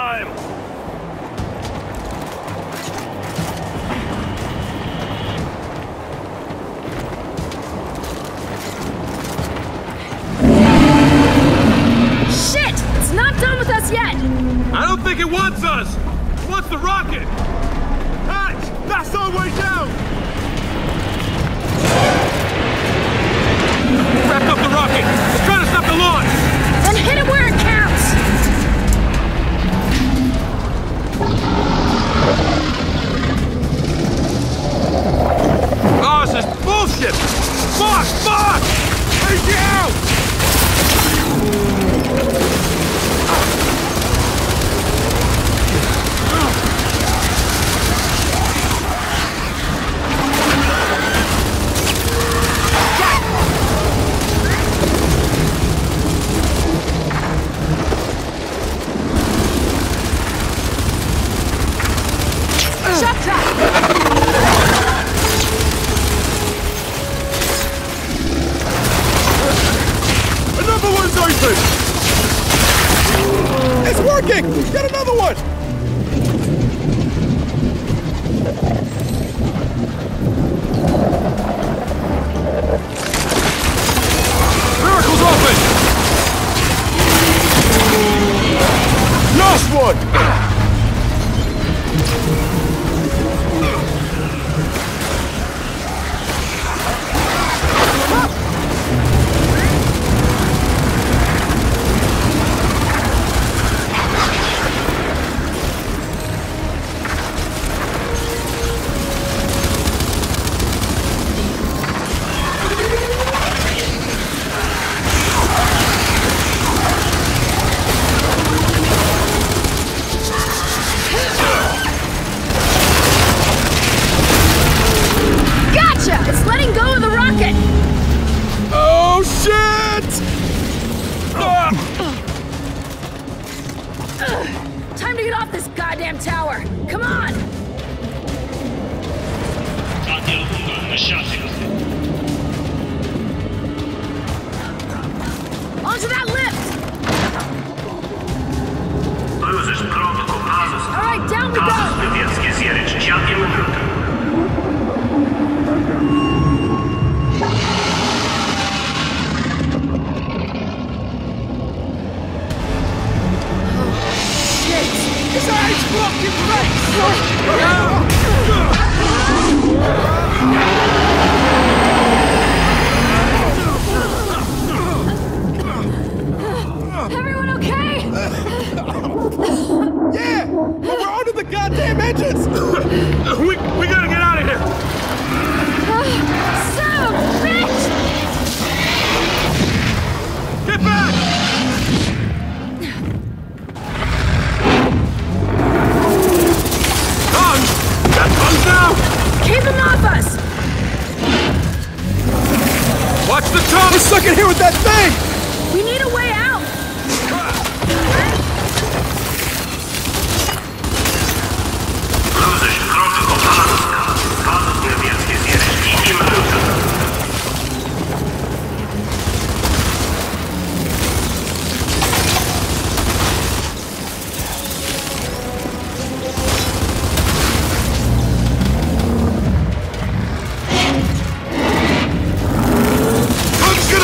think it wants us! It wants the rocket! Hatch! That's our way down! Wrapped up the rocket! It's trying to stop the launch! Then hit it where it counts! Oh, this is bullshit! Fuck! Fuck! Take it out! It's working! Get another one! Miracle's open! Last one!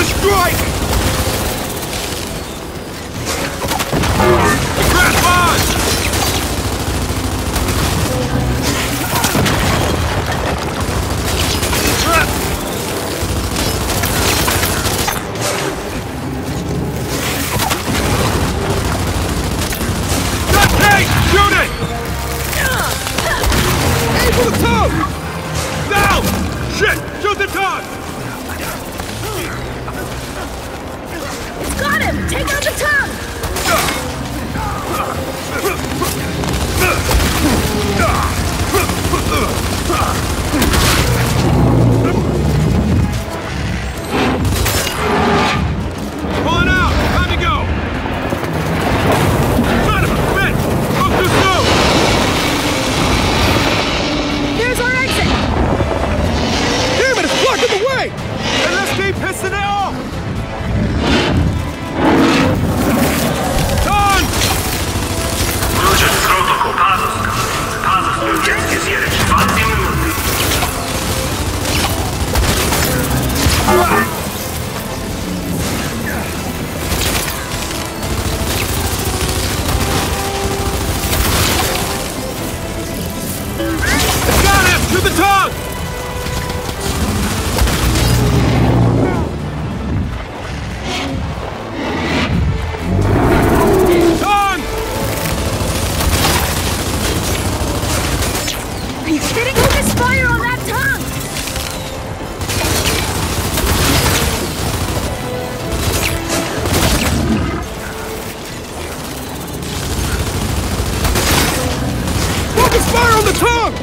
Strike! the tongue! Tongue! Are you kidding? Look at fire on that tongue! Focus fire on the tongue!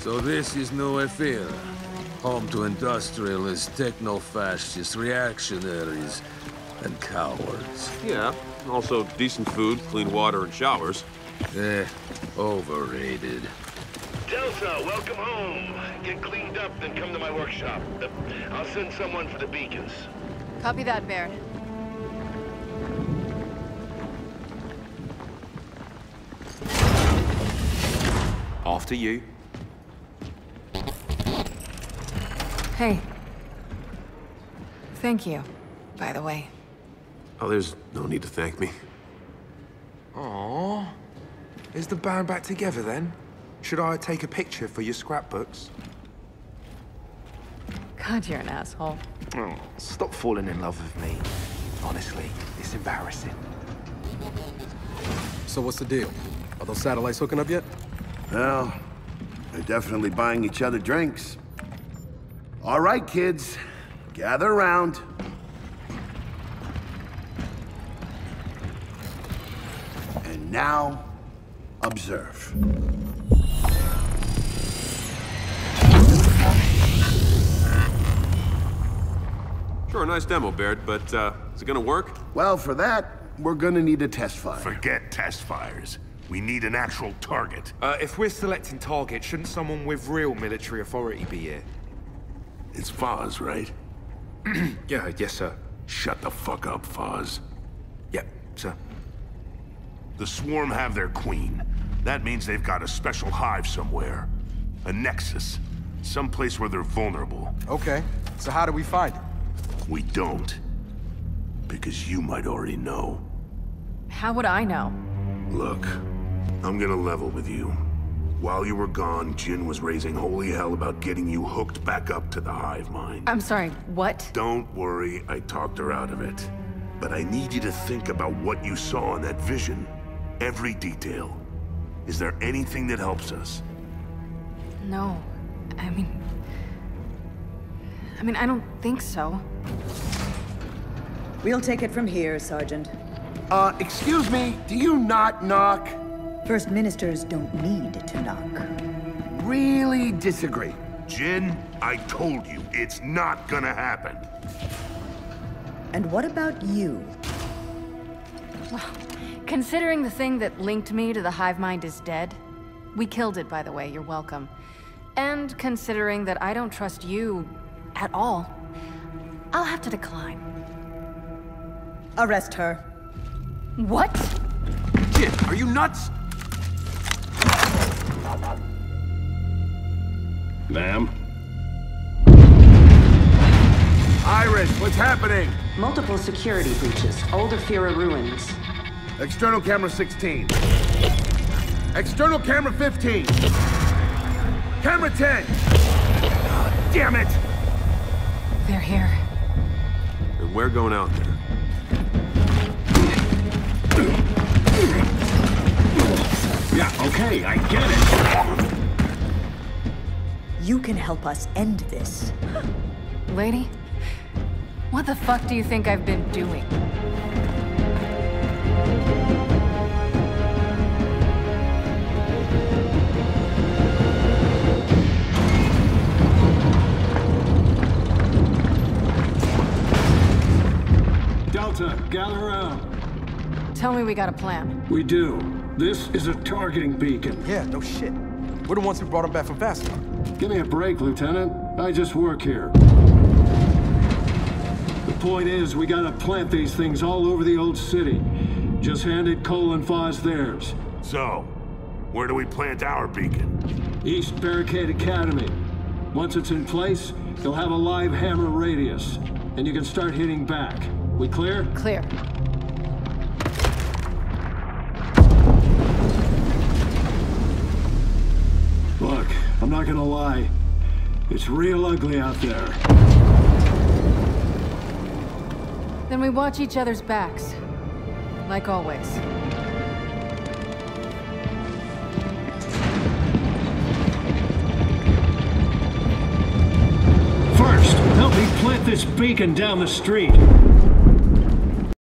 So this is New Ephyra, home to industrialists, techno-fascists, reactionaries, and cowards. Yeah, also decent food, clean water, and showers. Eh, overrated. Delta, welcome home. Get cleaned up, then come to my workshop. I'll send someone for the beacons. Copy that, Baird. After you. Hey. Thank you, by the way. Oh, there's no need to thank me. Aww. Is the band back together then? Should I take a picture for your scrapbooks? God, you're an asshole. Oh, stop falling in love with me. Honestly, it's embarrassing. So what's the deal? Are those satellites hooking up yet? Well, they're definitely buying each other drinks. All right, kids, gather around. And now, observe. Sure, nice demo, Baird, but uh, is it gonna work? Well, for that, we're gonna need a test fire. Forget test fires. We need an actual target. Uh, if we're selecting targets, shouldn't someone with real military authority be here? It's Fahz, right? Yeah, yes, sir. Shut the fuck up, Fahz. Yep, sir. The Swarm have their queen. That means they've got a special hive somewhere. A nexus. Someplace where they're vulnerable. Okay. So how do we find it? We don't. Because you might already know. How would I know? Look, I'm gonna level with you. While you were gone, Jinn was raising holy hell about getting you hooked back up to the hive mind. I'm sorry, what? Don't worry, I talked her out of it. But I need you to think about what you saw in that vision. Every detail. Is there anything that helps us? No. I mean... I mean, I don't think so. We'll take it from here, Sergeant. Uh, excuse me, do you not knock? First Ministers don't need to knock. Really disagree. Jinn, I told you, it's not gonna happen. And what about you? Well, considering the thing that linked me to the hive mind is dead, we killed it, by the way, you're welcome. And considering that I don't trust you at all, I'll have to decline. Arrest her. What? Jinn, are you nuts? Ma'am? Iris, what's happening? Multiple security breaches. Old Ephyra ruins. External camera sixteen. External camera fifteen. Camera ten! God damn it! They're here. And we're going out there. Yeah, okay, I get it. You can help us end this. Lady, what the fuck do you think I've been doing? Delta, gather around. Tell me we got a plan. We do. This is a targeting beacon. Yeah, no shit. We're the ones who brought him back from Vasgar. Give me a break, Lieutenant. I just work here. The point is, we gotta plant these things all over the old city. Just handed Cole and Fahz theirs. So, where do we plant our beacon? East Barricade Academy. Once it's in place, you'll have a live hammer radius, and you can start hitting back. We clear? Clear. Look, I'm not gonna lie. It's real ugly out there. Then we watch each other's backs. Like always. First, help me plant this beacon down the street.